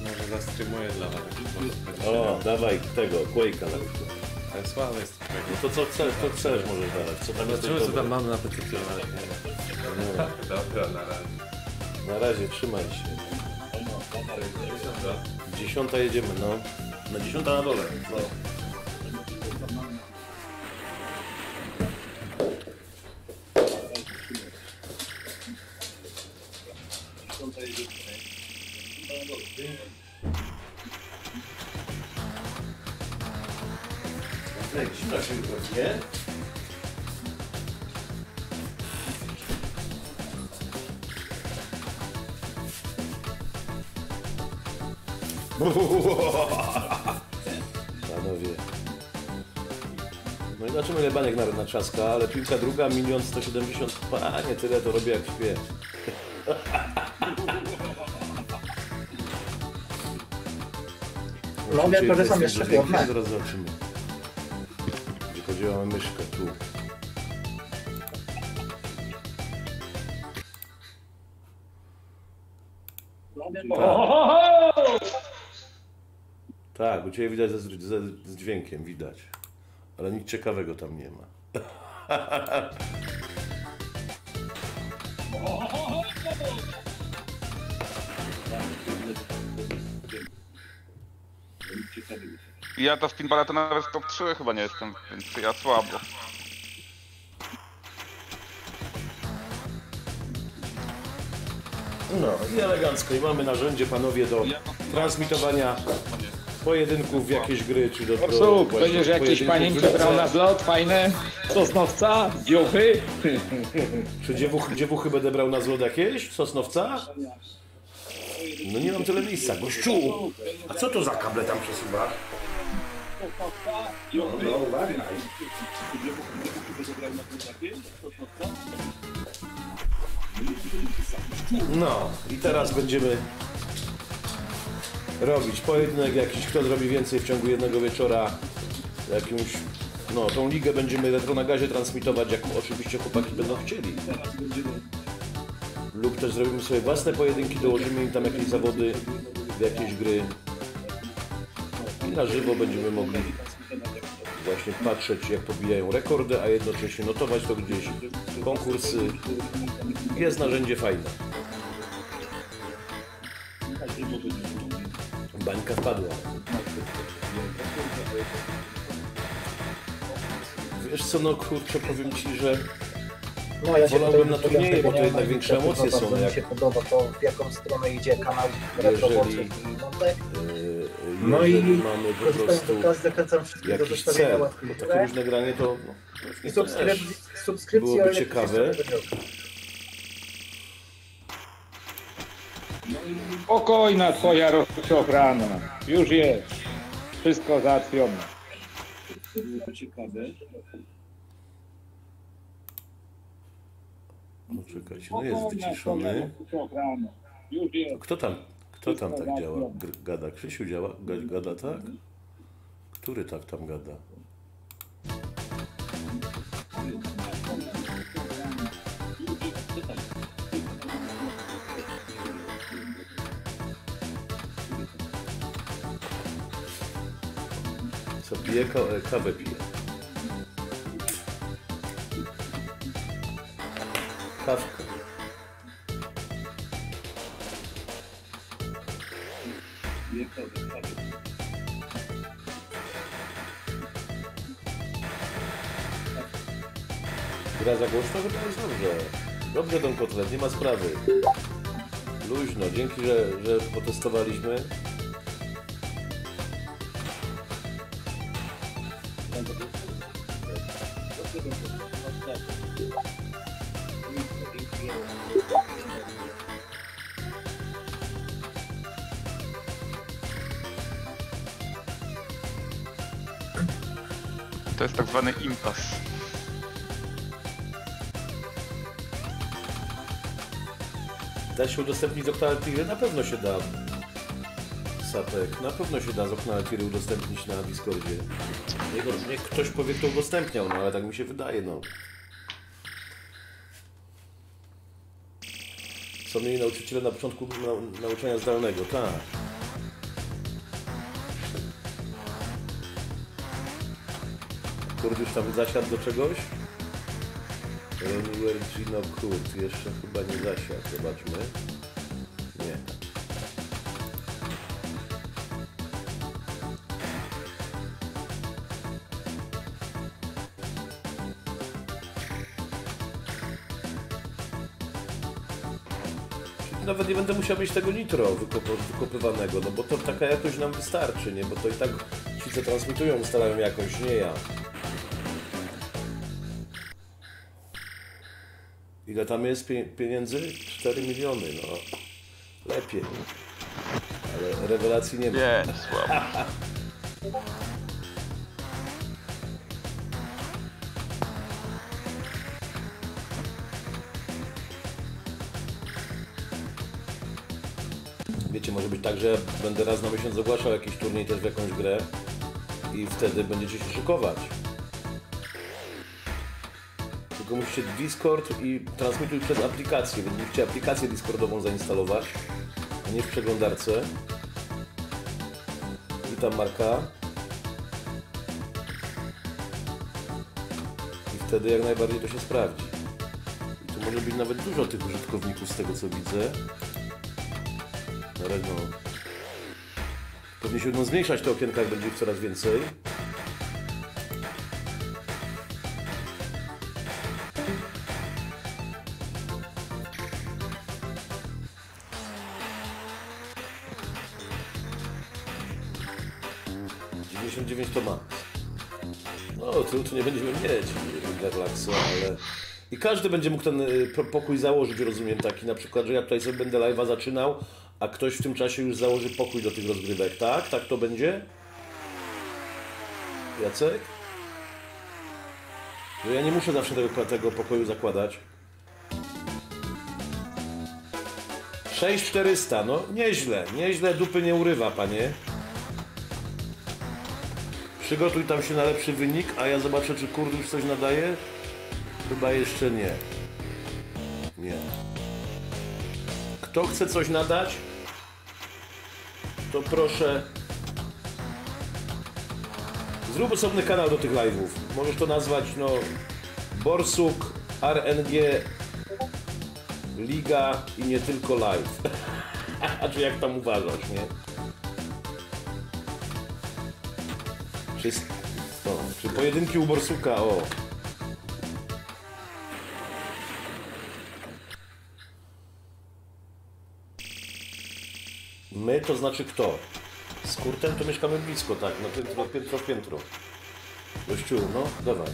Może zastrymuję dla was. O, dawaj tego, Quake'a na rynku. Ale słabe jest. No to co chcesz, możesz dawać. Co tam zobaczymy, co tam mamy na petycję. Dobra, na razie. Na razie, trzymaj się. 10 jedziemy, no. Na 10 na dole. No. Zimno się wygodnie. Panowie. No i znaczy lebanek nawet na czaska, ale piłka druga, 1170. Panie, tyle to robię jak śpię. Robię to, że sam jeszcze piękne. Zaraz zobaczymy. Wychodziła myszkę tu. Tak, u ciebie widać z dźwiękiem, widać. Ale nic ciekawego tam nie ma. Ja to w pinballa to nawet top 3 chyba nie jestem, więc ja słabo. No i elegancko. I mamy narzędzie, panowie, do transmitowania pojedynków w jakieś gry, czy do... Borsuk, będziesz jakieś panienki brał na zlot, fajne, sosnowca, dziuchy. Czy dziewuchy będę brał na zlot jakieś? Sosnowca? No nie mam tyle miejsca, gościu! A co to za kable tam przesuwa? No, no i teraz będziemy robić pojedynek jakiś, kto zrobi więcej w ciągu jednego wieczora jakimś... No, tą ligę będziemy Retro na Gazie transmitować, jak oczywiście chłopaki będą chcieli. Lub też zrobimy sobie własne pojedynki, dołożymy im tam jakieś zawody, jakieś gry i na żywo będziemy mogli właśnie patrzeć, jak pobijają rekordy, a jednocześnie notować to gdzieś. Konkursy, jest narzędzie fajne. Bańka wpadła. Wiesz co, no kurczę, powiem ci, że... No, ja się wolałbym na turnieje, bo to jednak większe emocje są. Mi się podoba to, w jaką stronę idzie kanał Retro Boczek i Montek. No i mamy po prostu jakiś cel, bo takie różne granie to... No, i subskrypcja, byłoby ciekawe. Spokojna twoja rozcofrana. Już jest. Wszystko załatwione. Byłoby ciekawe. Poczekajcie, no jest wyciszony. Kto tam tak działa? Gada? Krzysiu działa? Gada tak? Który tak tam gada? Co pije? Kawę pije. Kawka. Gra za głośno, że to jest dobrze. Dobrze, Don Kotlet, nie ma sprawy. Luźno, dzięki, że potestowaliśmy. to jest tak zwany impas. Da się udostępnić z okna Altiry? Na pewno się da. Sapek, na pewno się da z okna Altiry udostępnić na Discordzie. Niech ktoś powie, kto udostępniał, no ale tak mi się wydaje, no. Co mieli nauczyciele na początku nauczania zdalnego, tak. Kurt już tam zasiadł do czegoś? Ronnie Wertz, Gino, Kurt jeszcze chyba nie zasiadł, zobaczmy. Nie. Nawet nie będę musiał mieć tego nitro wykopywanego, no bo to taka jakość nam wystarczy, nie? Bo to i tak ci, co transmitują, ustalają jakość, nie ja. Ile tam jest pieniędzy? 4 miliony, no. Lepiej. Ale rewelacji nie ma. Nie, słabo. Wiecie, może być tak, że będę raz na miesiąc ogłaszał jakiś turniej też w jakąś grę i wtedy będziecie się szykować. Tylko musicie Discord i transmituj przez aplikację, więc musicie aplikację Discordową zainstalować, a nie w przeglądarce. Witam Marka. I wtedy jak najbardziej to się sprawdzi. I tu może być nawet dużo tych użytkowników z tego co widzę. No. Pewnie się będą zmniejszać te okienka, jak będzie ich coraz więcej. $99 to ma. No, tylu tu nie będziemy mieć dla relaksu, ale... I każdy będzie mógł ten pokój założyć, rozumiem, taki na przykład, że ja tutaj sobie będę live'a zaczynał, a ktoś w tym czasie już założy pokój do tych rozgrywek, tak? Tak to będzie? Jacek? No ja nie muszę zawsze tego pokoju zakładać. 6400, no nieźle, nieźle, dupy nie urywa, panie. Przygotuj tam się na lepszy wynik, a ja zobaczę, czy kurde już coś nadaje. Chyba jeszcze nie. Nie. Kto chce coś nadać, to proszę zrób osobny kanał do tych live'ów. Możesz to nazwać, no, Borsuk, RNG, Liga i nie tylko live. A czy jak tam uważasz, nie? Czy pojedynki u Borsuka, o. My, to znaczy kto? Z Kurtem to mieszkamy blisko, tak? No piętro. Gościu, no, dawaj.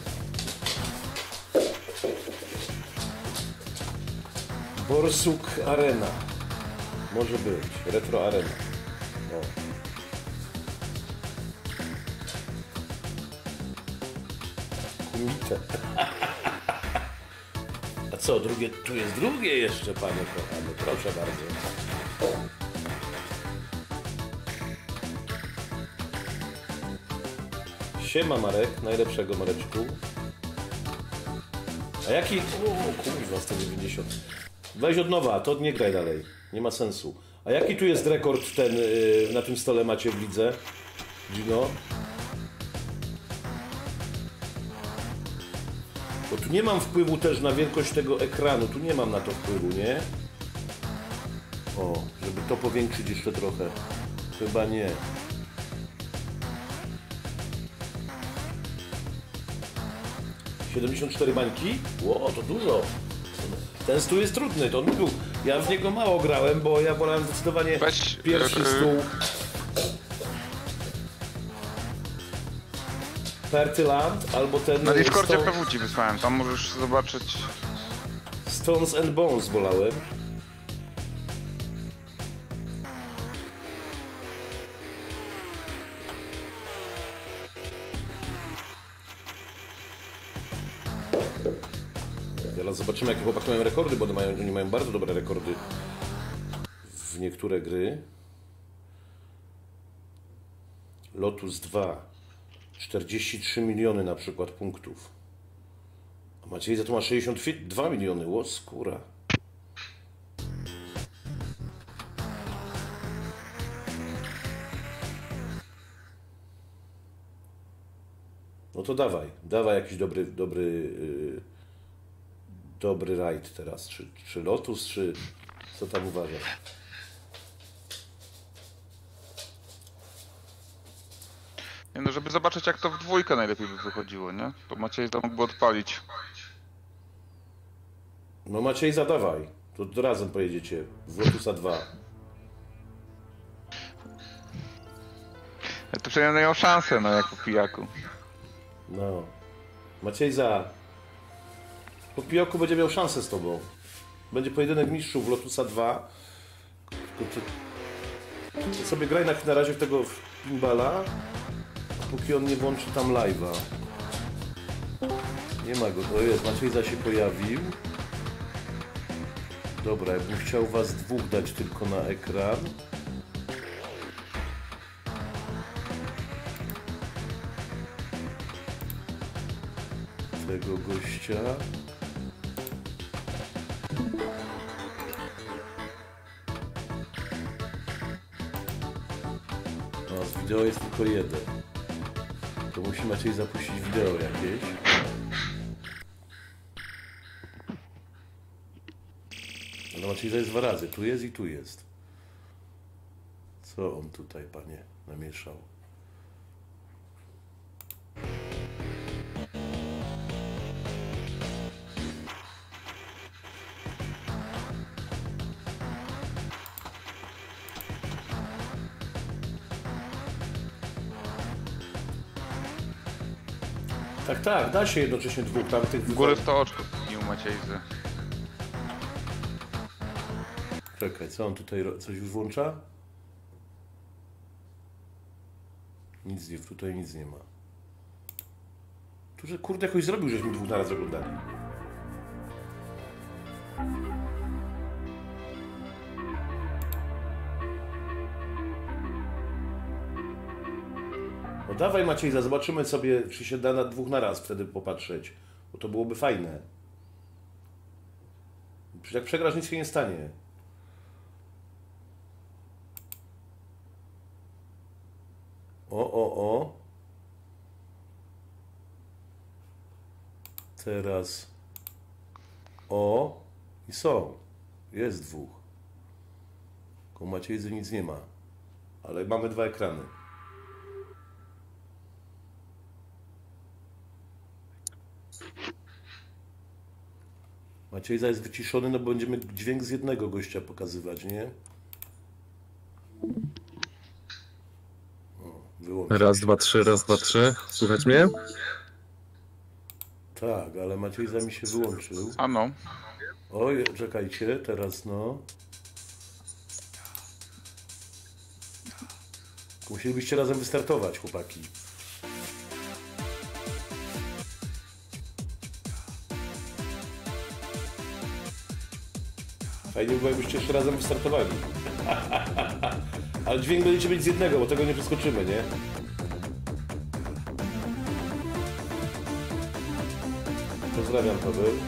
Borsuk Arena. Może być. Retro Arena. O. Kumite. A co, drugie? Tu jest drugie jeszcze, panie kochany. Proszę bardzo. Siema Marek, najlepszego Mareczku. A jaki... O kurwa, 190. Weź od nowa, to nie graj dalej. Nie ma sensu. A jaki tu jest rekord ten, na tym stole macie w lidze? Gino? Bo tu nie mam wpływu też na wielkość tego ekranu. Tu nie mam na to wpływu, nie? O, żeby to powiększyć jeszcze trochę. Chyba nie. $74 bańki? Ło, to dużo. Ten stół jest trudny, to on był. Ja w niego mało grałem, bo ja wolałem zdecydowanie pierwszy stół. Pertyland albo ten... Na Discordzie PW ci wysłałem, tam możesz zobaczyć. Stones and Bones wolałem. Teraz zobaczymy, jakie chłopaki mają rekordy, bo oni mają bardzo dobre rekordy w niektóre gry. Lotus 2. 43 miliony na przykład punktów. A Maciej za to ma 62 miliony. Ło, skóra. No to dawaj, jakiś dobry rajd teraz, czy Lotus, czy co tam uważasz? Nie no, żeby zobaczyć, jak to w dwójkę najlepiej by wychodziło, nie? Bo Maciej to mógłby odpalić. No Maciej, zadawaj, to razem pojedziecie w Lotusa 2. Ja to przynajmniej miał szansę, no, jak po pijaku. No, Maciej po pijoku będzie miał szansę z tobą. Będzie pojedynek mistrzów Lotusa 2. Ty sobie graj na razie w tego pinballa, póki on nie włączy tam live'a. Nie ma go, to jest, Maciej się pojawił. Dobra, ja bym chciał was dwóch dać tylko na ekran. Tego gościa. No, z wideo jest tylko jeden. To musi Maciej zapuścić wideo jakieś. No Maciej jest dwa razy. Tu jest i tu jest. Co on tutaj, panie, namieszał? Tak, tak, da się jednocześnie dwóch tamtych... Góry w to oczko, nie u Maciejzy. Czekaj, co on tutaj... coś już włącza? Nic nie, tutaj nic nie ma. Tu, że kurde, jakoś zrobił, żeśmy dwóch naraz oglądali. Dawaj Maciejza, zobaczymy sobie, czy się da na dwóch na raz wtedy popatrzeć, bo to byłoby fajne. Przecież jak przegrasz, nic się nie stanie. O. Teraz o i są. Jest dwóch. Tylko Maciejzy nic nie ma, ale mamy dwa ekrany. Maciej jest wyciszony, no bo będziemy dźwięk z jednego gościa pokazywać, nie? O, raz, dwa, trzy, raz, dwa, trzy. Słychać mnie? Tak, ale Maciej mi się wyłączył. A no. Oj, czekajcie, teraz no. Musielibyście razem wystartować, chłopaki. Fajnie by było, jakbyście jeszcze razem wystartowali. Ale dźwięk będziecie mieć z jednego, bo tego nie przeskoczymy, nie? Pozdrawiam, Paweł.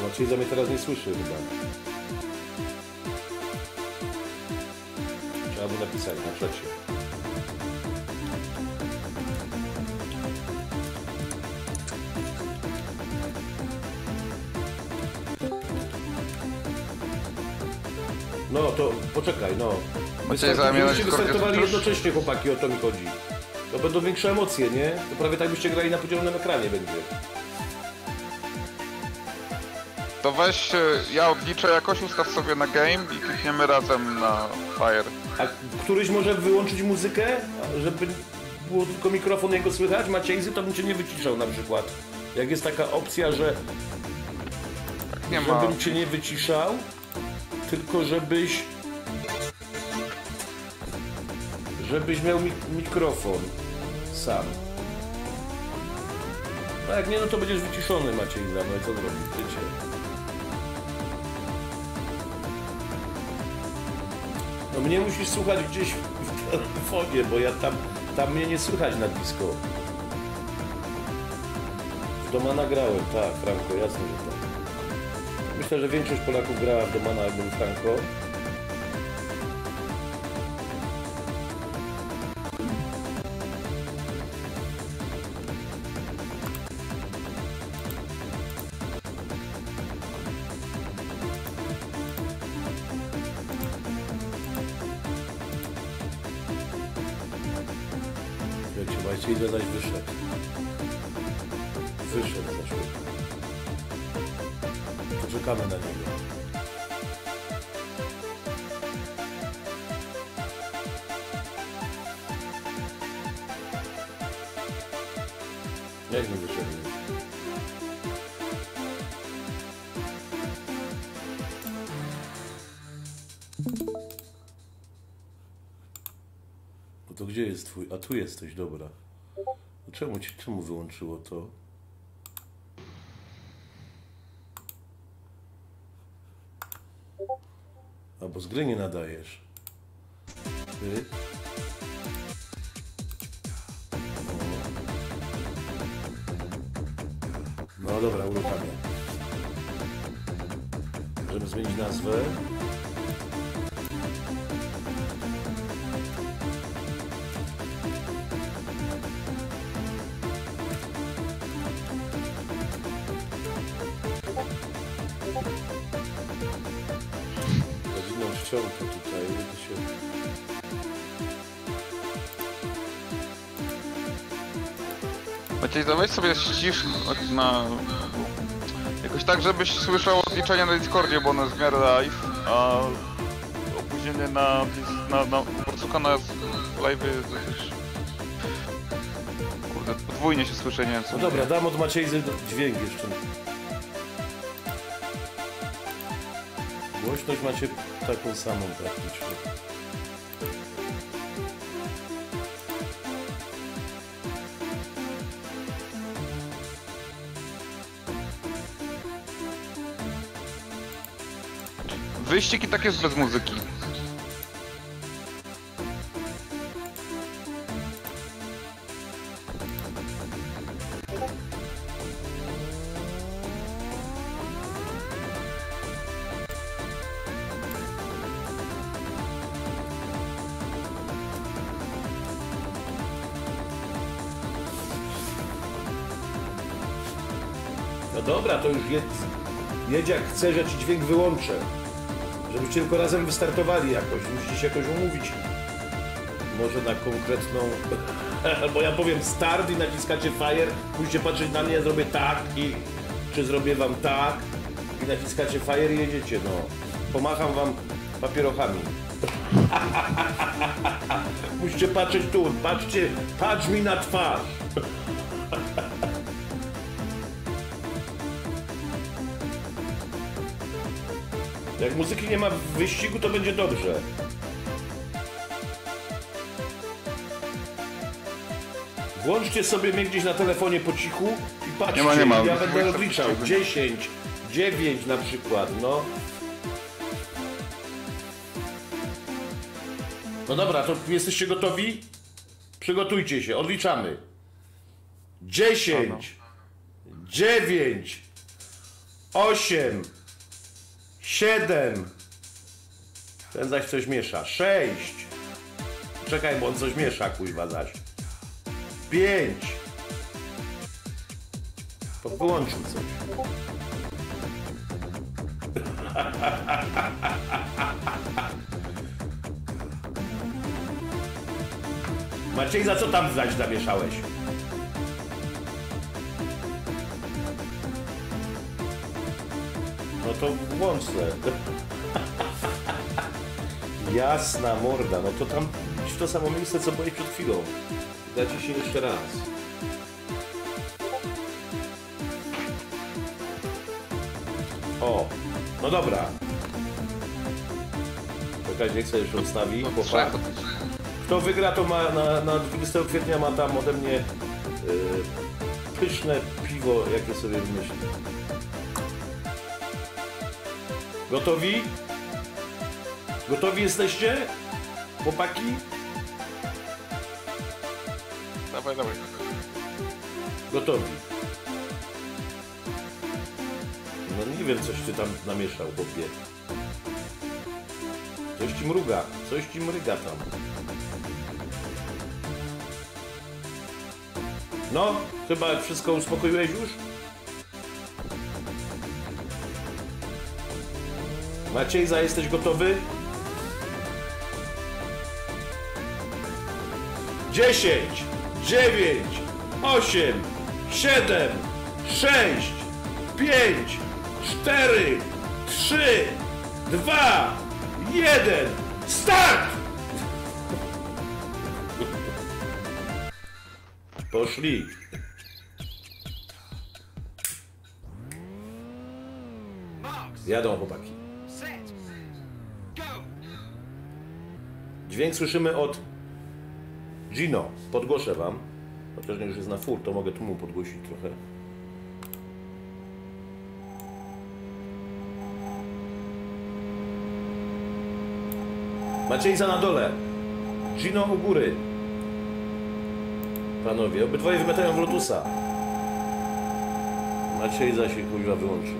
No. Maciej za mnie teraz nie słyszy chyba. Albo napisać na czacie. No to poczekaj, no. Gdybyście wystartowali jednocześnie, chłopaki, o to mi chodzi. To będą większe emocje, nie? To prawie tak byście grali na podzielonym ekranie będzie. To weź, ja odliczę jakoś, ustaw sobie na game i klikniemy razem na fire. A któryś może wyłączyć muzykę, żeby było tylko mikrofon jego słychać? Maciejzy, to bym cię nie wyciszał na przykład. Jak jest taka opcja, że... Tak nie ma. Żebym cię nie wyciszał, tylko żebyś miał mikrofon sam. A jak nie, no to będziesz wyciszony, Maciej, no i co zrobić, wiecie. No mnie musisz słuchać gdzieś w telefonie, bo ja tam mnie nie słychać na blisko. W Domana nagrałem, tak, Franco, jasne, że tak. Myślę, że większość Polaków grała w Domana albo w Franco. Idę zaś wyszedł. Wyszedł. Poczekamy na niego. Jak mi wyszedł? No to gdzie jest twój? A tu jesteś, dobra. Czemu wyłączyło to? A bo z gry nie nadajesz. Ty? No dobra, uruchamiam. Możemy zmienić nazwę. Weź sobie ścisz na... jakoś tak, żebyś słyszał odliczenia na Discordzie, bo ono jest w miarę live, a opóźnienie na Borsuka na live jest dosyć... Kurde, podwójnie się słyszy, nie wiem co. No dobra, dam od Maciej dźwięk jeszcze. Głośność macie taką samą praktycznie. Wyścig i tak jest bez muzyki. No dobra, to już jedź jak chcesz, ja ci dźwięk wyłączę. Żebyście tylko razem wystartowali jakoś, musicie się jakoś umówić. Może na konkretną... Bo ja powiem start i naciskacie fire, musicie patrzeć na mnie, ja zrobię tak i... Czy zrobię wam tak i naciskacie fire i jedziecie, no. Pomacham wam papierochami. Musicie patrzeć tu, patrz mi na twarz. Jak muzyki nie ma w wyścigu, to będzie dobrze. Włączcie sobie mnie gdzieś na telefonie po cichu i patrzcie, nie ma. Ja będę odliczał 10, 9 na przykład, no. No dobra, to jesteście gotowi? Przygotujcie się, odliczamy. 10, 9, 8, 7. Ten zaś coś miesza. 6. Czekaj, bo on coś miesza, kuźwa zaś. 5. To wyłączył coś. Maciej, za co tam zaś zamieszałeś? No to włącz se. Jasna morda, no to tam w to samo miejsce, co byłeś przed chwilą. Dacie się jeszcze raz. O, no dobra. pokazać, niech sobie już ustawi. Kto wygra, to ma na 20 kwietnia ma tam ode mnie pyszne piwo, jakie sobie wymyśli. Gotowi? Gotowi jesteście? Chłopaki? Dawaj, dawaj, dawaj. Gotowi. No nie wiem, coś ty tam namieszał, chłopie. Coś ci mruga, coś ci mryga tam. No, chyba wszystko uspokoiłeś już? Maciej, jesteś gotowy? 10, 9, 8, 7, 6, 5, 4, 3, 2, 1, start! Poszli. Jadą chłopaki. Dźwięk słyszymy od Gino. Podgłoszę wam. Chociaż nie już jest na fur, to mogę tu mu podgłosić trochę. Maciejza na dole. Gino u góry. Panowie, obydwoje wymetają w Lotusa. Maciejza się kurwa wyłączył.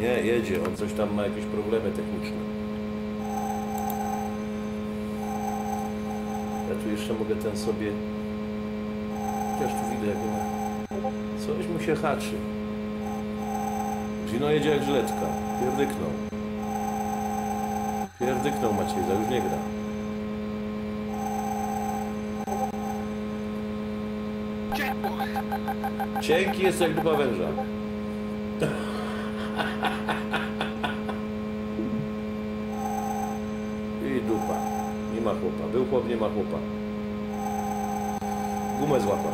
Nie, jedzie, on coś tam ma jakieś problemy techniczne. Ja tu jeszcze mogę ten sobie... Chociaż tu widzę, jak ma... Coś mu się haczy. Gino jedzie jak żyletka. Pierdyknął. Pierdyknął Maciejza, już nie gra. Cienki jest jak dupa węża. I dupa. Nie ma chłopa. Był chłop, nie ma chłopa. Gumę złapał.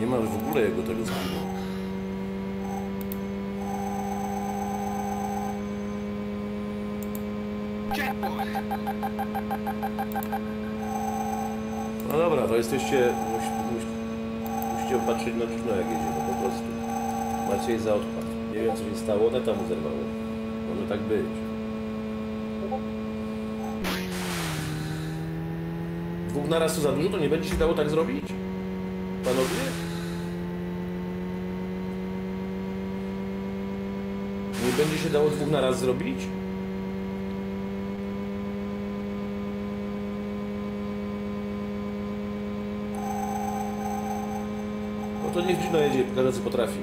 Nie ma w ogóle jego tego zamiaru. No dobra, to jesteście... Musicie opatrzyć na Gino, jak jedziemy po prostu. Maciej za odpad. Nie wiem, co się stało, neta mu zerwało. Może tak być. Dwóch naraz to za dużo, to nie będzie się dało tak zrobić? Panowie? Nie będzie się dało dwóch na raz zrobić? No to niech Gino jedzie, pokaże co potrafi.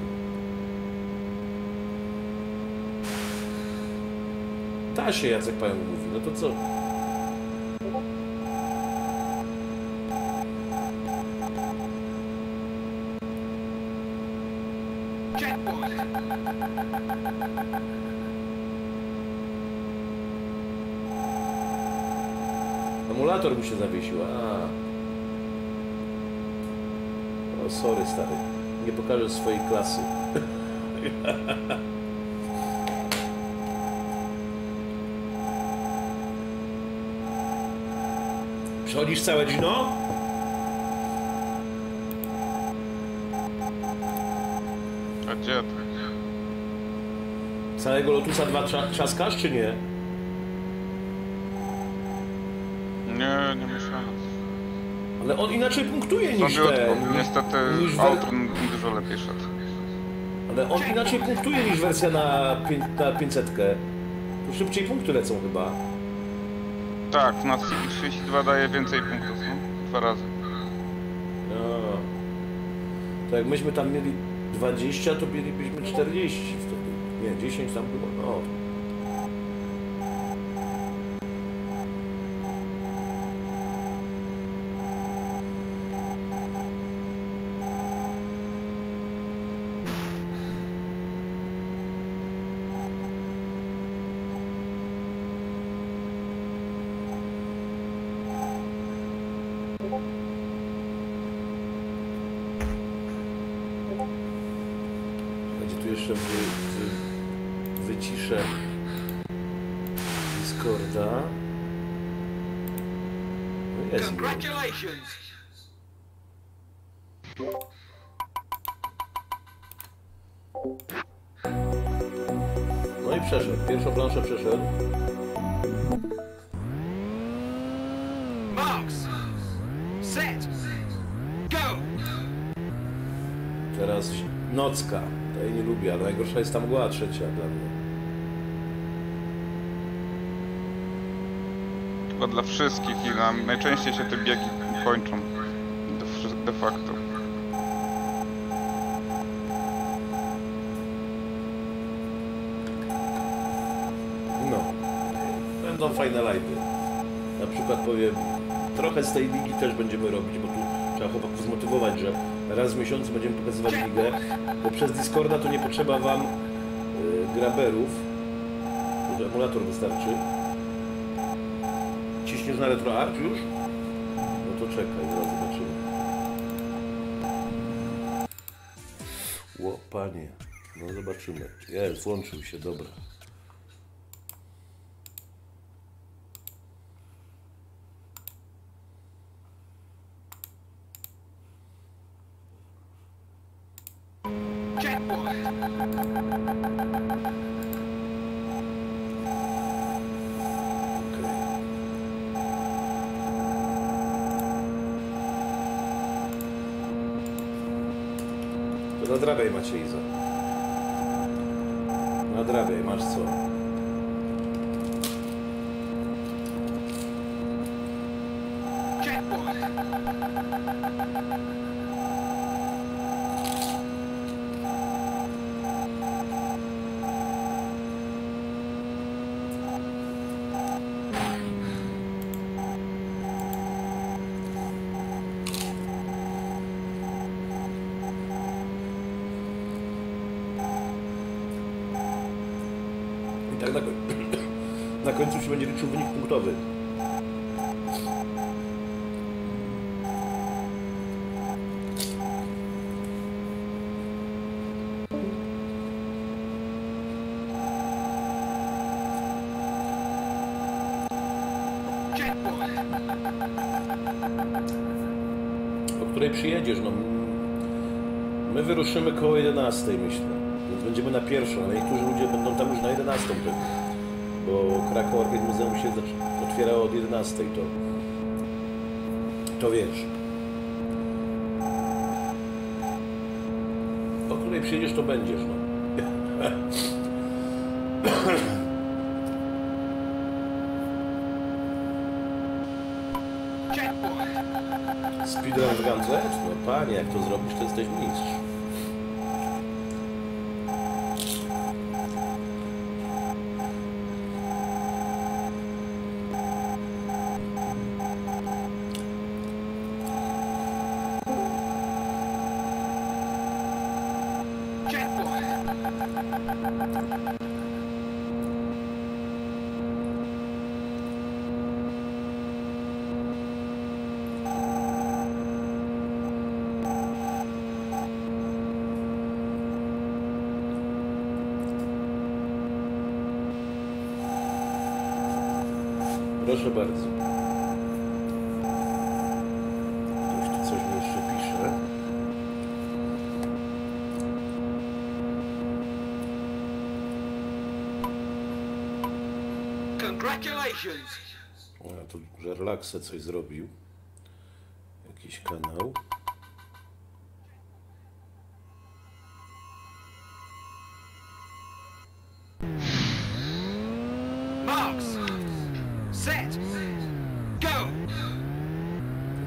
Ta się Jacek Pająk mówi, no to co? Emulator mu się zawiesił. O, sorry stary. Nie pokażę swojej klasy. Przechodzisz całe Gino? A gdzie to? Całego Lotusa 2 trzaskasz, czy nie? Nie, nie ma szans. Ale on inaczej punktuje niż ten. Niestety Outrun dużo lepiej szedł. Ale on inaczej punktuje niż wersja na 500-kę. Tu szybciej punkty lecą chyba. Tak, na CB32 daje więcej punktów, no? 2 razy. No. To jak myśmy tam mieli 20, to mielibyśmy 40 wtedy. Nie, 10 tam było, no. jeszcze wyciszę Discorda. No jest. No i przeszedł. Pierwszą planszę przeszedł. Max! Set! Go! Teraz nocka. Tej nie lubię, ale najgorsza jest ta mgła trzecia dla mnie. Chyba dla wszystkich i najczęściej się te biegi kończą. De facto. No. Będą fajne live'y. Na przykład powiem, trochę z tej ligi też będziemy robić, bo tu trzeba chłopaków zmotywować, że raz w miesiącu będziemy pokazywać ligę, bo przez Discorda to nie potrzeba wam graberów, bo emulator wystarczy. Ciśniesz na RetroArch już? No to czekaj, zaraz zobaczymy. Ło, panie, no zobaczymy. Jest, włączył się, dobra. Nadrabiaj, Maciej Iza. Nadrabiaj, masz co? Będzie liczył wynik punktowy. O której przyjedziesz? No, my wyruszymy koło 11, myślę. Więc będziemy na pierwszą, ale niektórzy ludzie będą tam już na 11. Bo Krakow Arcade Muzeum się otwierało od 11, to wiesz. O której przyjedziesz, to będziesz, no. Speedrun w Gantlet? No panie, jak to zrobisz, to jesteś mistrz. Proszę bardzo. Ktoś tu coś mi jeszcze pisze. Congratulations! A tu Żerlakse coś zrobił. Jakiś kanał.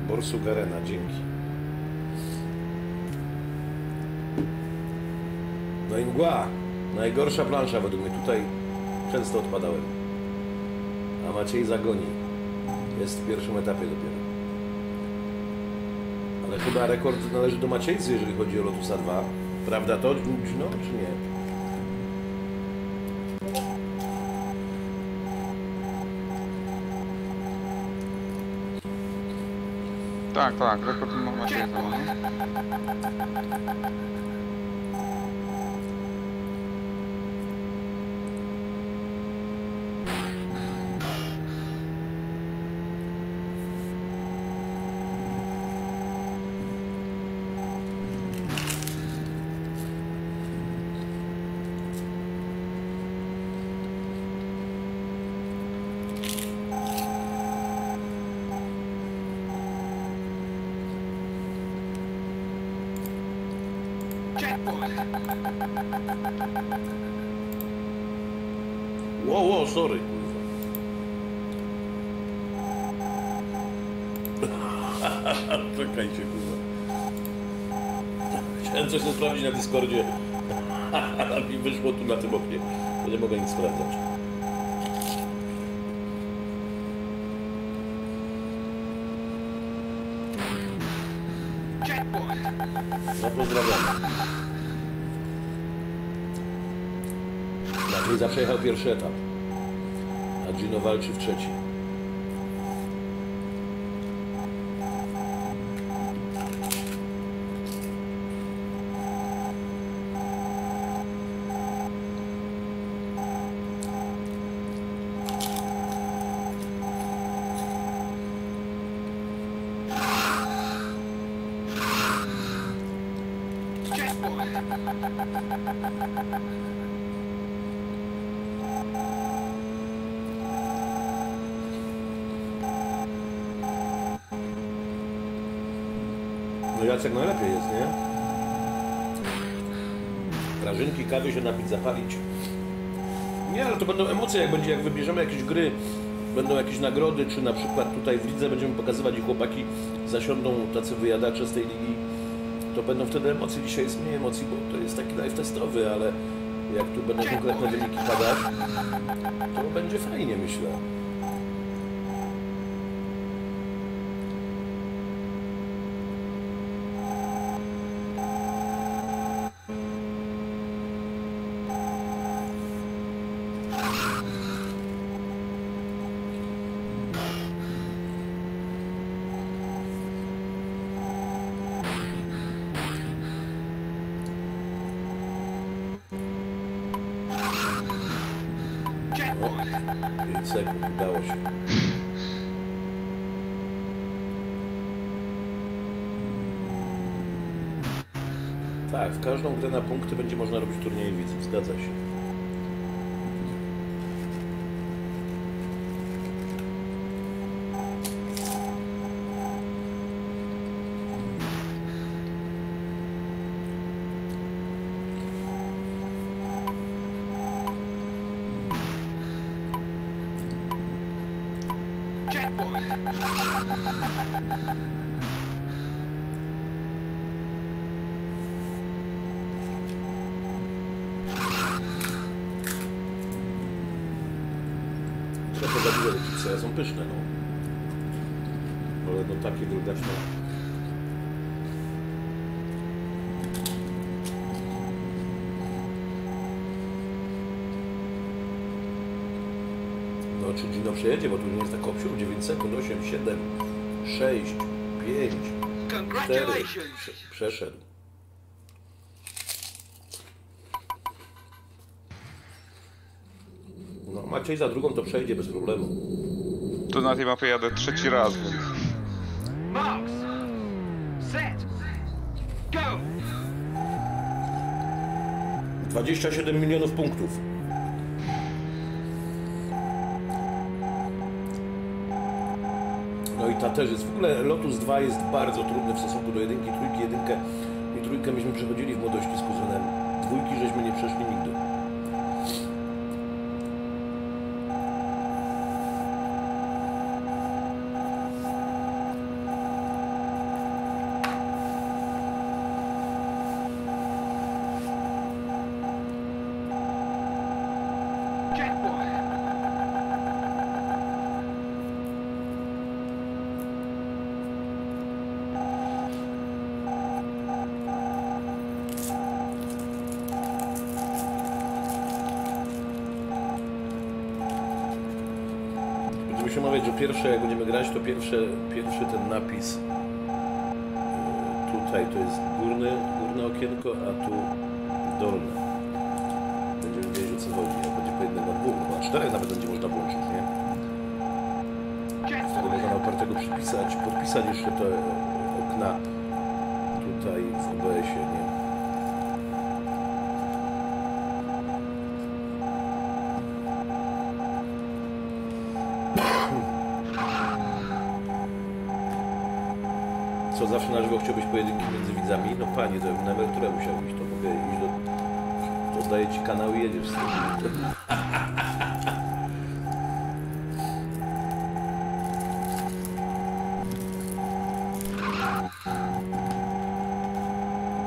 Borsuk Arena, dzięki. No i mgła. Najgorsza plansza według mnie. Tutaj często odpadałem. A Maciej zagoni. Jest w pierwszym etapie dopiero. Ale chyba rekord należy do Maciejcy, jeżeli chodzi o Lotusa 2. Prawda to, Gino, czy nie? Tak, tak, rekord ma się. Wow, sorry. Czekajcie, kurwa. Chciałem coś sprawdzić na Discordzie, a mi wyszło tu na tym oknie. Ja nie mogę nic sprawdzać. No pozdrawiam. Maciej przejechał pierwszy etap, a Gino walczy w trzeci. Tak najlepiej jest, nie? Prażynki, kawy się napić, zapalić. Nie, ale to będą emocje, jak będzie, jak wybierzemy jakieś gry, będą jakieś nagrody, czy na przykład tutaj w lidze będziemy pokazywać i chłopaki zasiądą, tacy wyjadacze z tej ligi, to będą wtedy emocje. Dzisiaj jest mniej emocji, bo to jest taki live testowy, ale jak tu będą konkretne wyniki padać, to będzie fajnie, myślę. Każdą grę na punkty będzie można robić turnieje widzów, zgadza się. Przejedzie, bo tu nie jest tak obsiór. 9 sekund, 8, 7, 6, 5, 4, przeszedł. No, Maciej za drugą to przejdzie bez problemu. Tu na tej mapie jadę trzeci raz. Max, set, go! 27 milionów punktów. Ta też jest. W ogóle Lotus 2 jest bardzo trudny w stosunku do jedynki, trójki, jedynkę i trójkę myśmy przechodzili w młodości z kuzynem. Dwójki żeśmy nie przeszli nigdy. Pierwsze, jak będziemy grać, to pierwszy ten napis tutaj to jest górne okienko, a tu dolne. Będziemy wiedzieć, o co chodzi. Jak będzie po jednego, dwóch, chyba czterech nawet będzie można włączyć, nie? Wtedy można na opartego przypisać, podpisać jeszcze te okna tutaj w OBS-ie, nie? co, zawsze na żywo chciałbyś pojedynki między widzami? No panie, to bym na emeryturę musiał iść, to mogę iść do... Oddaję ci kanał i jedziesz z tym.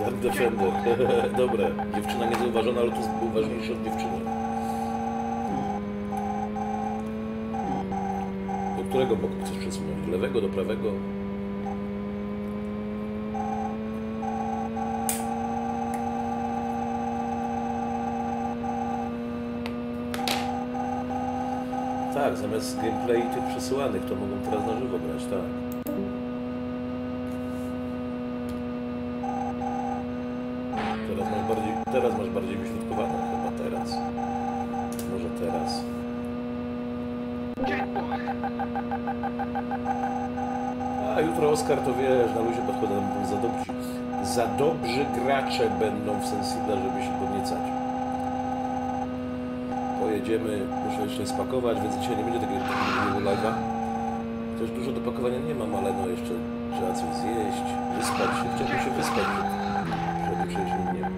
Dark Defender. Dobre. Dziewczyna niezauważona, ale Lotus był ważniejszy od dziewczyny. Do którego boku chcesz przesunąć? Do lewego, do prawego? Tak, zamiast gameplay tych przesyłanych, to mogą teraz na żywo grać, tak. Teraz masz bardziej wyśrodkowane, chyba teraz. Może teraz. A jutro Oskar, to wiesz, na luzie podchodzę, za dobrzy gracze będą w Sensible, żeby się podniecać. Jedziemy, muszę jeszcze spakować, więc dzisiaj nie będzie takiego live'a. Też dużo do pakowania nie mam, ale no jeszcze trzeba coś zjeść, wyspać się. Chciałbym się wyspać, żeby przejść innym.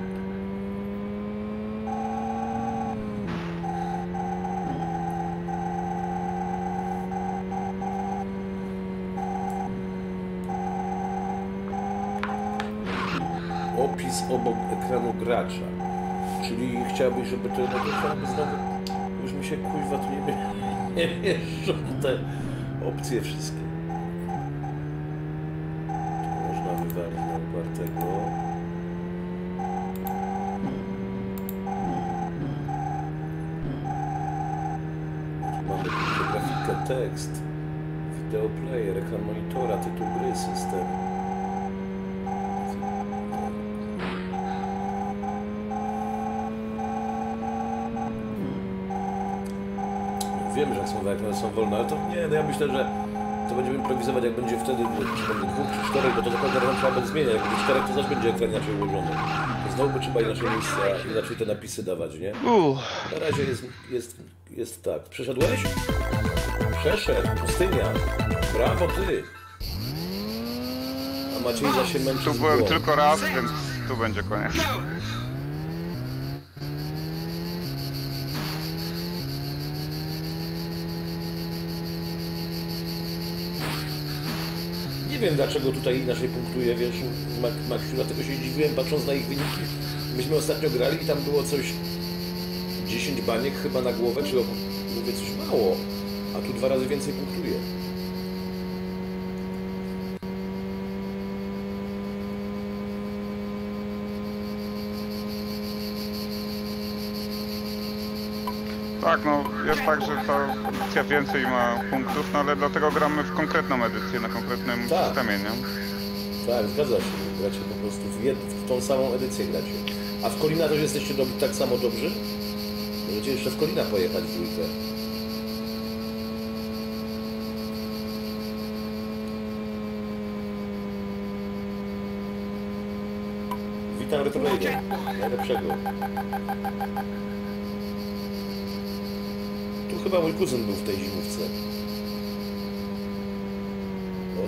Opis obok ekranu gracza. Czyli chciałbyś, żeby to znowu... Już mi się kuźwa tu nie mieszczą te opcje wszystkie. Tu można wywalić na upartego. Tu mamy grafikę, tekst, wideoplayer, ekran monitora, tytuł gry, system. Wiem, że są tak, są wolne, ale to nie, no ja myślę, że to będziemy improwizować, jak będzie wtedy, czy będzie dwóch, czy czterech, bo to za każdym razem trzeba będzie zmieniać, jak będzie czterech, to zaś będzie ekran inaczej ułożony. To znowu by trzeba inaczej miejsca, inaczej te napisy dawać, nie? Na razie jest tak. Przeszedłeś? Przeszedł, pustynia. Brawo ty! A Maciej za się męczy. Tu byłem tylko raz, więc tu będzie koniec. Nie wiem, dlaczego tutaj inaczej punktuje, wiesz, Maksiu, dlatego się dziwiłem, patrząc na ich wyniki. Myśmy ostatnio grali i tam było coś 10 baniek chyba na głowę, czy mówię, coś mało, a tu 2 razy więcej punktuje. Tak, no jest tak, że ta edycja więcej ma punktów, no ale dlatego gramy w konkretną edycję, na konkretnym tak. Systemie, nie? Tak, zgadza się, gracie po prostu w tą samą edycję gracie. A w Colina też jesteście tak samo dobrzy? Możecie jeszcze w Colina pojechać w dwójkę. Witam Retro Raida, najlepszego. Chyba mój kuzyn był w tej zimówce.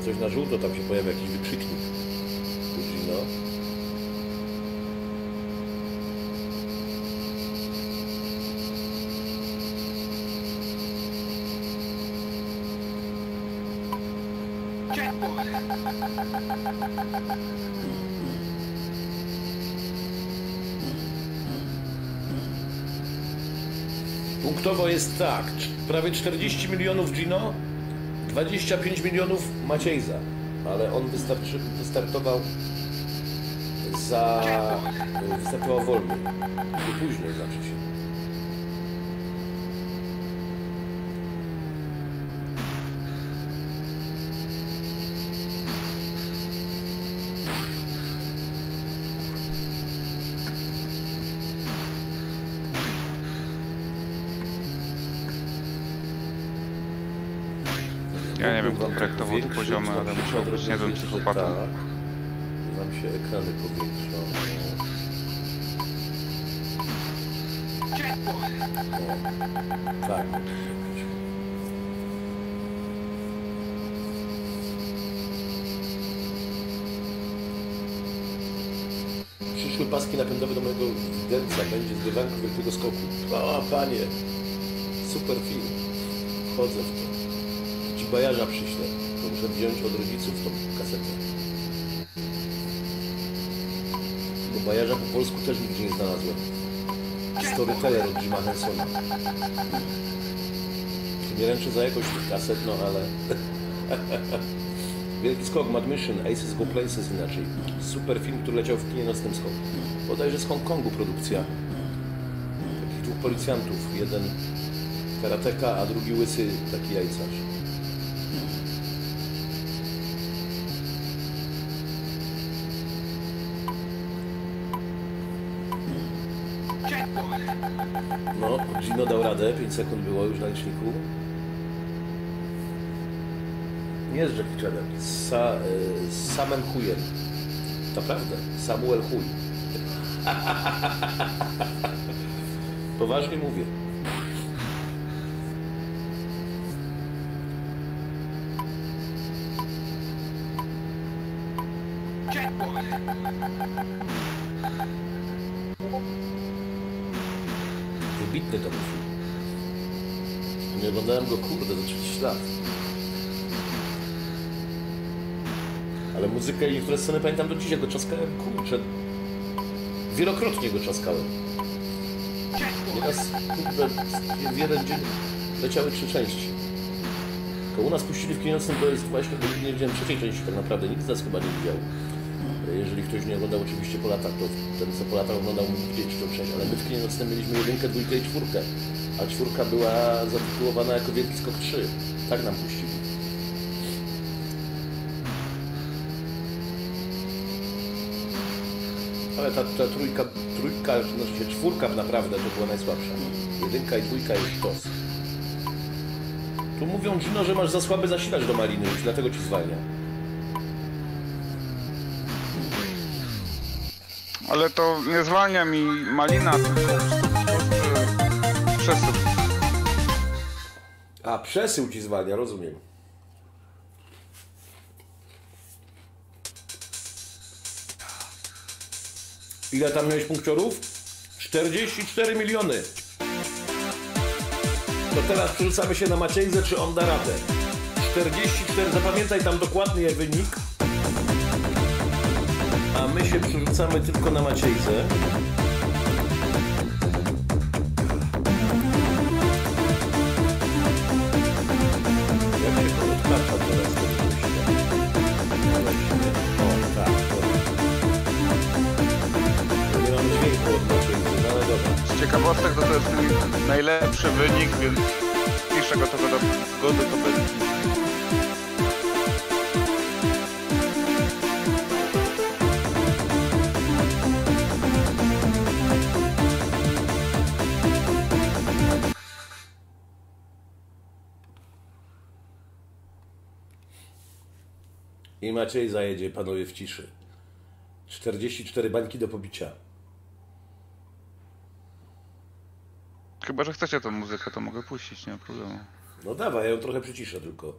O, coś na żółto, tam się pojawia jakiś wykrzyknik. Gino. Punktowo jest tak, prawie 40 milionów Gino, 25 milionów Maciejza, ale on wystartował wolno, i później znaczy się. Projektowo tu poziomy, ale musiałbyś nie wiem, czy upadł. Nam się ekrany powiększą. No. Tak. Przyszły paski napędowe do mojego widelca, będzie z dywanku wielkiego skoku. O, panie! Super film. Chodzę w to. Ci Bajarza przyślę. To muszę wziąć od rodziców tą kasetę. Bo Bajarza po polsku też nigdzie nie znalazłem. Storyteller od Gina Hensona. Nie ręczę za jakość tych kaset, no ale... Wielki skok, Mad Mission, Aces Go Places inaczej. Super film, który leciał w kinie Nocnym Skok. Bodajże z Hongkongu produkcja. Takich dwóch policjantów. Jeden karateka, a drugi łysy, taki jajcarz. No, Gino dał radę, 5 sekund było już na liczniku. Nie z Jackie Chanem, z samym chujem. Naprawdę, Samuel chuj. Poważnie mówię. Wybitny to był film. Nie oglądałem go, kurde, za 30 lat. Ale muzykę i niektóre sceny pamiętam do dzisiaj, go czaskałem, kurczę. Wielokrotnie go czaskałem. Nieraz, kurde, w jeden dzień leciały 3 części. Tylko u nas puścili w kinocnym dojazd właśnie, bo nie widziałem 3. części tak naprawdę, nikt z nas chyba nie widział. Jeżeli ktoś nie oglądał oczywiście po latach, to ten co po latach oglądał mógł widzieć 3. Ale my w kinie nocnym mieliśmy 1, 2 i 4, a 4 była zatytułowana jako Wielki Skok 3. Tak nam puścili. Ale ta czwórka naprawdę to była najsłabsza. 1 i 2 jest sztos. Tu mówią, Gino, że masz za słaby zasilacz do maliny, dlatego ci zwalnia. Ale to nie zwalnia mi malina, tylko przesył. A, przesył ci zwalnia, rozumiem. Ile tam miałeś punkciorów? 44 miliony. To teraz przerzucamy się na Maciejzę, czy on da radę. 44, zapamiętaj tam dokładnie wynik. A my się przerzucamy tylko na Maciejzę. Jak się to odkracza teraz? O, tak. Nie mam dźwięku od Maciejzy, ale dobra. Z ciekawostek to jest najlepszy wynik, więc piszę go to będzie. I Maciej zajedzie, panowie, w ciszy. 44 bańki do pobicia. Chyba że chcecie tą muzykę, to mogę puścić, nie ma problemu. No dawaj, ja ją trochę przyciszę tylko.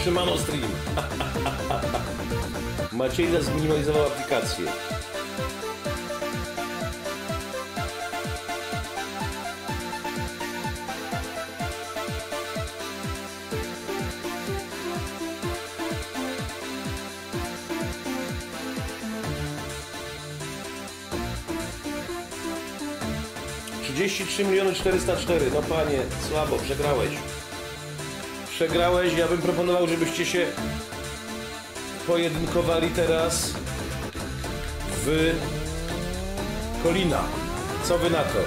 Trzymano stream. Maciej zminimalizował aplikację. $33 404 000, no panie, słabo, przegrałeś. Przegrałeś, ja bym proponował, żebyście się pojedynkowali teraz w Colina. Co wy na to?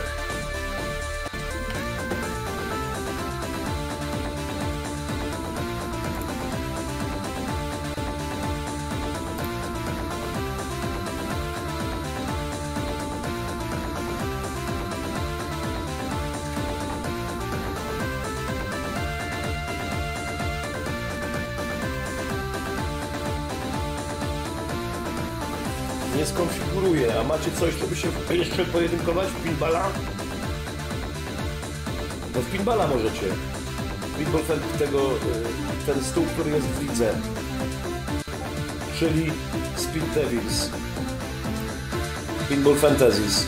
A macie coś, żeby się jeszcze pojedynkować w pinballa? No w pinballa możecie. Pinball Fantasies, ten stół, który jest w lidze, czyli Speed Devils, Pinball Fantasies.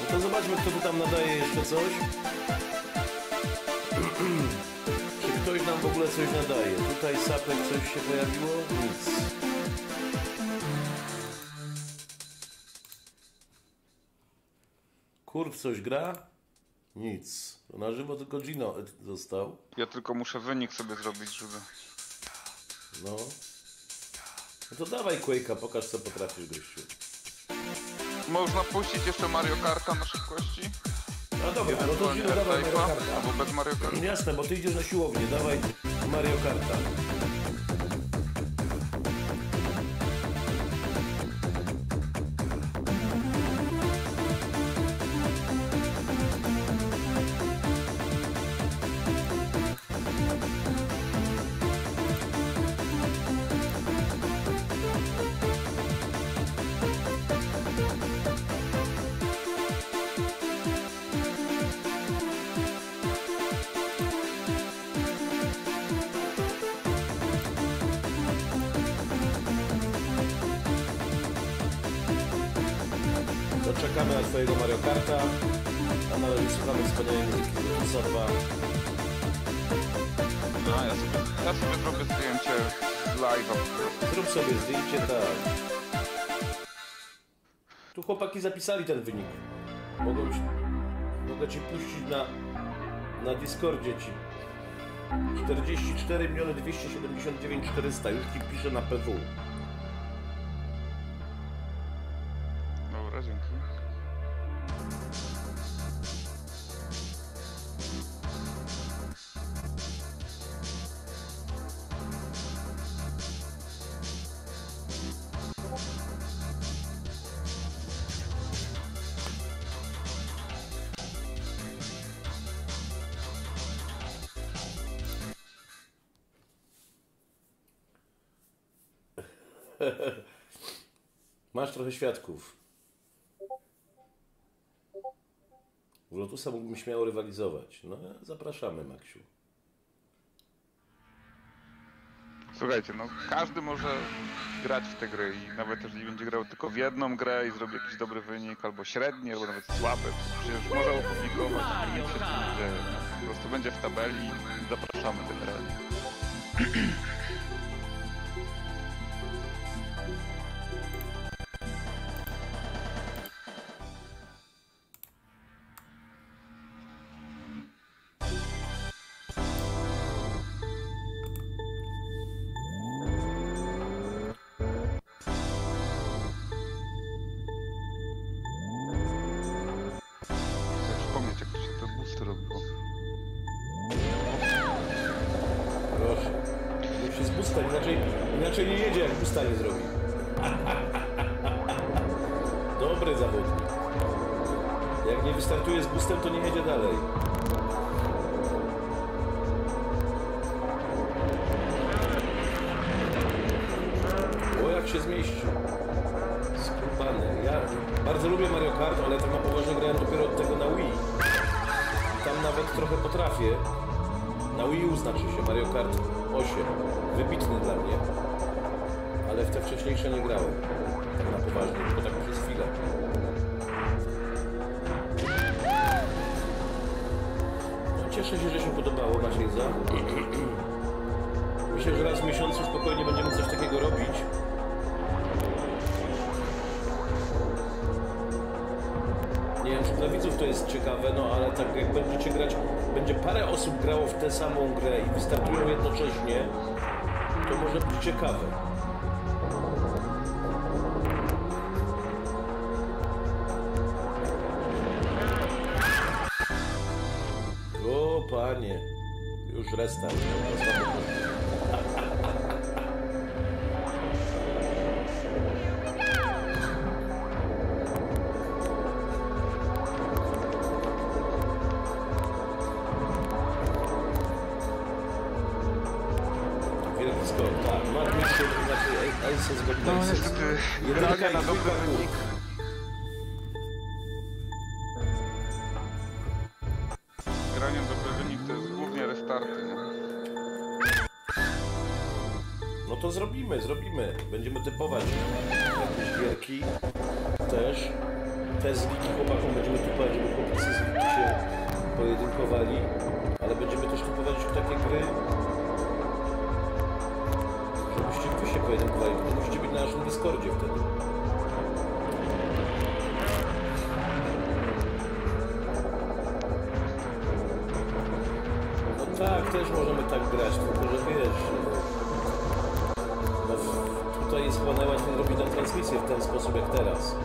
No to zobaczmy, kto tu tam nadaje jeszcze coś. Czy ktoś nam w ogóle coś nadaje? Tutaj Sapek coś się pojawiło? Nic. Kurw coś gra? Nic. Na żywo tylko Gino został. Ja tylko muszę wynik sobie zrobić, żeby... No. No to dawaj Quake'a, pokaż co potrafisz, gościu. Można puścić jeszcze Mario Karta na szybkości? No dobra, no to Gino dawaj Mario Karta. Albo bez Mario Karta. Jasne, bo ty idziesz na siłownię, dawaj Mario Karta. Czekamy na twojego Mario Karta, a na razie słuchamy wspaniałej muzyki Lotusa 2. A ja sobie zrobię zdjęcie z live'a. Zrób sobie zdjęcie, tak. Tu chłopaki zapisali ten wynik. Mogę ci puścić na Discordzie ci. 44 279 400. Już ci piszę na PW. Masz trochę świadków. W Lotusa mógłbym śmiało rywalizować. No, zapraszamy, Maksiu. Słuchajcie, no każdy może grać w te gry i nawet jeżeli będzie grał tylko w jedną grę i zrobi jakiś dobry wynik, albo średni, albo nawet słaby, przecież może opublikować i nie przeciwnie. Po prostu będzie w tabeli i zapraszamy generalnie. Inaczej nie jedzie, jak pusta nie zrobi. Dobry zawodnik. Jak nie wystartuje z boostem, to nie jedzie dalej. O, jak się zmieścił. Skupany. Ja bardzo lubię Mario Kart, ale tak na poważnie grałem dopiero od tego na Wii. Tam nawet trochę potrafię. Na Wii U znaczy się Mario Kart 8. Wybitny dla mnie. Ale w te wcześniejsze nie grałem. Tak na poważnie, tylko tak przez chwilę. Cieszę się, że się podobało, Maciej za. Myślę, że raz w miesiącu spokojnie będziemy coś takiego robić. Nie wiem, czy dla widzów to jest ciekawe, no ale tak jak będziecie grać, będzie parę osób grało w tę samą grę i wystartują jednocześnie, to może być ciekawe. O panie, już restart. są zgodne. Jedynka na dobry wynik. Granie dobry wynik to jest głównie restarty, nie? No to zrobimy. Będziemy typować jakieś gierki też. Te z ligi chłopakom będziemy typować, żeby chłopacy z ligi się pojedynkowali. Ale będziemy też typować takie gry, żebyście wy się pojedynkowali, bo musicie być na naszym Discordzie wtedy. No tak, też możemy tak grać, tylko że wiesz... Tutaj jest chyba najłatwiej robić na transmisję w ten sposób jak teraz.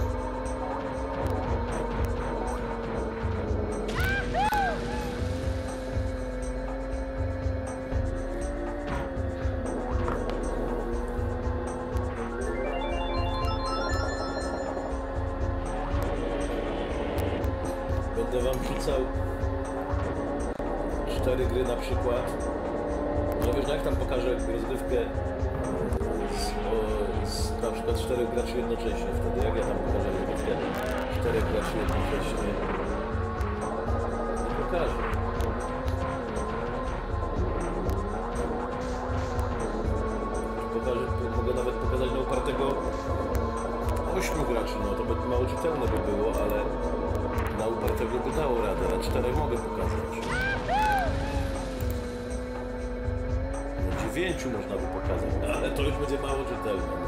Będę wam wrzucał 4 gry na przykład. Wiesz, jak tam pokażę rozgrywkę na przykład 4 graczy jednocześnie, wtedy jak ja tam pokażę rozgrywkę 4 graczy jednocześnie, nie pokażę. Mogę nawet pokazać na upartego 8 graczy, no to by mało czytelne by było, ale na upartego by dało radę, na 4 mogę pokazać. 9 można by pokazać, ale to już będzie mało czytelne.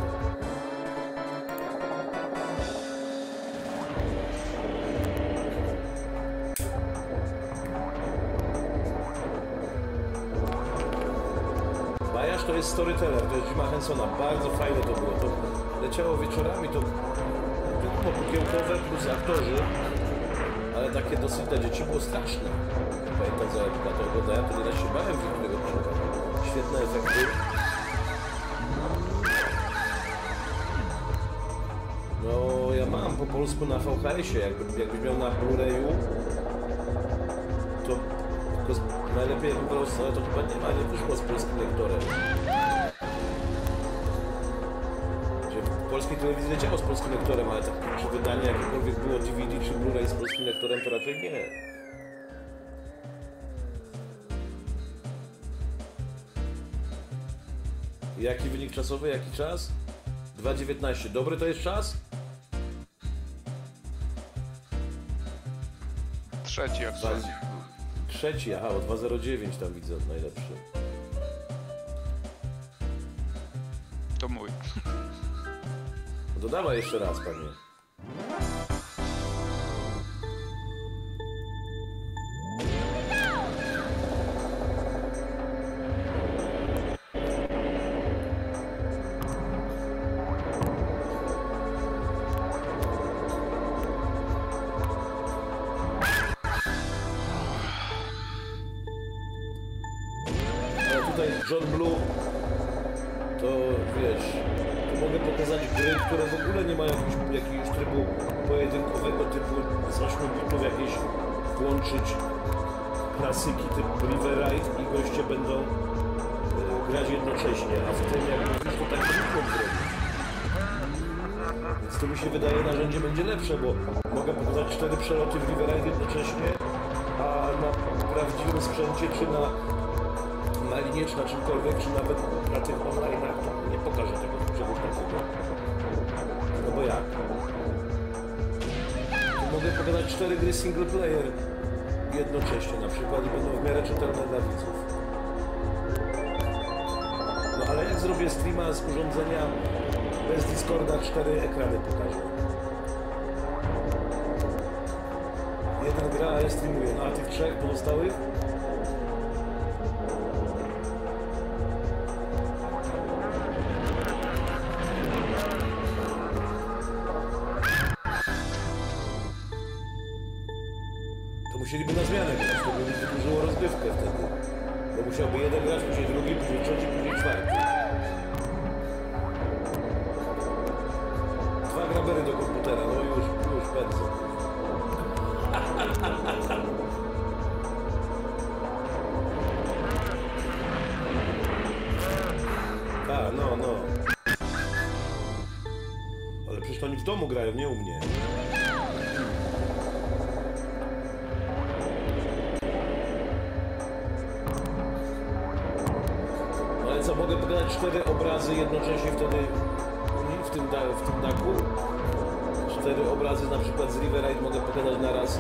Bajarz to jest Storyteller, to jest Jima Hensona. Bardzo fajne to było. To leciało wieczorami, to było kukiełkowe plus aktorzy, ale takie dosyć dla dzieci było straszne. Pamiętam, że jak to oglądałem, to nie się bałem wielkiego przykładu. Świetne efekty. No ja mam po polsku na VHS-ie, jakbyś miał na Blu-rayu, to najlepiej po prostu, ale to chyba nie wyszło z polskim lektorem. W polskiej telewizji leciało z polskim lektorem, ale tak czy wydanie jakiekolwiek było DVD czy Blu-ray z polskim lektorem, to raczej nie. Jaki wynik czasowy? Jaki czas? 2:19. Dobry to jest czas? Trzeci jak Trzeci, aha, o 2:09 tam widzę najlepszy. To mój. Dodawaj jeszcze raz, panie. John Blue, to wiesz, tu mogę pokazać gry, które w ogóle nie mają jakiegoś trybu pojedynkowego, typu z 8 bitów jakieś włączyć klasyki typu River Raid i goście będą grać jednocześnie, a w tym jak mówisz, to tak szybko zrobić. Więc to mi się wydaje narzędzie będzie lepsze, bo mogę pokazać 4 przeloty w River Raid jednocześnie, a na prawdziwym sprzęcie czy na linie, czy na czymkolwiek, czy nawet na tych online'ach, to nie pokażę tego czegoś takiego. No bo jak? To mogę pokazać 4 gry single player jednocześnie na przykład i będą w miarę czytelne dla widzów. No ale jak zrobię streama z urządzenia bez Discorda, 4 ekrany pokażę. Jeden gra, a ja streamuję. No a tych 3 pozostałych? Musieliby na zmianę grać, to by wydłużyło rozgrywkę wtedy. Bo musiałby jeden grać, później drugi, później trzeci, później czwarty. 2 grabery do komputera, no już pędzę. A, no. Przecież to oni w domu grają, nie u mnie. No ale co, mogę pogadać 4 obrazy jednocześnie wtedy w tym daku? 4 obrazy na przykład z River Raid mogę pogadać na raz.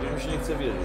Czyli mi się nie chce wierzyć.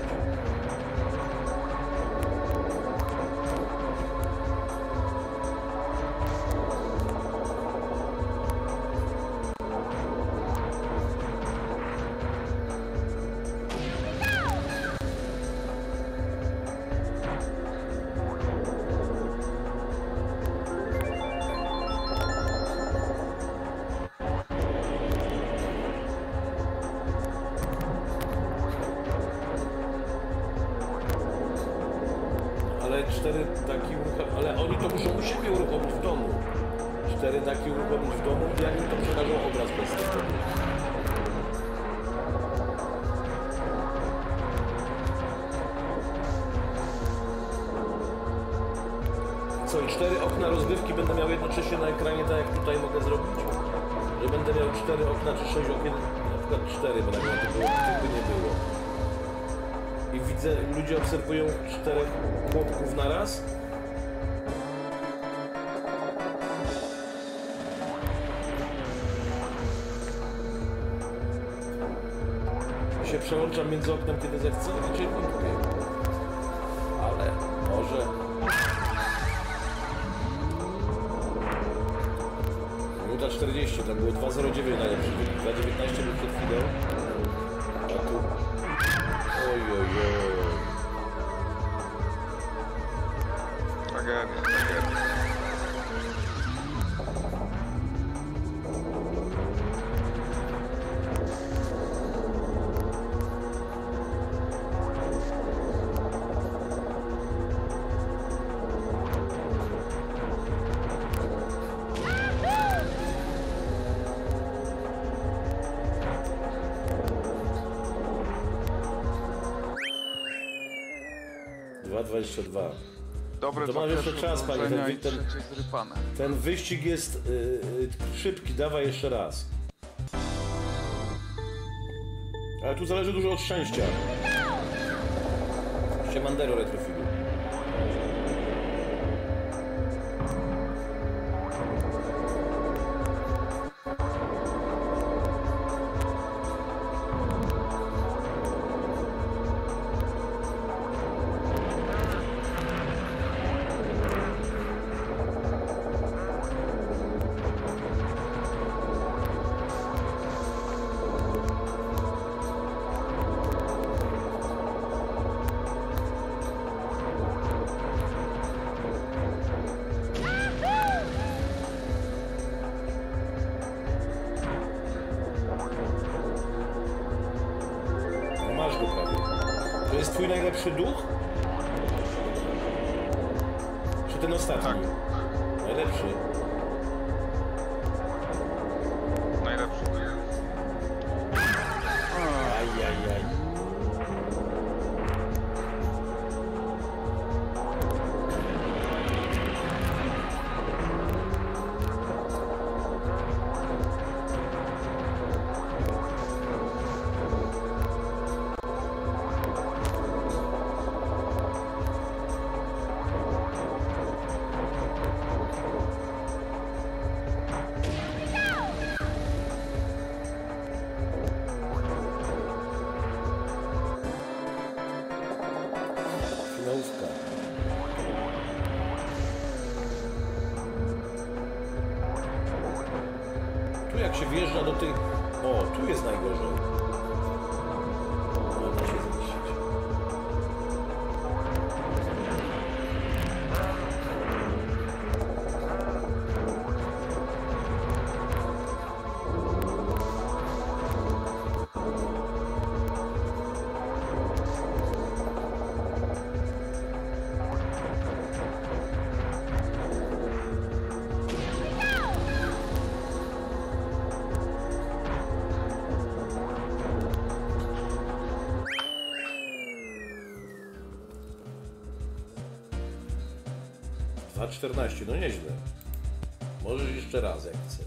Ludzie obserwują 4 chłopków na raz. Się przełączam między oknem, kiedy zechcę, a cię wątpię. Ale może... Minuta 40, tam było 2.09 najlepsze. 2.19 był przed chwilą. A tu... Ojojoj. Dobre, to masz jeszcze czas, panie. Ten wyścig jest szybki, dawaj jeszcze raz. Ale tu zależy dużo od szczęścia. Jeszcze Mandero retrofigu. Czy duch? Czy ten ostatni? Tak. Najlepszy. Najlepszy. Ajajaj. A 14, no nieźle. Możesz jeszcze raz, jak chcesz.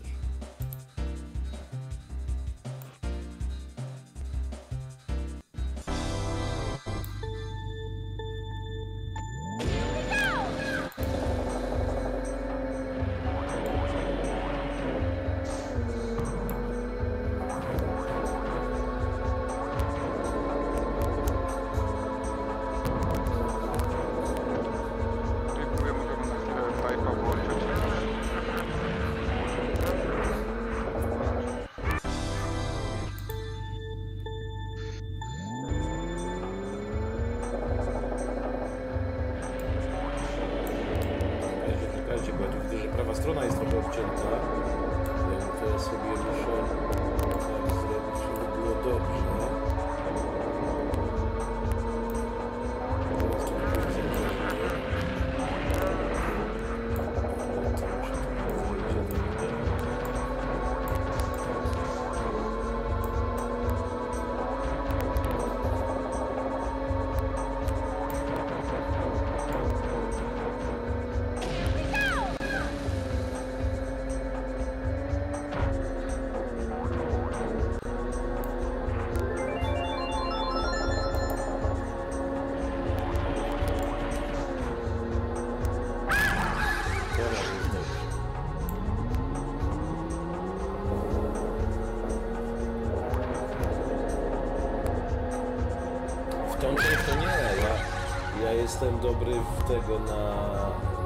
Jestem dobry w tego na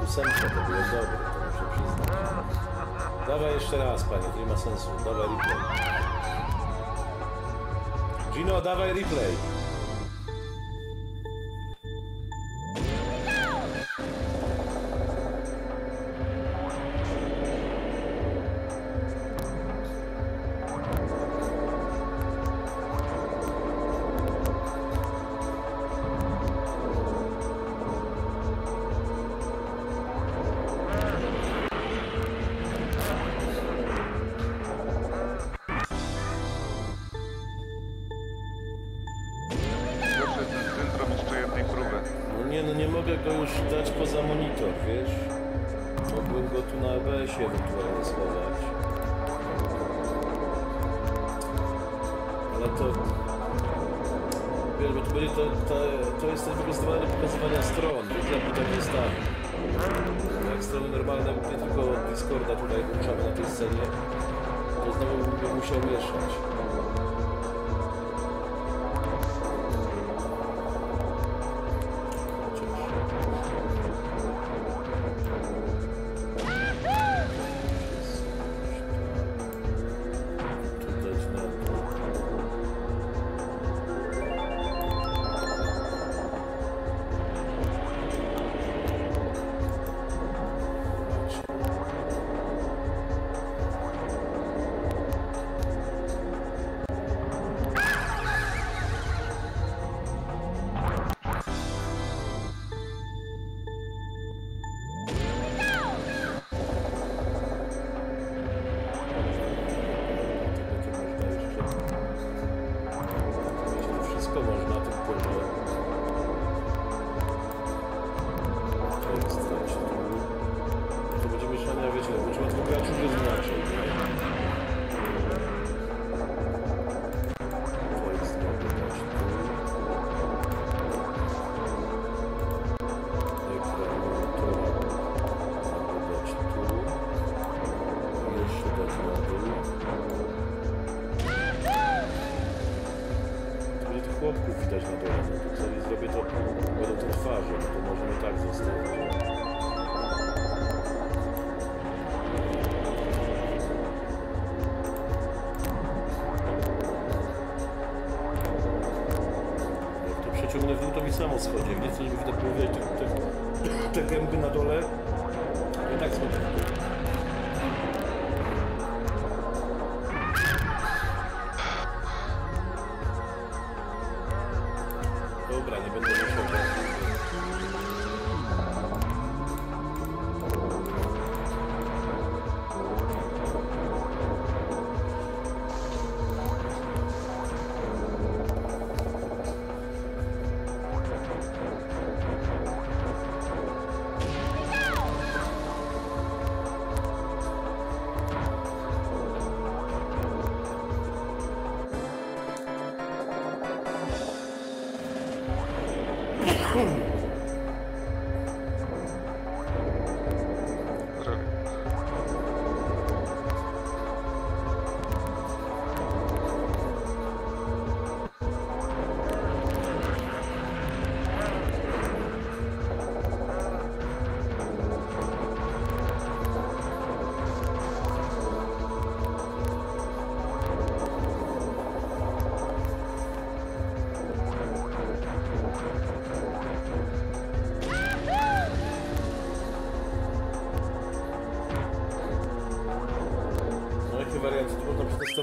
8, to było dobre, to muszę przyznać. Dawaj jeszcze raz, panie, to nie ma sensu. Dawaj replay. Gino, dawaj replay.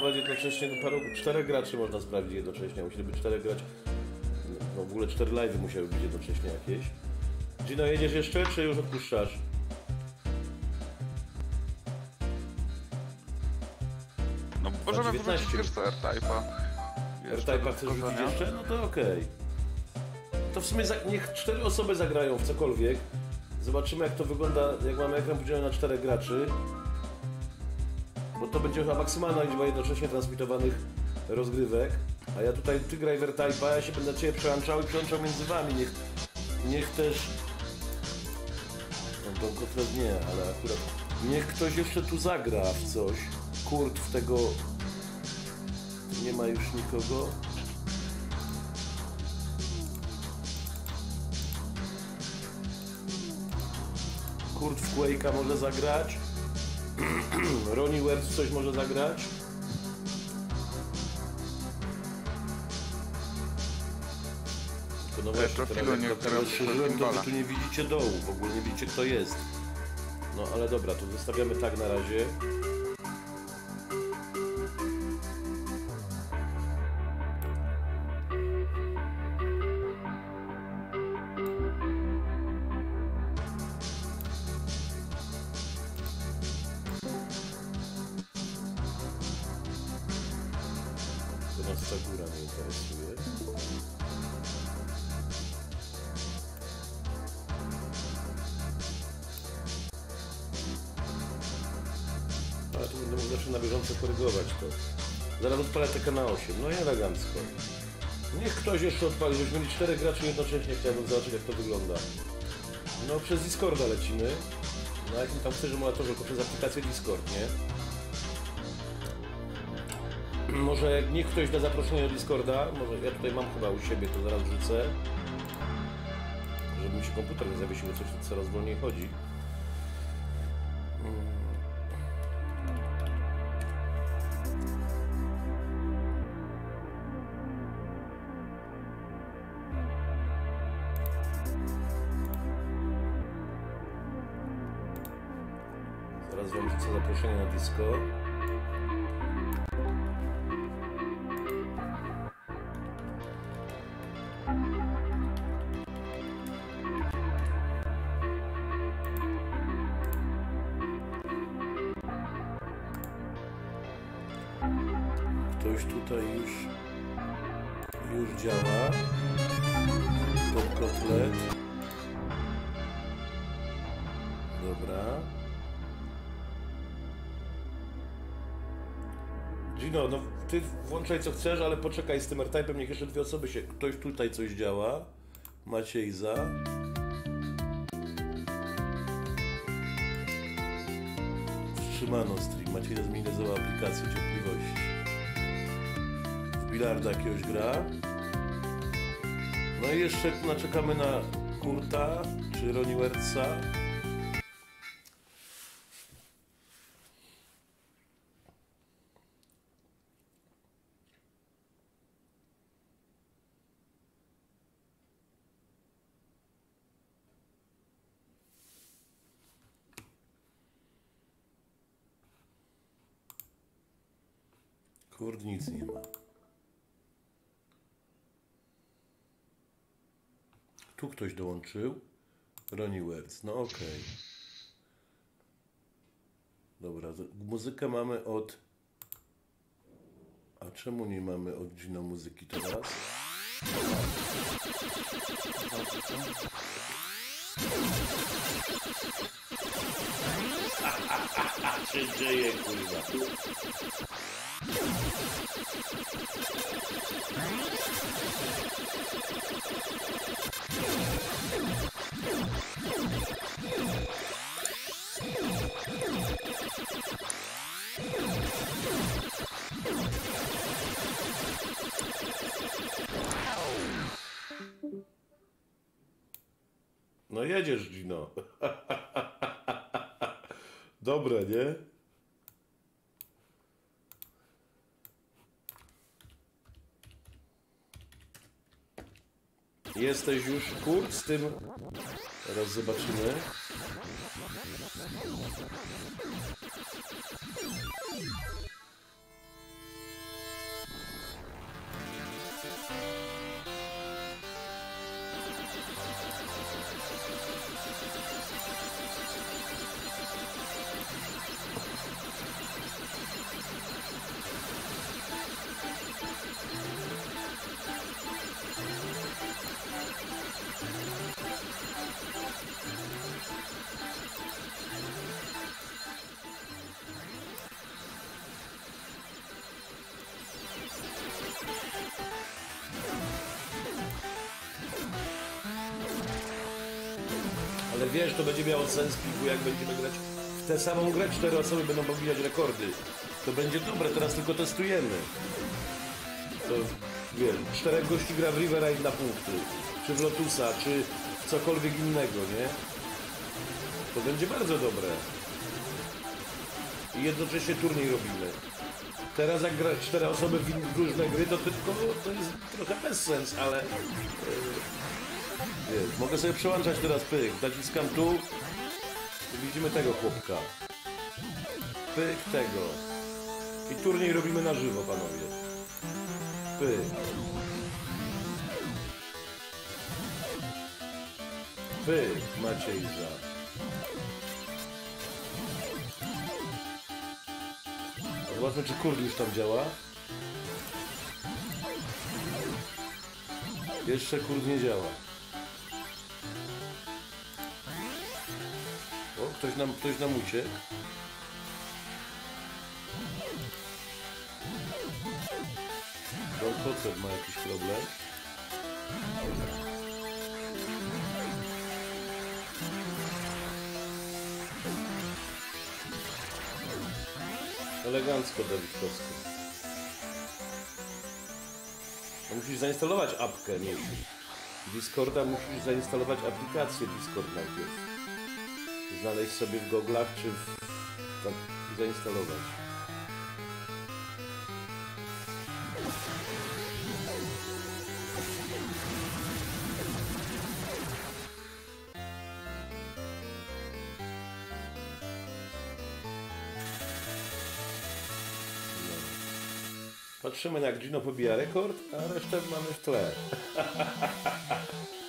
testować jednocześnie paru, 4 graczy można sprawdzić jednocześnie, musieli być 4 graczy. No w ogóle 4 live'y musiały być jednocześnie jakieś. Gino, jedziesz jeszcze, czy już odpuszczasz? No możemy wrócić jeszcze do R-Type'a. R-Type'a chcesz wrzucić jeszcze? No to okej. To w sumie niech 4 osoby zagrają w cokolwiek. Zobaczymy jak to wygląda, jak mamy ekran podzielony na 4 graczy. Bo to będzie chyba maksymalna liczba jednocześnie transmitowanych rozgrywek. A ja tutaj, ty graj w R-Type'a, ja się będę na ciebie przełączał i przełączał między wami. Niech też... No, Don Kotlet nie, ale akurat... Niech ktoś jeszcze tu zagra w coś. Kurt w tego... Nie ma już nikogo. Kurt w Quake'a może zagrać. Ronnie Wertz coś może zagrać. No właśnie, teraz szerzyłem to, że tu nie widzicie dołu, w ogóle nie widzicie kto jest. No ale dobra, to zostawiamy tak na razie. Na 8, no i elegancko. Niech ktoś jeszcze odpali, żebyśmy mieli 4 graczy jednocześnie, chciałbym zobaczyć jak to wygląda. No przez Discorda lecimy. Na jakim tam chcesz emulatorze, tylko przez aplikację Discord, nie? Może niech ktoś da zaproszenie do Discorda, może ja tutaj mam chyba u siebie, to zaraz wrzucę. Żeby mi się komputer nie zawiesił, coś co coraz wolniej chodzi. Zaproszenie na Discord. Ktoś tutaj już działa. Don Kotlet. Dobra. Gino, no ty włączaj co chcesz, ale poczekaj z tym R-Type'em, niech jeszcze 2 osoby się... Ktoś tutaj coś działa. Maciej za. Wstrzymano stream. Maciej zminimalizował aplikację cierpliwości. W bilarda jakiegoś gra. No i jeszcze czekamy na Kurta czy Ronnie Wertza. Kurde, nic nie ma. Tu ktoś dołączył. Ronnie Wertz, no okej. Dobra, muzykę mamy od... A czemu nie mamy od Gino muzyki teraz? A się dzieje, kurwa. No jedziesz, Gino. Dobre, nie? Jesteś już, Kurt, z tym... Teraz zobaczymy. wiesz, to będzie miało sens, piku, jak będziemy grać w tę samą grę. 4 osoby będą pobijać rekordy. To będzie dobre, teraz tylko testujemy. To, wiem, 4 gości gra w River Raid na punkty, czy w Lotusa, czy w cokolwiek innego, nie? To będzie bardzo dobre. I jednocześnie turniej robimy. Teraz jak grać 4 osoby w różne gry, to tylko to jest trochę bez sens, ale... Wiesz, mogę sobie przełączać teraz, pyk, naciskam tu. Widzimy tego chłopka. Pyk tego. I turniej robimy na żywo, panowie. Pyk. Pyk, Maciej za. Zobaczmy, czy kurde już tam działa. Jeszcze kurde nie działa. O, ktoś nam uciekł. Don Kotlet ma jakiś problem. Elegancko, Dawidkowski. Musisz zainstalować apkę, nie? Discorda musisz zainstalować aplikację Discord najpierw. Znaleźć sobie w goglach, czy w... tak, zainstalować. Patrzymy, jak Gino pobija rekord, a resztę mamy w tle.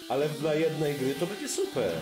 Ale dla jednej gry to będzie super.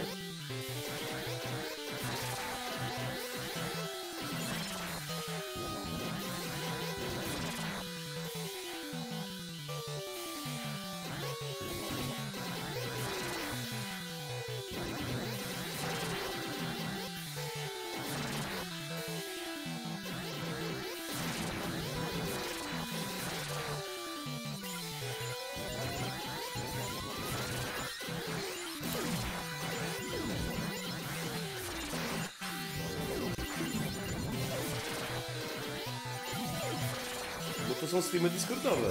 To są streamy Discordowe.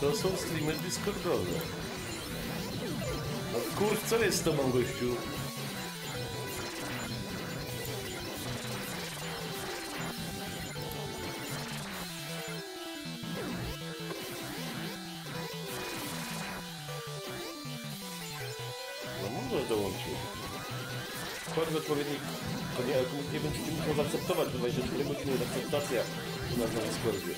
To są streamy Discordowe. No kurczę, co jest z tobą, gościu? No może dołączyć. Wchodź w odpowiednik. Nie będziecie musiał zaakceptować, 24 godziny akceptacja. Na Discordzie.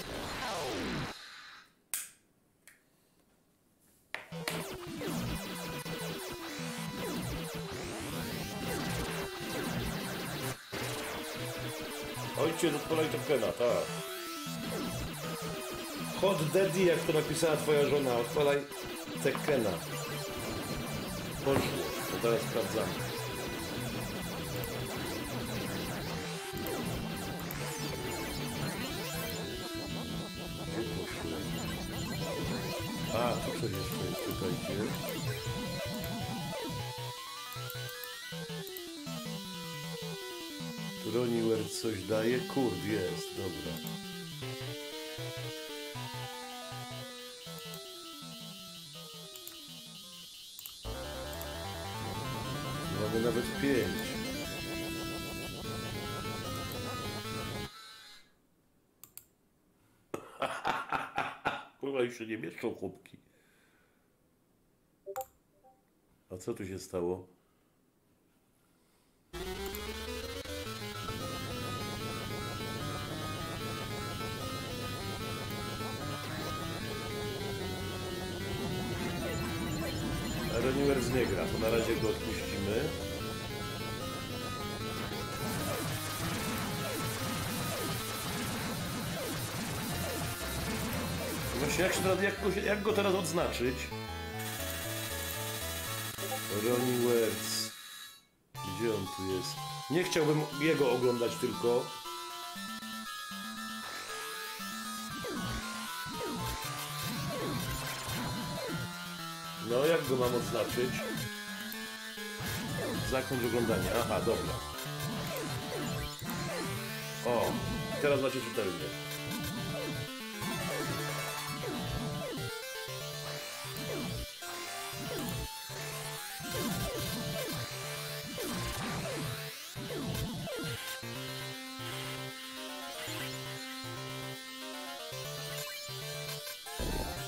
Ojciec, odpalaj Tekkena, tak. Hot Daddy, jak to napisała twoja żona, odpalaj Tekkena. Poszło, to teraz sprawdzamy. A, to co jeszcze jest tutaj, gdzie? Ronnie Wertz coś daje? Kurde, jest, dobra. Mamy nawet 5. Kurwa, już się nie mieszczą chłopki. A co tu się stało? Reniwers nie gra, to na razie go odpuścimy. Jak go teraz odznaczyć? Ronnie Wertz. Gdzie on tu jest? Nie chciałbym jego oglądać tylko. No, jak go mam odznaczyć? Zakończ oglądanie. Aha, dobra. O, teraz macie czytelnie.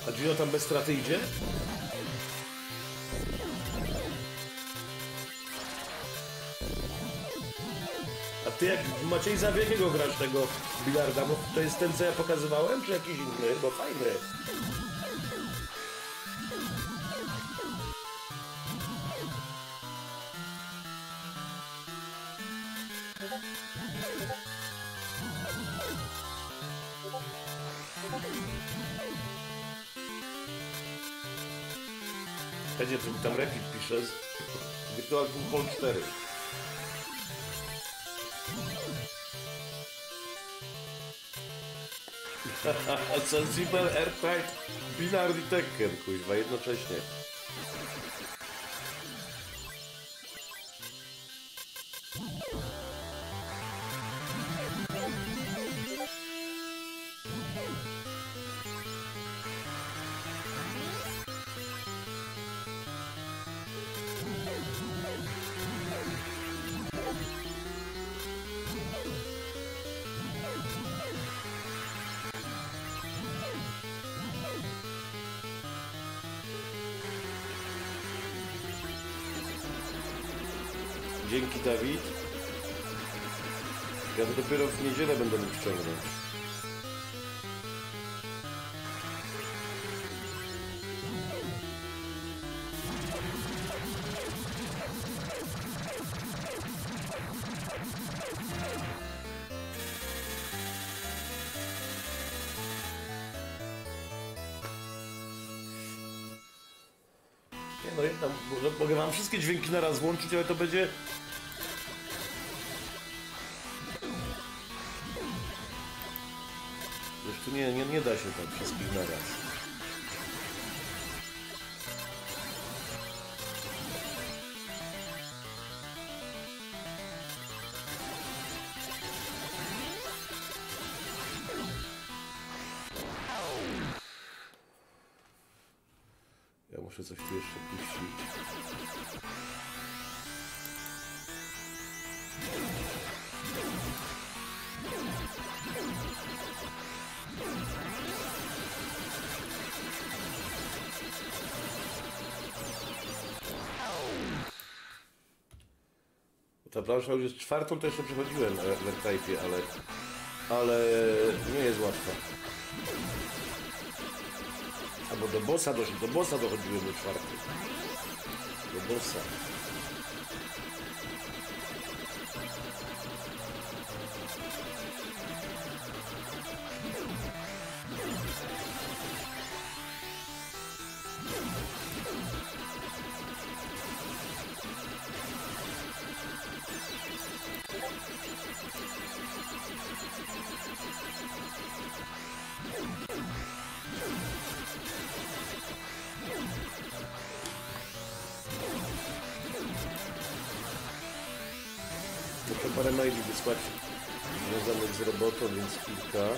A Gino tam bez straty idzie? A ty jak Maciej Zaborniak grasz tego bilarda, bo to jest ten, co ja pokazywałem, czy jakiś inny? Bo fajny. Będzie to mi tam replik pisze z Virtual Pinball 4. Sensible, R-Type, Binardy Tekken, kuźwa, jednocześnie. Dzięki, Dawid. Ja to dopiero w niedzielę będę mógł ściągnąć. Nie, no jednak mogę wam wszystkie dźwięki na raz włączyć, ale to będzie... Nie da się tam wszystkich na raz. Ja muszę coś tu jeszcze puścić. Ta plansza już jest czwartą, to jeszcze przechodziłem w R-Type'ie, ale nie jest łatwa. Albo do bossa doszedł, do bossa dochodziłem do czwartej. Do bossa. Parę maili wysłać związanych z robotą, więc kilka.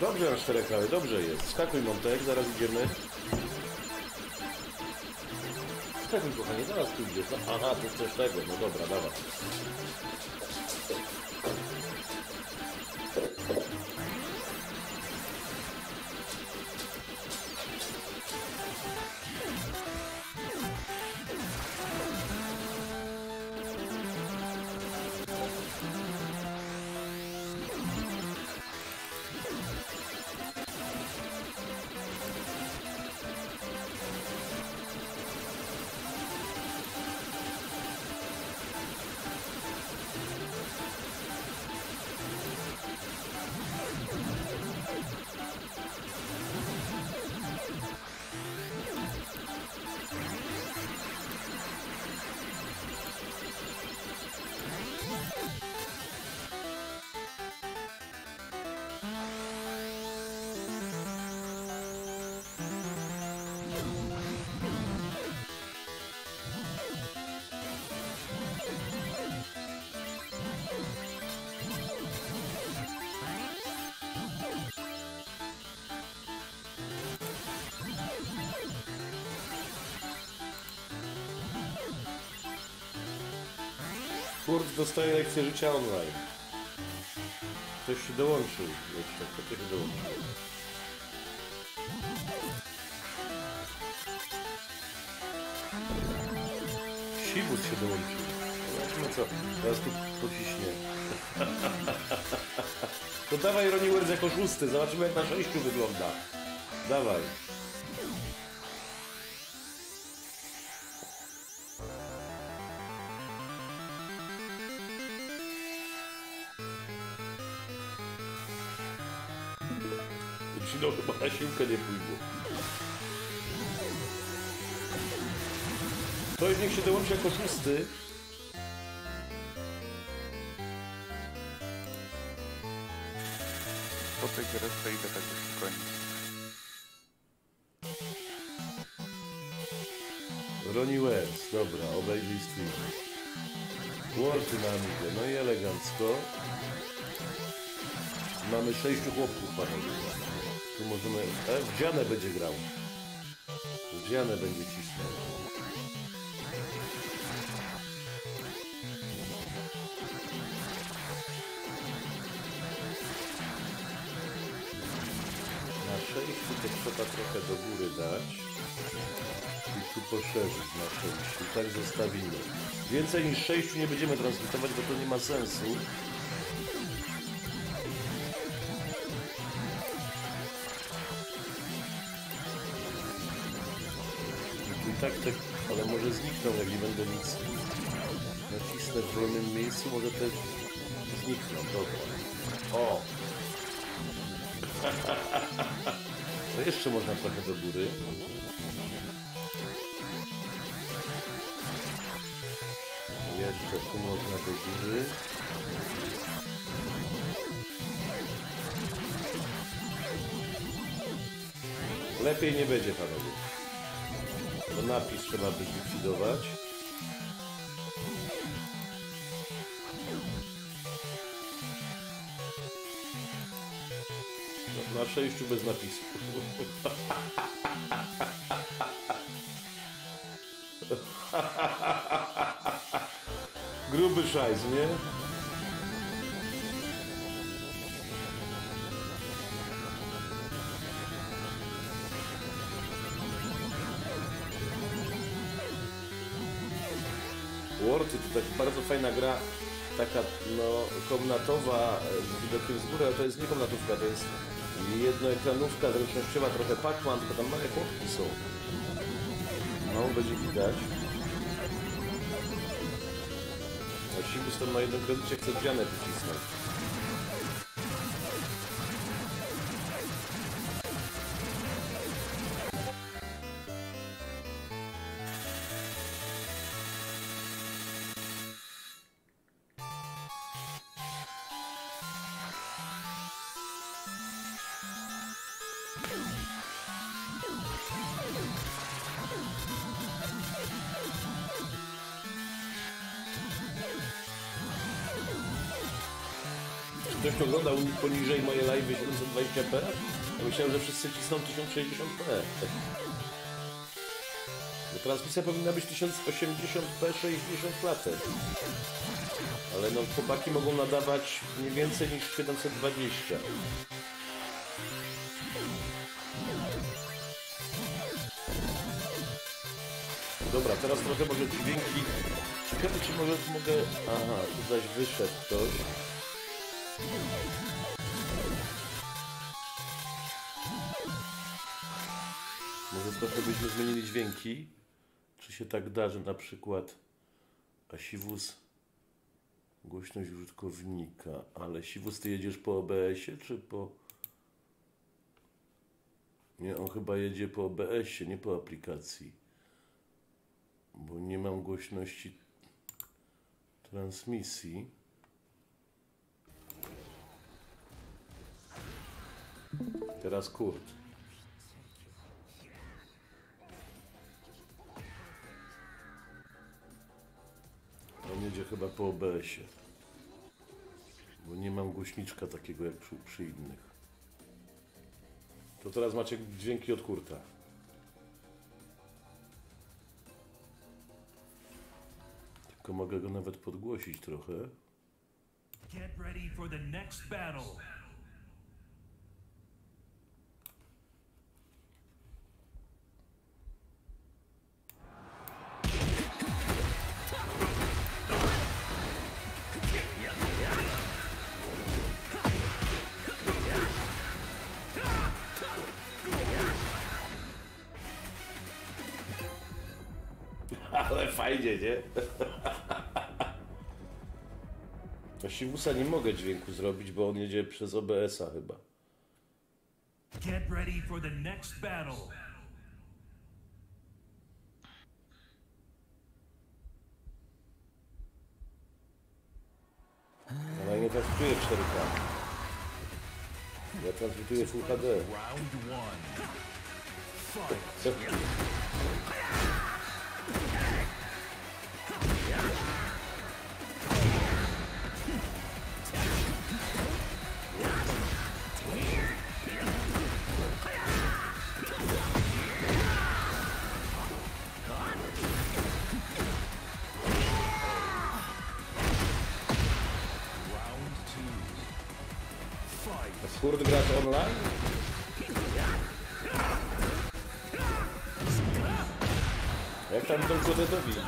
Dobrze na cztery krały, dobrze jest. Skakuj, Montek, zaraz idziemy. Skakuj, kochanie, zaraz tu idziesz. No, aha, to chcesz tego, no dobra, dawaj. Kurt dostaje lekcję życia online. Ktoś się dołączył jeszcze, ktoś się dołączył. Siwus się dołączył. Zobaczmy co, teraz tu pociśnie. To dawaj Ronnie Wertz jako szósty, zobaczymy jak na sześciu wygląda. Dawaj. No chyba na siłkę nie pójdzie. Ktoś niech się dołączy jako szósty. Po tej grze idę tak już w końcu. Ronnie Wertz, dobra, obejrzyj stream. Worty na Amigę, no i elegancko. Mamy 6 chłopców, panowie. Tu możemy... w dzianę będzie grał. W dzianę będzie cisnął. Na 6 to trzeba trochę do góry dać. I tu poszerzyć na 6. I tak zostawimy. Więcej niż 6 nie będziemy transmitować, bo to nie ma sensu. Tak, tak, ale może znikną, jak nie będę nic nacisnę w wolnym miejscu, może też znikną, dobra. O! To jeszcze można trochę do góry. Jeszcze tu można do góry. Lepiej nie będzie, panowie. Bo napis trzeba by zlikwidować. Na 6 bez napisu. Gruby szajs, nie? Worty to tak bardzo fajna gra, taka no, komnatowa z widokiem z góry, ale to jest nie komnatówka, to jest jednoekranówka zręcznościowa, trochę Pac-Man, tylko tam małe chłopki są. Mało będzie widać. A Siwus tam na jednym kredycie chce dzianę wycisnąć. Ktoś oglądał poniżej moje live 720p? Ja myślałem, że wszyscy cisną 1060p. Bo transmisja powinna być 1080p 60 klatek. Ale no chłopaki mogą nadawać nie więcej niż 720. Dobra, teraz trochę może dźwięki. Ciekawe czy może mogę... Aha, tu zaś wyszedł ktoś. Może trochę byśmy zmienili dźwięki. Czy się tak da, że na przykład Siwus głośność użytkownika, ale Siwus ty jedziesz po OBS-ie czy po... Nie, on chyba jedzie po OBS-ie, nie po aplikacji. Bo nie mam głośności transmisji. Teraz Kurt. On jedzie chyba po OBS-ie. Bo nie mam głośniczka takiego jak przy innych. To teraz macie dźwięki od Kurta. Tylko mogę go nawet podgłosić trochę. Get ready for the next battle. Ale fajnie, nie? To Siwusa nie mogę dźwięku zrobić, bo on jedzie przez OBS-a chyba. Get ready for the next battle. Ale ja nie transmituję 4K. Ja transmituję Full HD. Kurt grasz online? Jak tam Don Kotletowi idzie?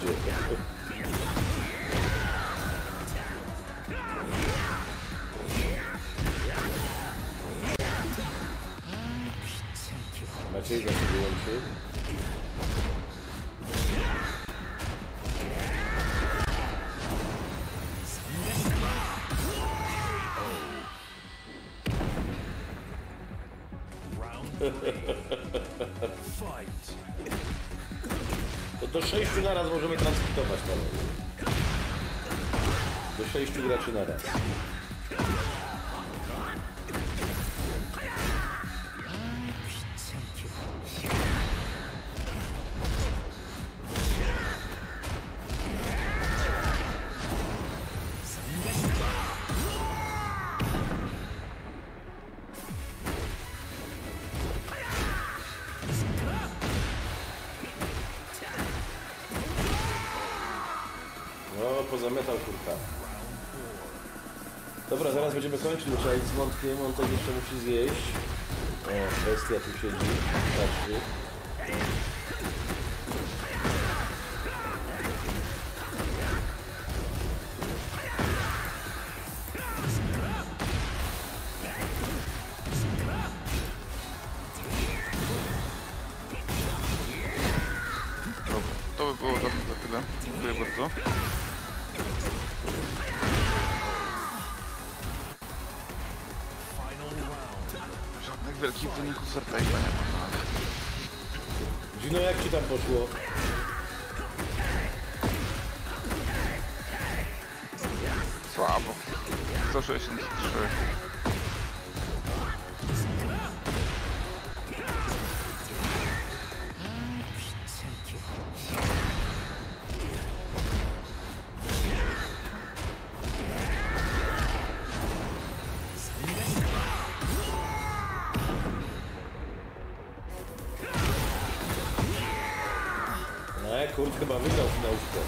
Maciej Zaborniak. To do 6 na raz możemy transmitować tam. Do 6 graczy na raz. Zametał kurka. Dobra, zaraz będziemy kończyć, trzeba iść z Montkiem, Montek jeszcze musi zjeść. O, bestia tu siedzi. Patrzcie. To by było za chwilę. Dziękuję bardzo. Wielkich wyników z R-Type'a nie ma. Gino, jak ci tam poszło? Słabo. 163. Kurt chyba wygrał w nauczkę.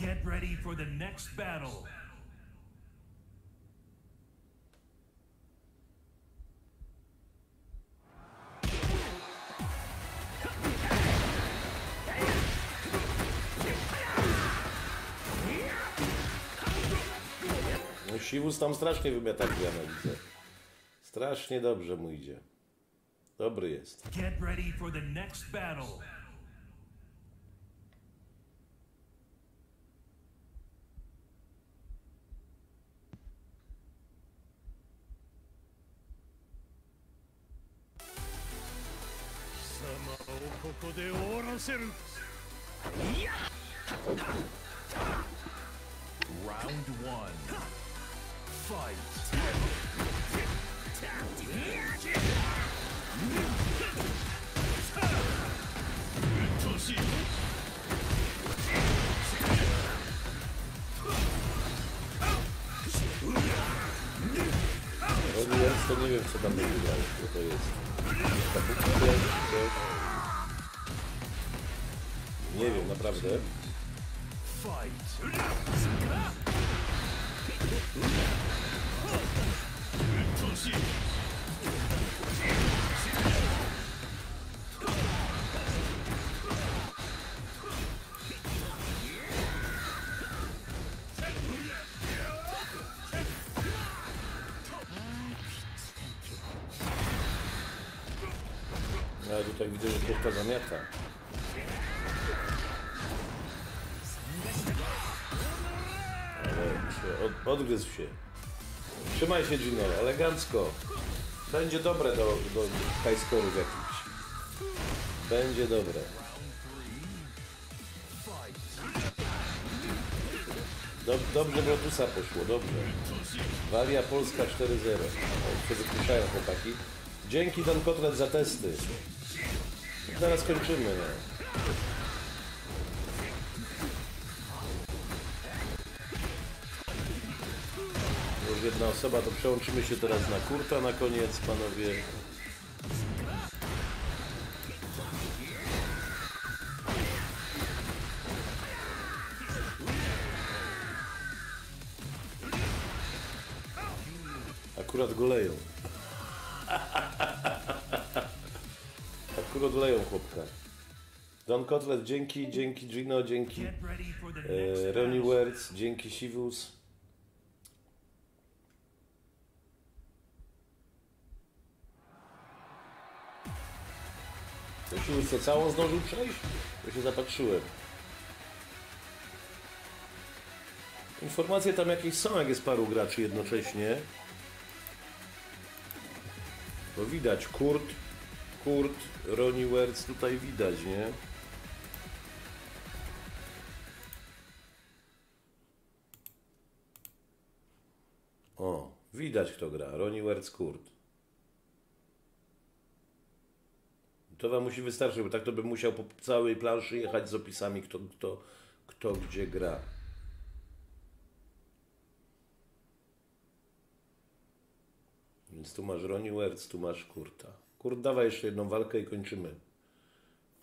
Get ready for the next battle. Siwus tam strasznie wymiata piano, widzę. Strasznie dobrze mu idzie. Dobry jest. Get ready for the next battle. Round 1. Fight! Pomijając to nie wiem co tam będzie grać, bo to jest... Nie wiem, naprawdę. Ja tutaj widzę, że to zamiata. Odgryzł się. Trzymaj się, Gino, elegancko. Będzie dobre do high score'ów jakichś. Będzie dobre. Dobrze Lotusa poszło, dobrze. Walia Polska 4-0. Się wykłuszają chłopaki. Dzięki Don Kotlet za testy. Zaraz kończymy. No. Już jedna osoba, to przełączymy się teraz na Kurta na koniec, panowie. Akurat go leją. Akurat leją chłopka. Don Kotlet, dzięki Gino, dzięki Ronnie Wertz, dzięki Siwus. Siwus to całą zdążył przejść? Bo się zapatrzyłem. Informacje tam jakieś są, jak jest paru graczy jednocześnie. Bo widać, Kurt, Ronnie Wertz tutaj widać, nie? O, widać kto gra, Ronnie Wertz, Kurt. To wam musi wystarczyć, bo tak to bym musiał po całej planszy jechać z opisami, kto gdzie gra. Więc tu masz Ronnie Wertz, tu masz Kurta. Kurt, dawaj jeszcze jedną walkę i kończymy.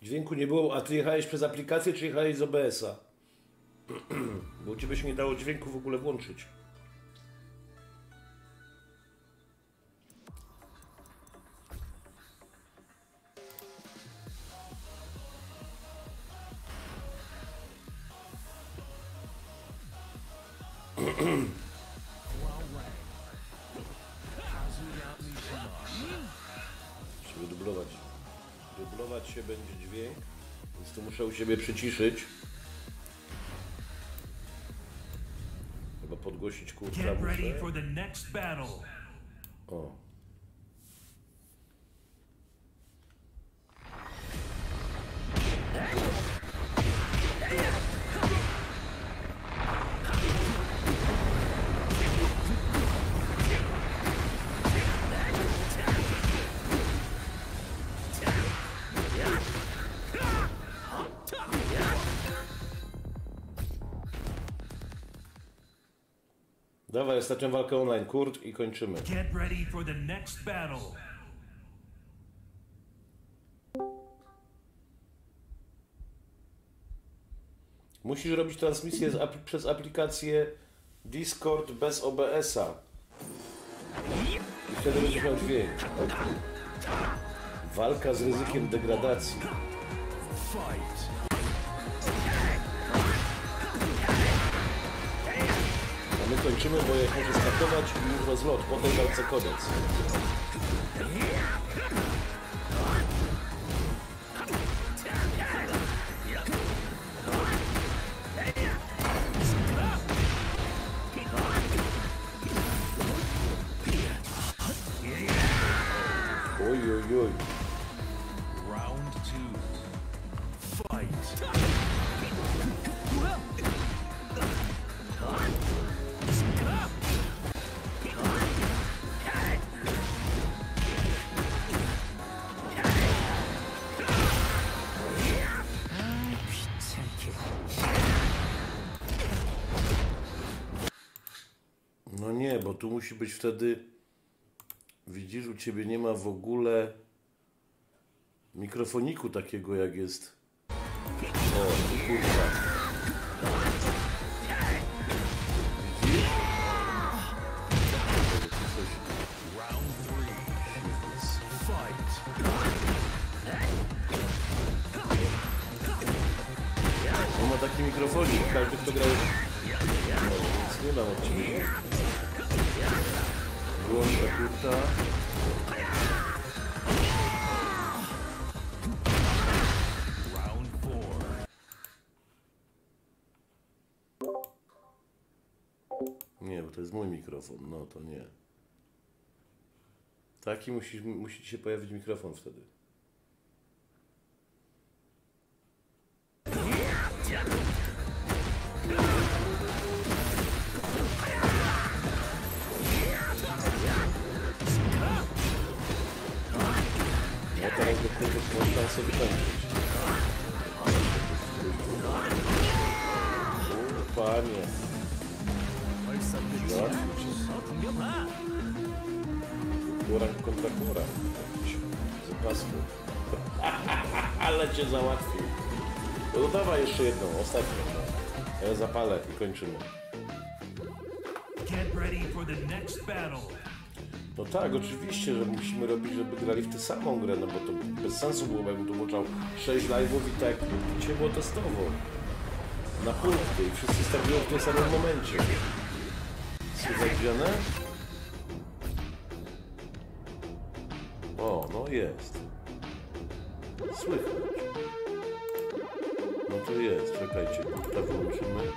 Dźwięku nie było, a ty jechałeś przez aplikację, czy jechałeś z OBS-a? Bo u ciebie się nie dało dźwięku w ogóle włączyć. Będzie dźwięk, więc tu muszę u siebie przyciszyć. Chyba podgłosić kurczę. O. Dawaj, ostatnią walkę online, Kurt, i kończymy. Get ready for the next battle. Musisz robić transmisję przez aplikację Discord bez OBS-a. I wtedy będziesz miał dźwięk. Walka z ryzykiem degradacji. My kończymy, bo jak muszę startować i już rozlot, potem walce koniec. Oj. Round 2. Fight! Tu musi być wtedy Widzisz, u Ciebie nie ma w ogóle mikrofoniku takiego, jak jest. O, kurwa. Widzisz? On ma taki mikrofonik, każdy, kto grał... No, nie mam od Ciebie. Głąbka kurta. Nie, bo to jest mój mikrofon. No to nie. Taki musi się pojawić mikrofon wtedy. Ja teraz do tego można sobie tańczyć. O, panie. Góra kontra góra. Z opasku. Ale cię załatwił. No dawaj jeszcze jedną, ostatnią. Ja zapalę i kończymy. No tak, oczywiście, że musimy robić, żeby grali w tę samą grę, no bo to bez sensu byłoby, jakbym tu włączał 6 live'ów i tak ciepło testowo. Na punkty i wszyscy stawiają w tym samym momencie. Słychać wianę? O, no jest. Słychać. No to jest, czekajcie, to włączymy.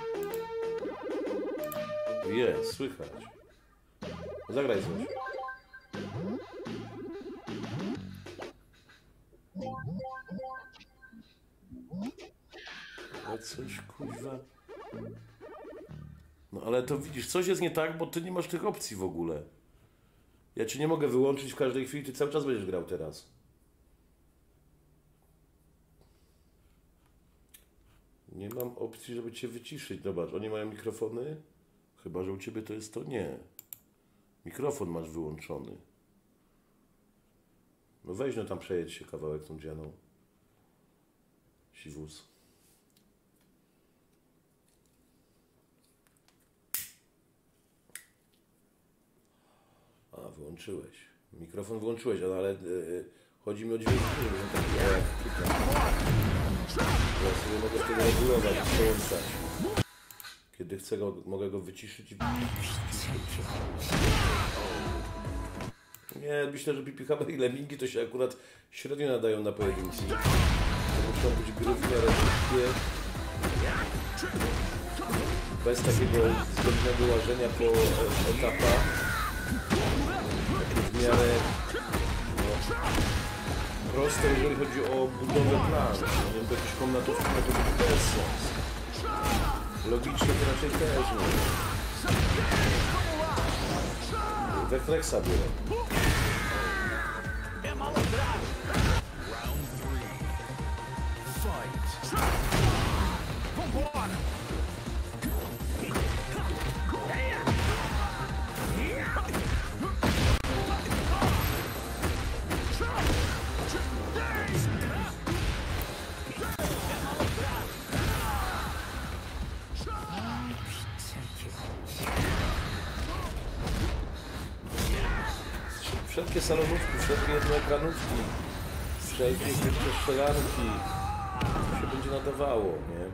Jest, słychać. Zagraj coś. A coś kurwa. No ale to widzisz, coś jest nie tak, bo ty nie masz tych opcji w ogóle. Ja cię nie mogę wyłączyć w każdej chwili, ty cały czas będziesz grał teraz. Nie mam opcji, żeby cię wyciszyć. Zobacz, oni mają mikrofony? Chyba, że u ciebie to jest to? Nie. Mikrofon masz wyłączony. No weź no tam przejedź się kawałek tą dzianą. Siwus. A, wyłączyłeś. Mikrofon wyłączyłeś, ale chodzi mi o dźwięk. Ja sobie mogę tego regulować, przełączać. Kiedy chcę, mogę go wyciszyć i... Nie, myślę, że pipi-haba i lemingi to się akurat średnio nadają na pojedynki. To muszą być gry w miarę szybkie. Bez takiego zgodnego łażenia po etapach. Takie w miarę... No, proste, jeżeli chodzi o budowę planszy. Nie wiem, jakieś komnatówki, to by też sens. Logicznie to raczej też nie. Refleksa była. Wszelkie salonówki, wszelkie jednoekranówki, wszelkie jeszcze strzelanki, to się będzie nadawało, nie?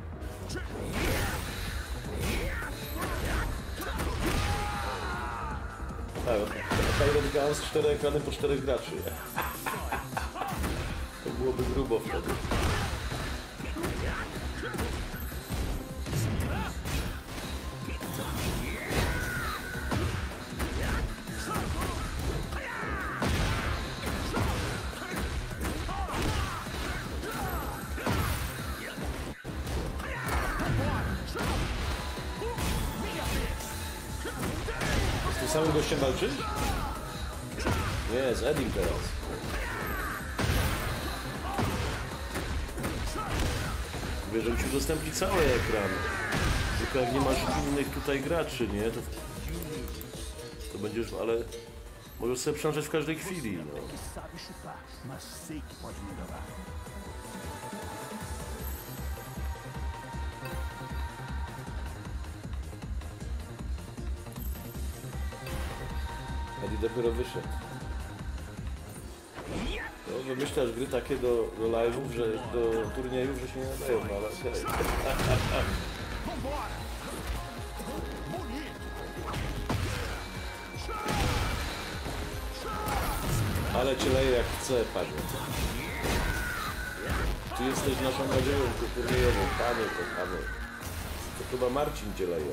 Tyrant Guns, 4 ekrany po 4 graczy. To byłoby grubo wtedy. Samym gościem walczyć? Nie, z Edim teraz. Wiesz, że ci udostępni cały ekran. Tylko jak nie masz innych tutaj graczy, nie? To będziesz, ale... Możesz sobie przełączać w każdej chwili. No. Adi dopiero wyszedł. No, wymyślasz gry takie do live'ów, że do turniejów, że się nie nadają, no, ale okej. Ale cię leje jak chce, panie. Ty jesteś naszą nadzieją turniejową, panie, kochany. To chyba Marcin cię leje.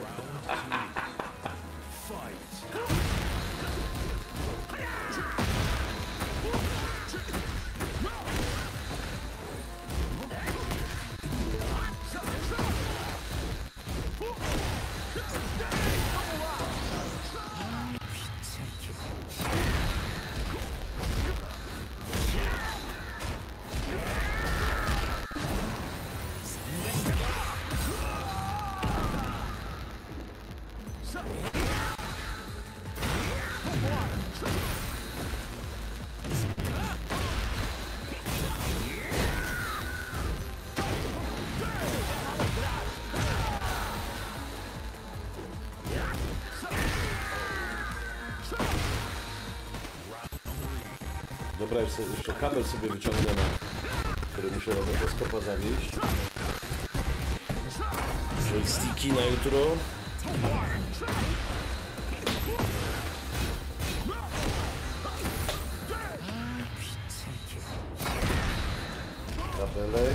Dobra, jeszcze kabel sobie wyciągnę, który muszę do mikroskopa zawieźć. Joysticki na jutro. Kabelek.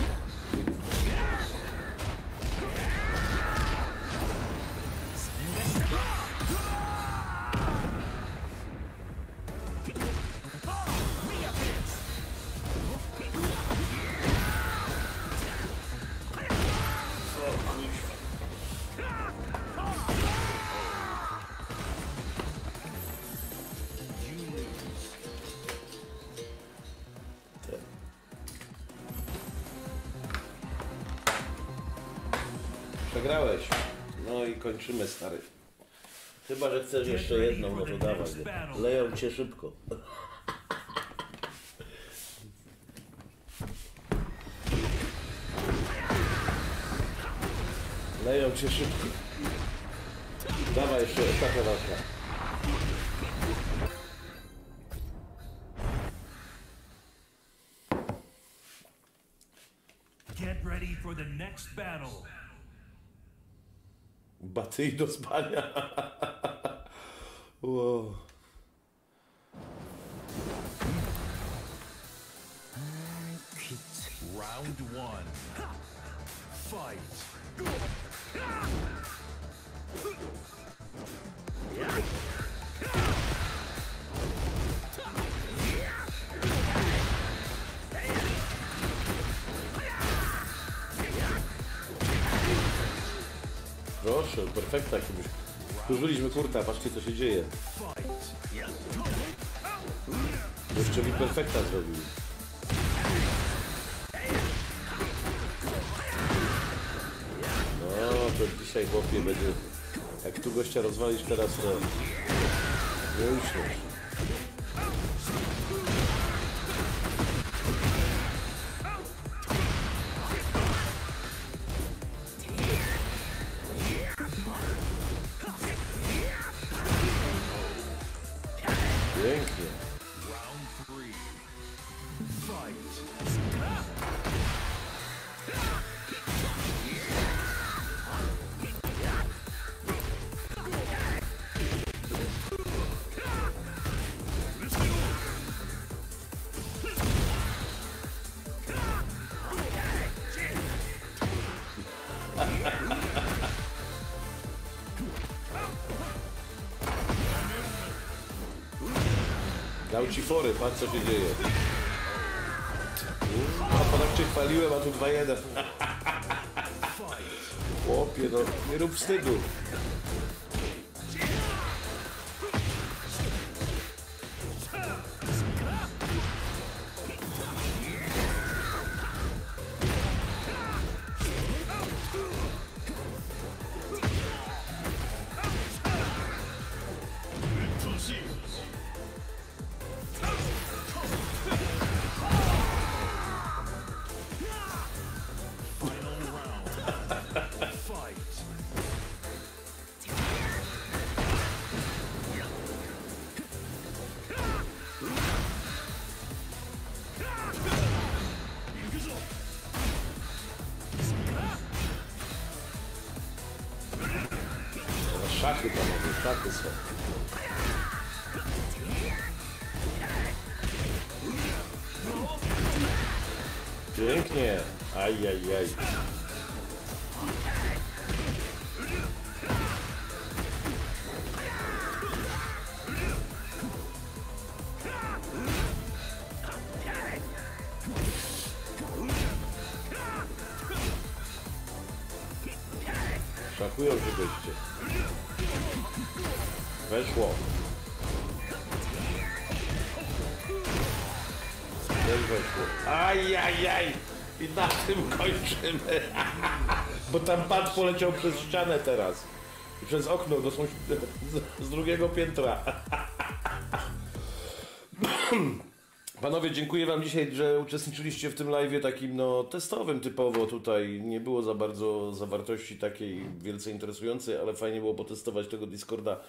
Przegrałeś. No i kończymy, stary. Chyba że chcesz jeszcze jedną, no to dawaj. Leją cię szybko. Leją cię szybko. Dawaj jeszcze taka walka. Get ready for the next battle. Batyj do spania. Wow. Round one. Fight. Proszę, perfekta jakbyś. Użyliśmy kurta, patrzcie co się dzieje. Jeszcze mi perfekta zrobili. No, to dzisiaj chłopie będzie. Jak tu gościa rozwalisz teraz, to nie uśmiesz. Ci fory, patrz co się dzieje. A ponak cię chwaliłem, a tu 2-1. Chłopie, no nie rób wstydu. karty są. Pięknie! Ajajaj. Szakują, żebyście. Weszło. Też weszło. Ajajaj. I na tym kończymy. Bo tam pad poleciał przez ścianę teraz. I przez okno do z drugiego piętra. Panowie, dziękuję wam dzisiaj, że uczestniczyliście w tym live'ie takim no testowym typowo tutaj. Nie było za bardzo zawartości takiej wielce interesującej, ale fajnie było potestować tego Discorda.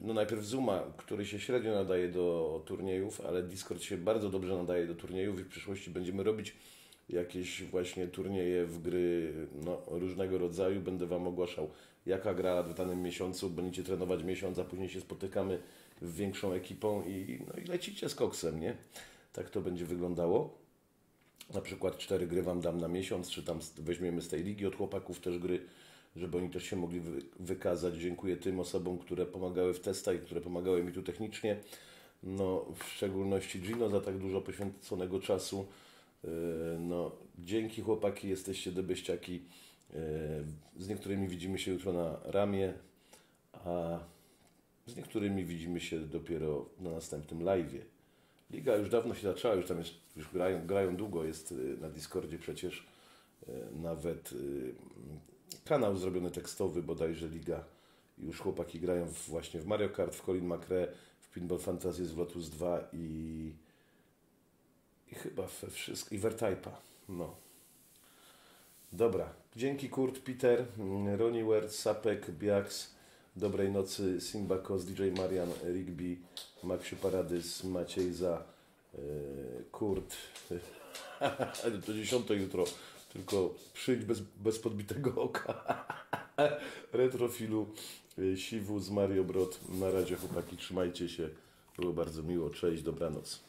No najpierw Zooma, który się średnio nadaje do turniejów, ale Discord się bardzo dobrze nadaje do turniejów i w przyszłości będziemy robić jakieś właśnie turnieje w gry no, różnego rodzaju. Będę wam ogłaszał, jaka gra w danym miesiącu. Będziecie trenować miesiąc, a później się spotykamy w większą ekipą i, no, i lecicie z koksem, nie? Tak to będzie wyglądało. Na przykład 4 gry wam dam na miesiąc, czy tam weźmiemy z tej ligi od chłopaków też gry, żeby oni też się mogli wykazać. Dziękuję tym osobom, które pomagały w testach i które pomagały mi tu technicznie. No, w szczególności Gino za tak dużo poświęconego czasu. No, dzięki chłopaki, jesteście debyściaki. Z niektórymi widzimy się jutro na ramie, a z niektórymi widzimy się dopiero na następnym live'ie. Liga już dawno się zaczęła, już tam jest, już grają długo, jest na Discordzie przecież nawet kanał zrobiony tekstowy, bodajże Liga. Już chłopaki grają właśnie w Mario Kart, w Colin McRae, w Pinball Fantasies, w Lotus 2 i chyba we wszystko, i w R-Type'a. No. Dobra. Dzięki Kurt, Peter, Ronnie Wertz, Sapek, Biax, Dobrej Nocy, Simba Kos, DJ Marian, Rigby, Maksiu Paradys, Maciej Za, Kurt. To 10 jutro. Tylko przyjdź bez podbitego oka. Retrofilu, Siwus, Mario Brod. Na razie chłopaki, trzymajcie się. Było bardzo miło. Cześć, dobranoc.